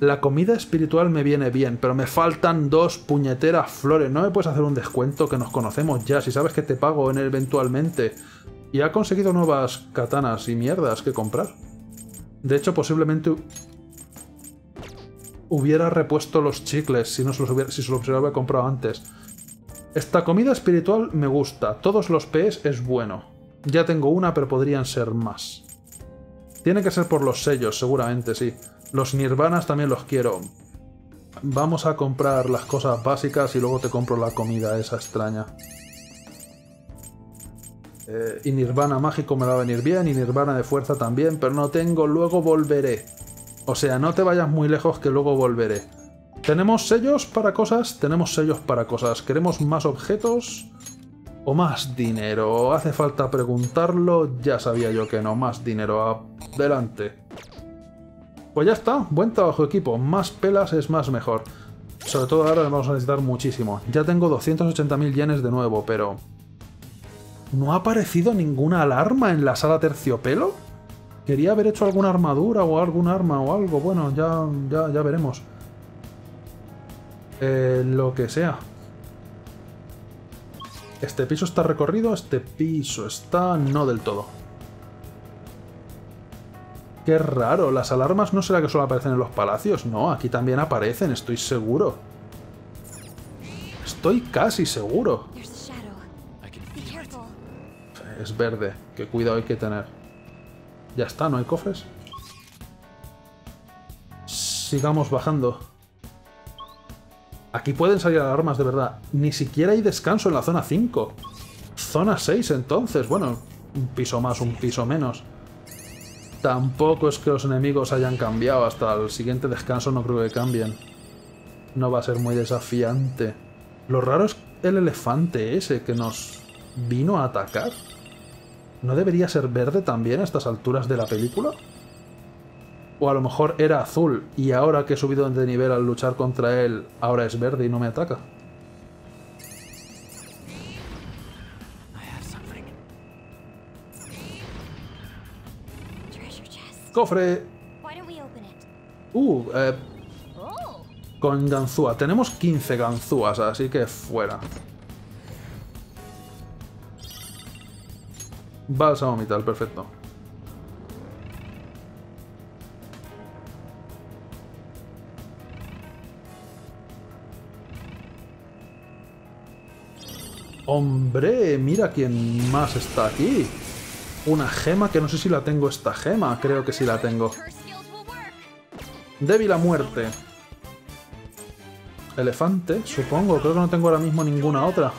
La comida espiritual me viene bien, pero me faltan dos puñeteras flores. ¿No me puedes hacer un descuento? Que nos conocemos ya, si sabes que te pago en él eventualmente. Y ha conseguido nuevas katanas y mierdas que comprar. De hecho, posiblemente hubiera repuesto los chicles si se los hubiera comprado antes. Esta comida espiritual me gusta. Todos los PS es bueno. Ya tengo una, pero podrían ser más. Tiene que ser por los sellos, seguramente, sí. Los nirvanas también los quiero. Vamos a comprar las cosas básicas y luego te compro la comida esa extraña. Y Nirvana mágico me va a venir bien, y Nirvana de fuerza también, pero no tengo, luego volveré. O sea, no te vayas muy lejos que luego volveré. ¿Tenemos sellos para cosas? Tenemos sellos para cosas. ¿Queremos más objetos o más dinero? Hace falta preguntarlo, ya sabía yo que no. Más dinero, adelante. Pues ya está, buen trabajo equipo, más pelas es más mejor. Sobre todo ahora vamos a necesitar muchísimo. Ya tengo 280.000 yenes de nuevo, pero... ¿no ha aparecido ninguna alarma en la sala terciopelo? Quería haber hecho alguna armadura o algún arma o algo. Bueno, ya veremos. Lo que sea. Este piso está recorrido, este piso está no del todo. Qué raro, las alarmas no será que solo aparecen en los palacios. No, aquí también aparecen, estoy seguro. Estoy casi seguro. Es verde, qué cuidado hay que tener. Ya está, ¿no hay cofres? Sigamos bajando. Aquí pueden salir alarmas de verdad. Ni siquiera hay descanso en la zona 5. Zona 6 entonces, bueno, un piso más, un piso menos. Tampoco es que los enemigos hayan cambiado, hasta el siguiente descanso no creo que cambien. No va a ser muy desafiante. Lo raro es el elefante ese que nos vino a atacar. ¿No debería ser verde también a estas alturas de la película? O a lo mejor era azul, y ahora que he subido de nivel al luchar contra él, ahora es verde y no me ataca. ¡Cofre! Con ganzúa. Tenemos 15 ganzúas, así que fuera. Bálsamo mitad, perfecto. ¡Hombre! Mira quién más está aquí. Una gema que no sé si la tengo esta gema. Creo que sí la tengo. Débil a muerte. Elefante, supongo. Creo que no tengo ahora mismo ninguna otra.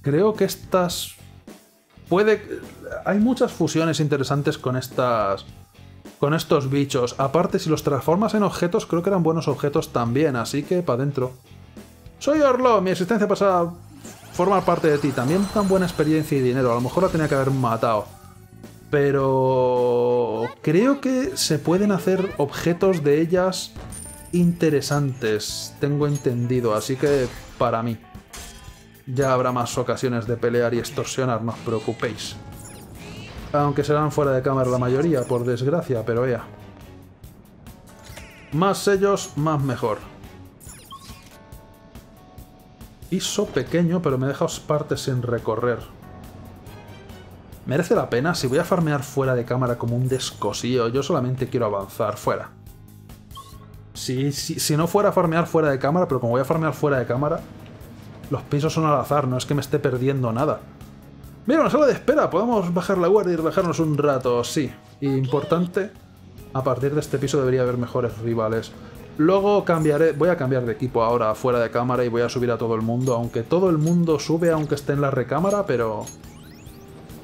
Creo que estas... Hay muchas fusiones interesantes con estas... con estos bichos. Aparte, si los transformas en objetos, creo que eran buenos objetos también, así que para adentro. Soy Orlo, mi existencia pasa a formar parte de ti. También tan buena experiencia y dinero. A lo mejor la tenía que haber matado. Pero... creo que se pueden hacer objetos de ellas interesantes. Tengo entendido, así que para mí. Ya habrá más ocasiones de pelear y extorsionar, no os preocupéis. Aunque serán fuera de cámara la mayoría, por desgracia, pero ya. Más sellos, más mejor. Piso pequeño, pero me deja partes sin recorrer. Merece la pena, si voy a farmear fuera de cámara como un descosío, yo solamente quiero avanzar, fuera. Si no fuera a farmear fuera de cámara, pero como voy a farmear fuera de cámara, los pisos son al azar, no es que me esté perdiendo nada. Mira, una sala de espera. Podemos bajar la guardia y relajarnos un rato, sí. Y importante, a partir de este piso debería haber mejores rivales. Luego cambiaré, voy a cambiar de equipo ahora fuera de cámara y voy a subir a todo el mundo. Aunque todo el mundo sube, aunque esté en la recámara, pero...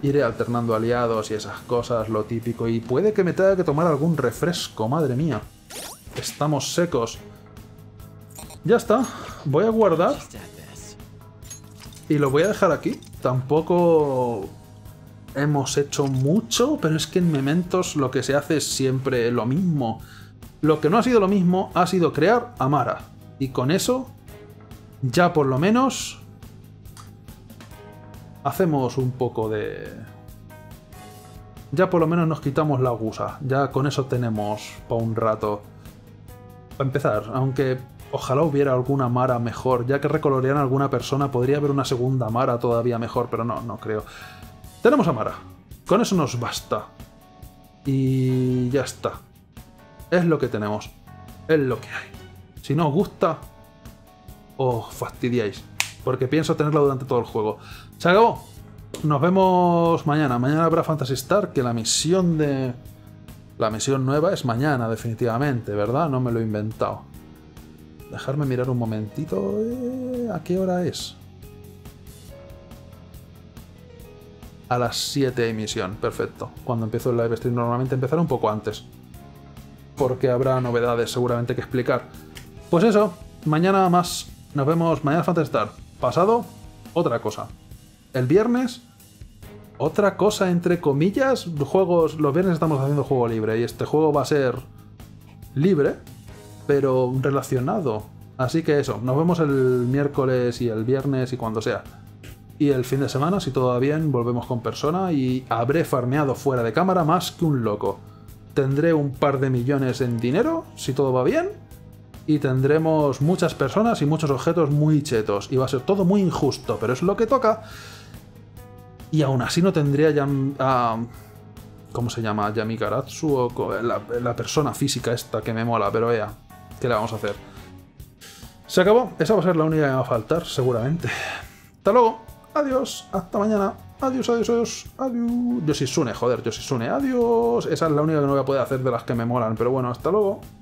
iré alternando aliados y esas cosas, lo típico. Y puede que me tenga que tomar algún refresco, madre mía. Estamos secos. Ya está, voy a guardar. Y lo voy a dejar aquí. Tampoco hemos hecho mucho, pero es que en Mementos lo que se hace es siempre lo mismo. Lo que no ha sido lo mismo ha sido crear a Mara. Y con eso, ya por lo menos, hacemos un poco de... ya por lo menos nos quitamos la gusa. Ya con eso tenemos para un rato. Para empezar, aunque... ojalá hubiera alguna Mara mejor, ya que recolorean a alguna persona, podría haber una segunda Mara todavía mejor, pero no creo. Tenemos a Mara. Con eso nos basta. Y ya está. Es lo que tenemos. Es lo que hay. Si no os gusta, os fastidiáis, porque pienso tenerla durante todo el juego. Se acabó. Nos vemos mañana. Mañana habrá Phantasy Star, que la misión de... La misión nueva es mañana, definitivamente, ¿verdad? No me lo he inventado. Dejarme mirar un momentito. ¿A qué hora es? A las 7 hay misión, perfecto. Cuando empiezo el live stream normalmente empezará un poco antes, porque habrá novedades seguramente que explicar. Pues eso, mañana más. Nos vemos mañana Phantasy Star. Pasado, otra cosa. El viernes, otra cosa entre comillas. Juegos, los viernes estamos haciendo juego libre y este juego va a ser libre, pero relacionado. Así que eso, nos vemos el miércoles y el viernes y cuando sea. Y el fin de semana, si todo va bien, volvemos con Persona y habré farmeado fuera de cámara más que un loco. Tendré un par de millones en dinero, si todo va bien, y tendremos muchas personas y muchos objetos muy chetos. Y va a ser todo muy injusto, pero es lo que toca. Y aún así no tendría ya... ¿Cómo se llama? Yamikaratsu o la persona física esta que me mola, pero vea, ¿qué le vamos a hacer? Se acabó. Esa va a ser la única que me va a faltar, seguramente. Hasta luego. Adiós. Hasta mañana. Adiós, adiós, adiós. Adiós. Yoshitsune, joder, Yoshitsune. Adiós. Esa es la única que no voy a poder hacer de las que me molan, pero bueno, hasta luego.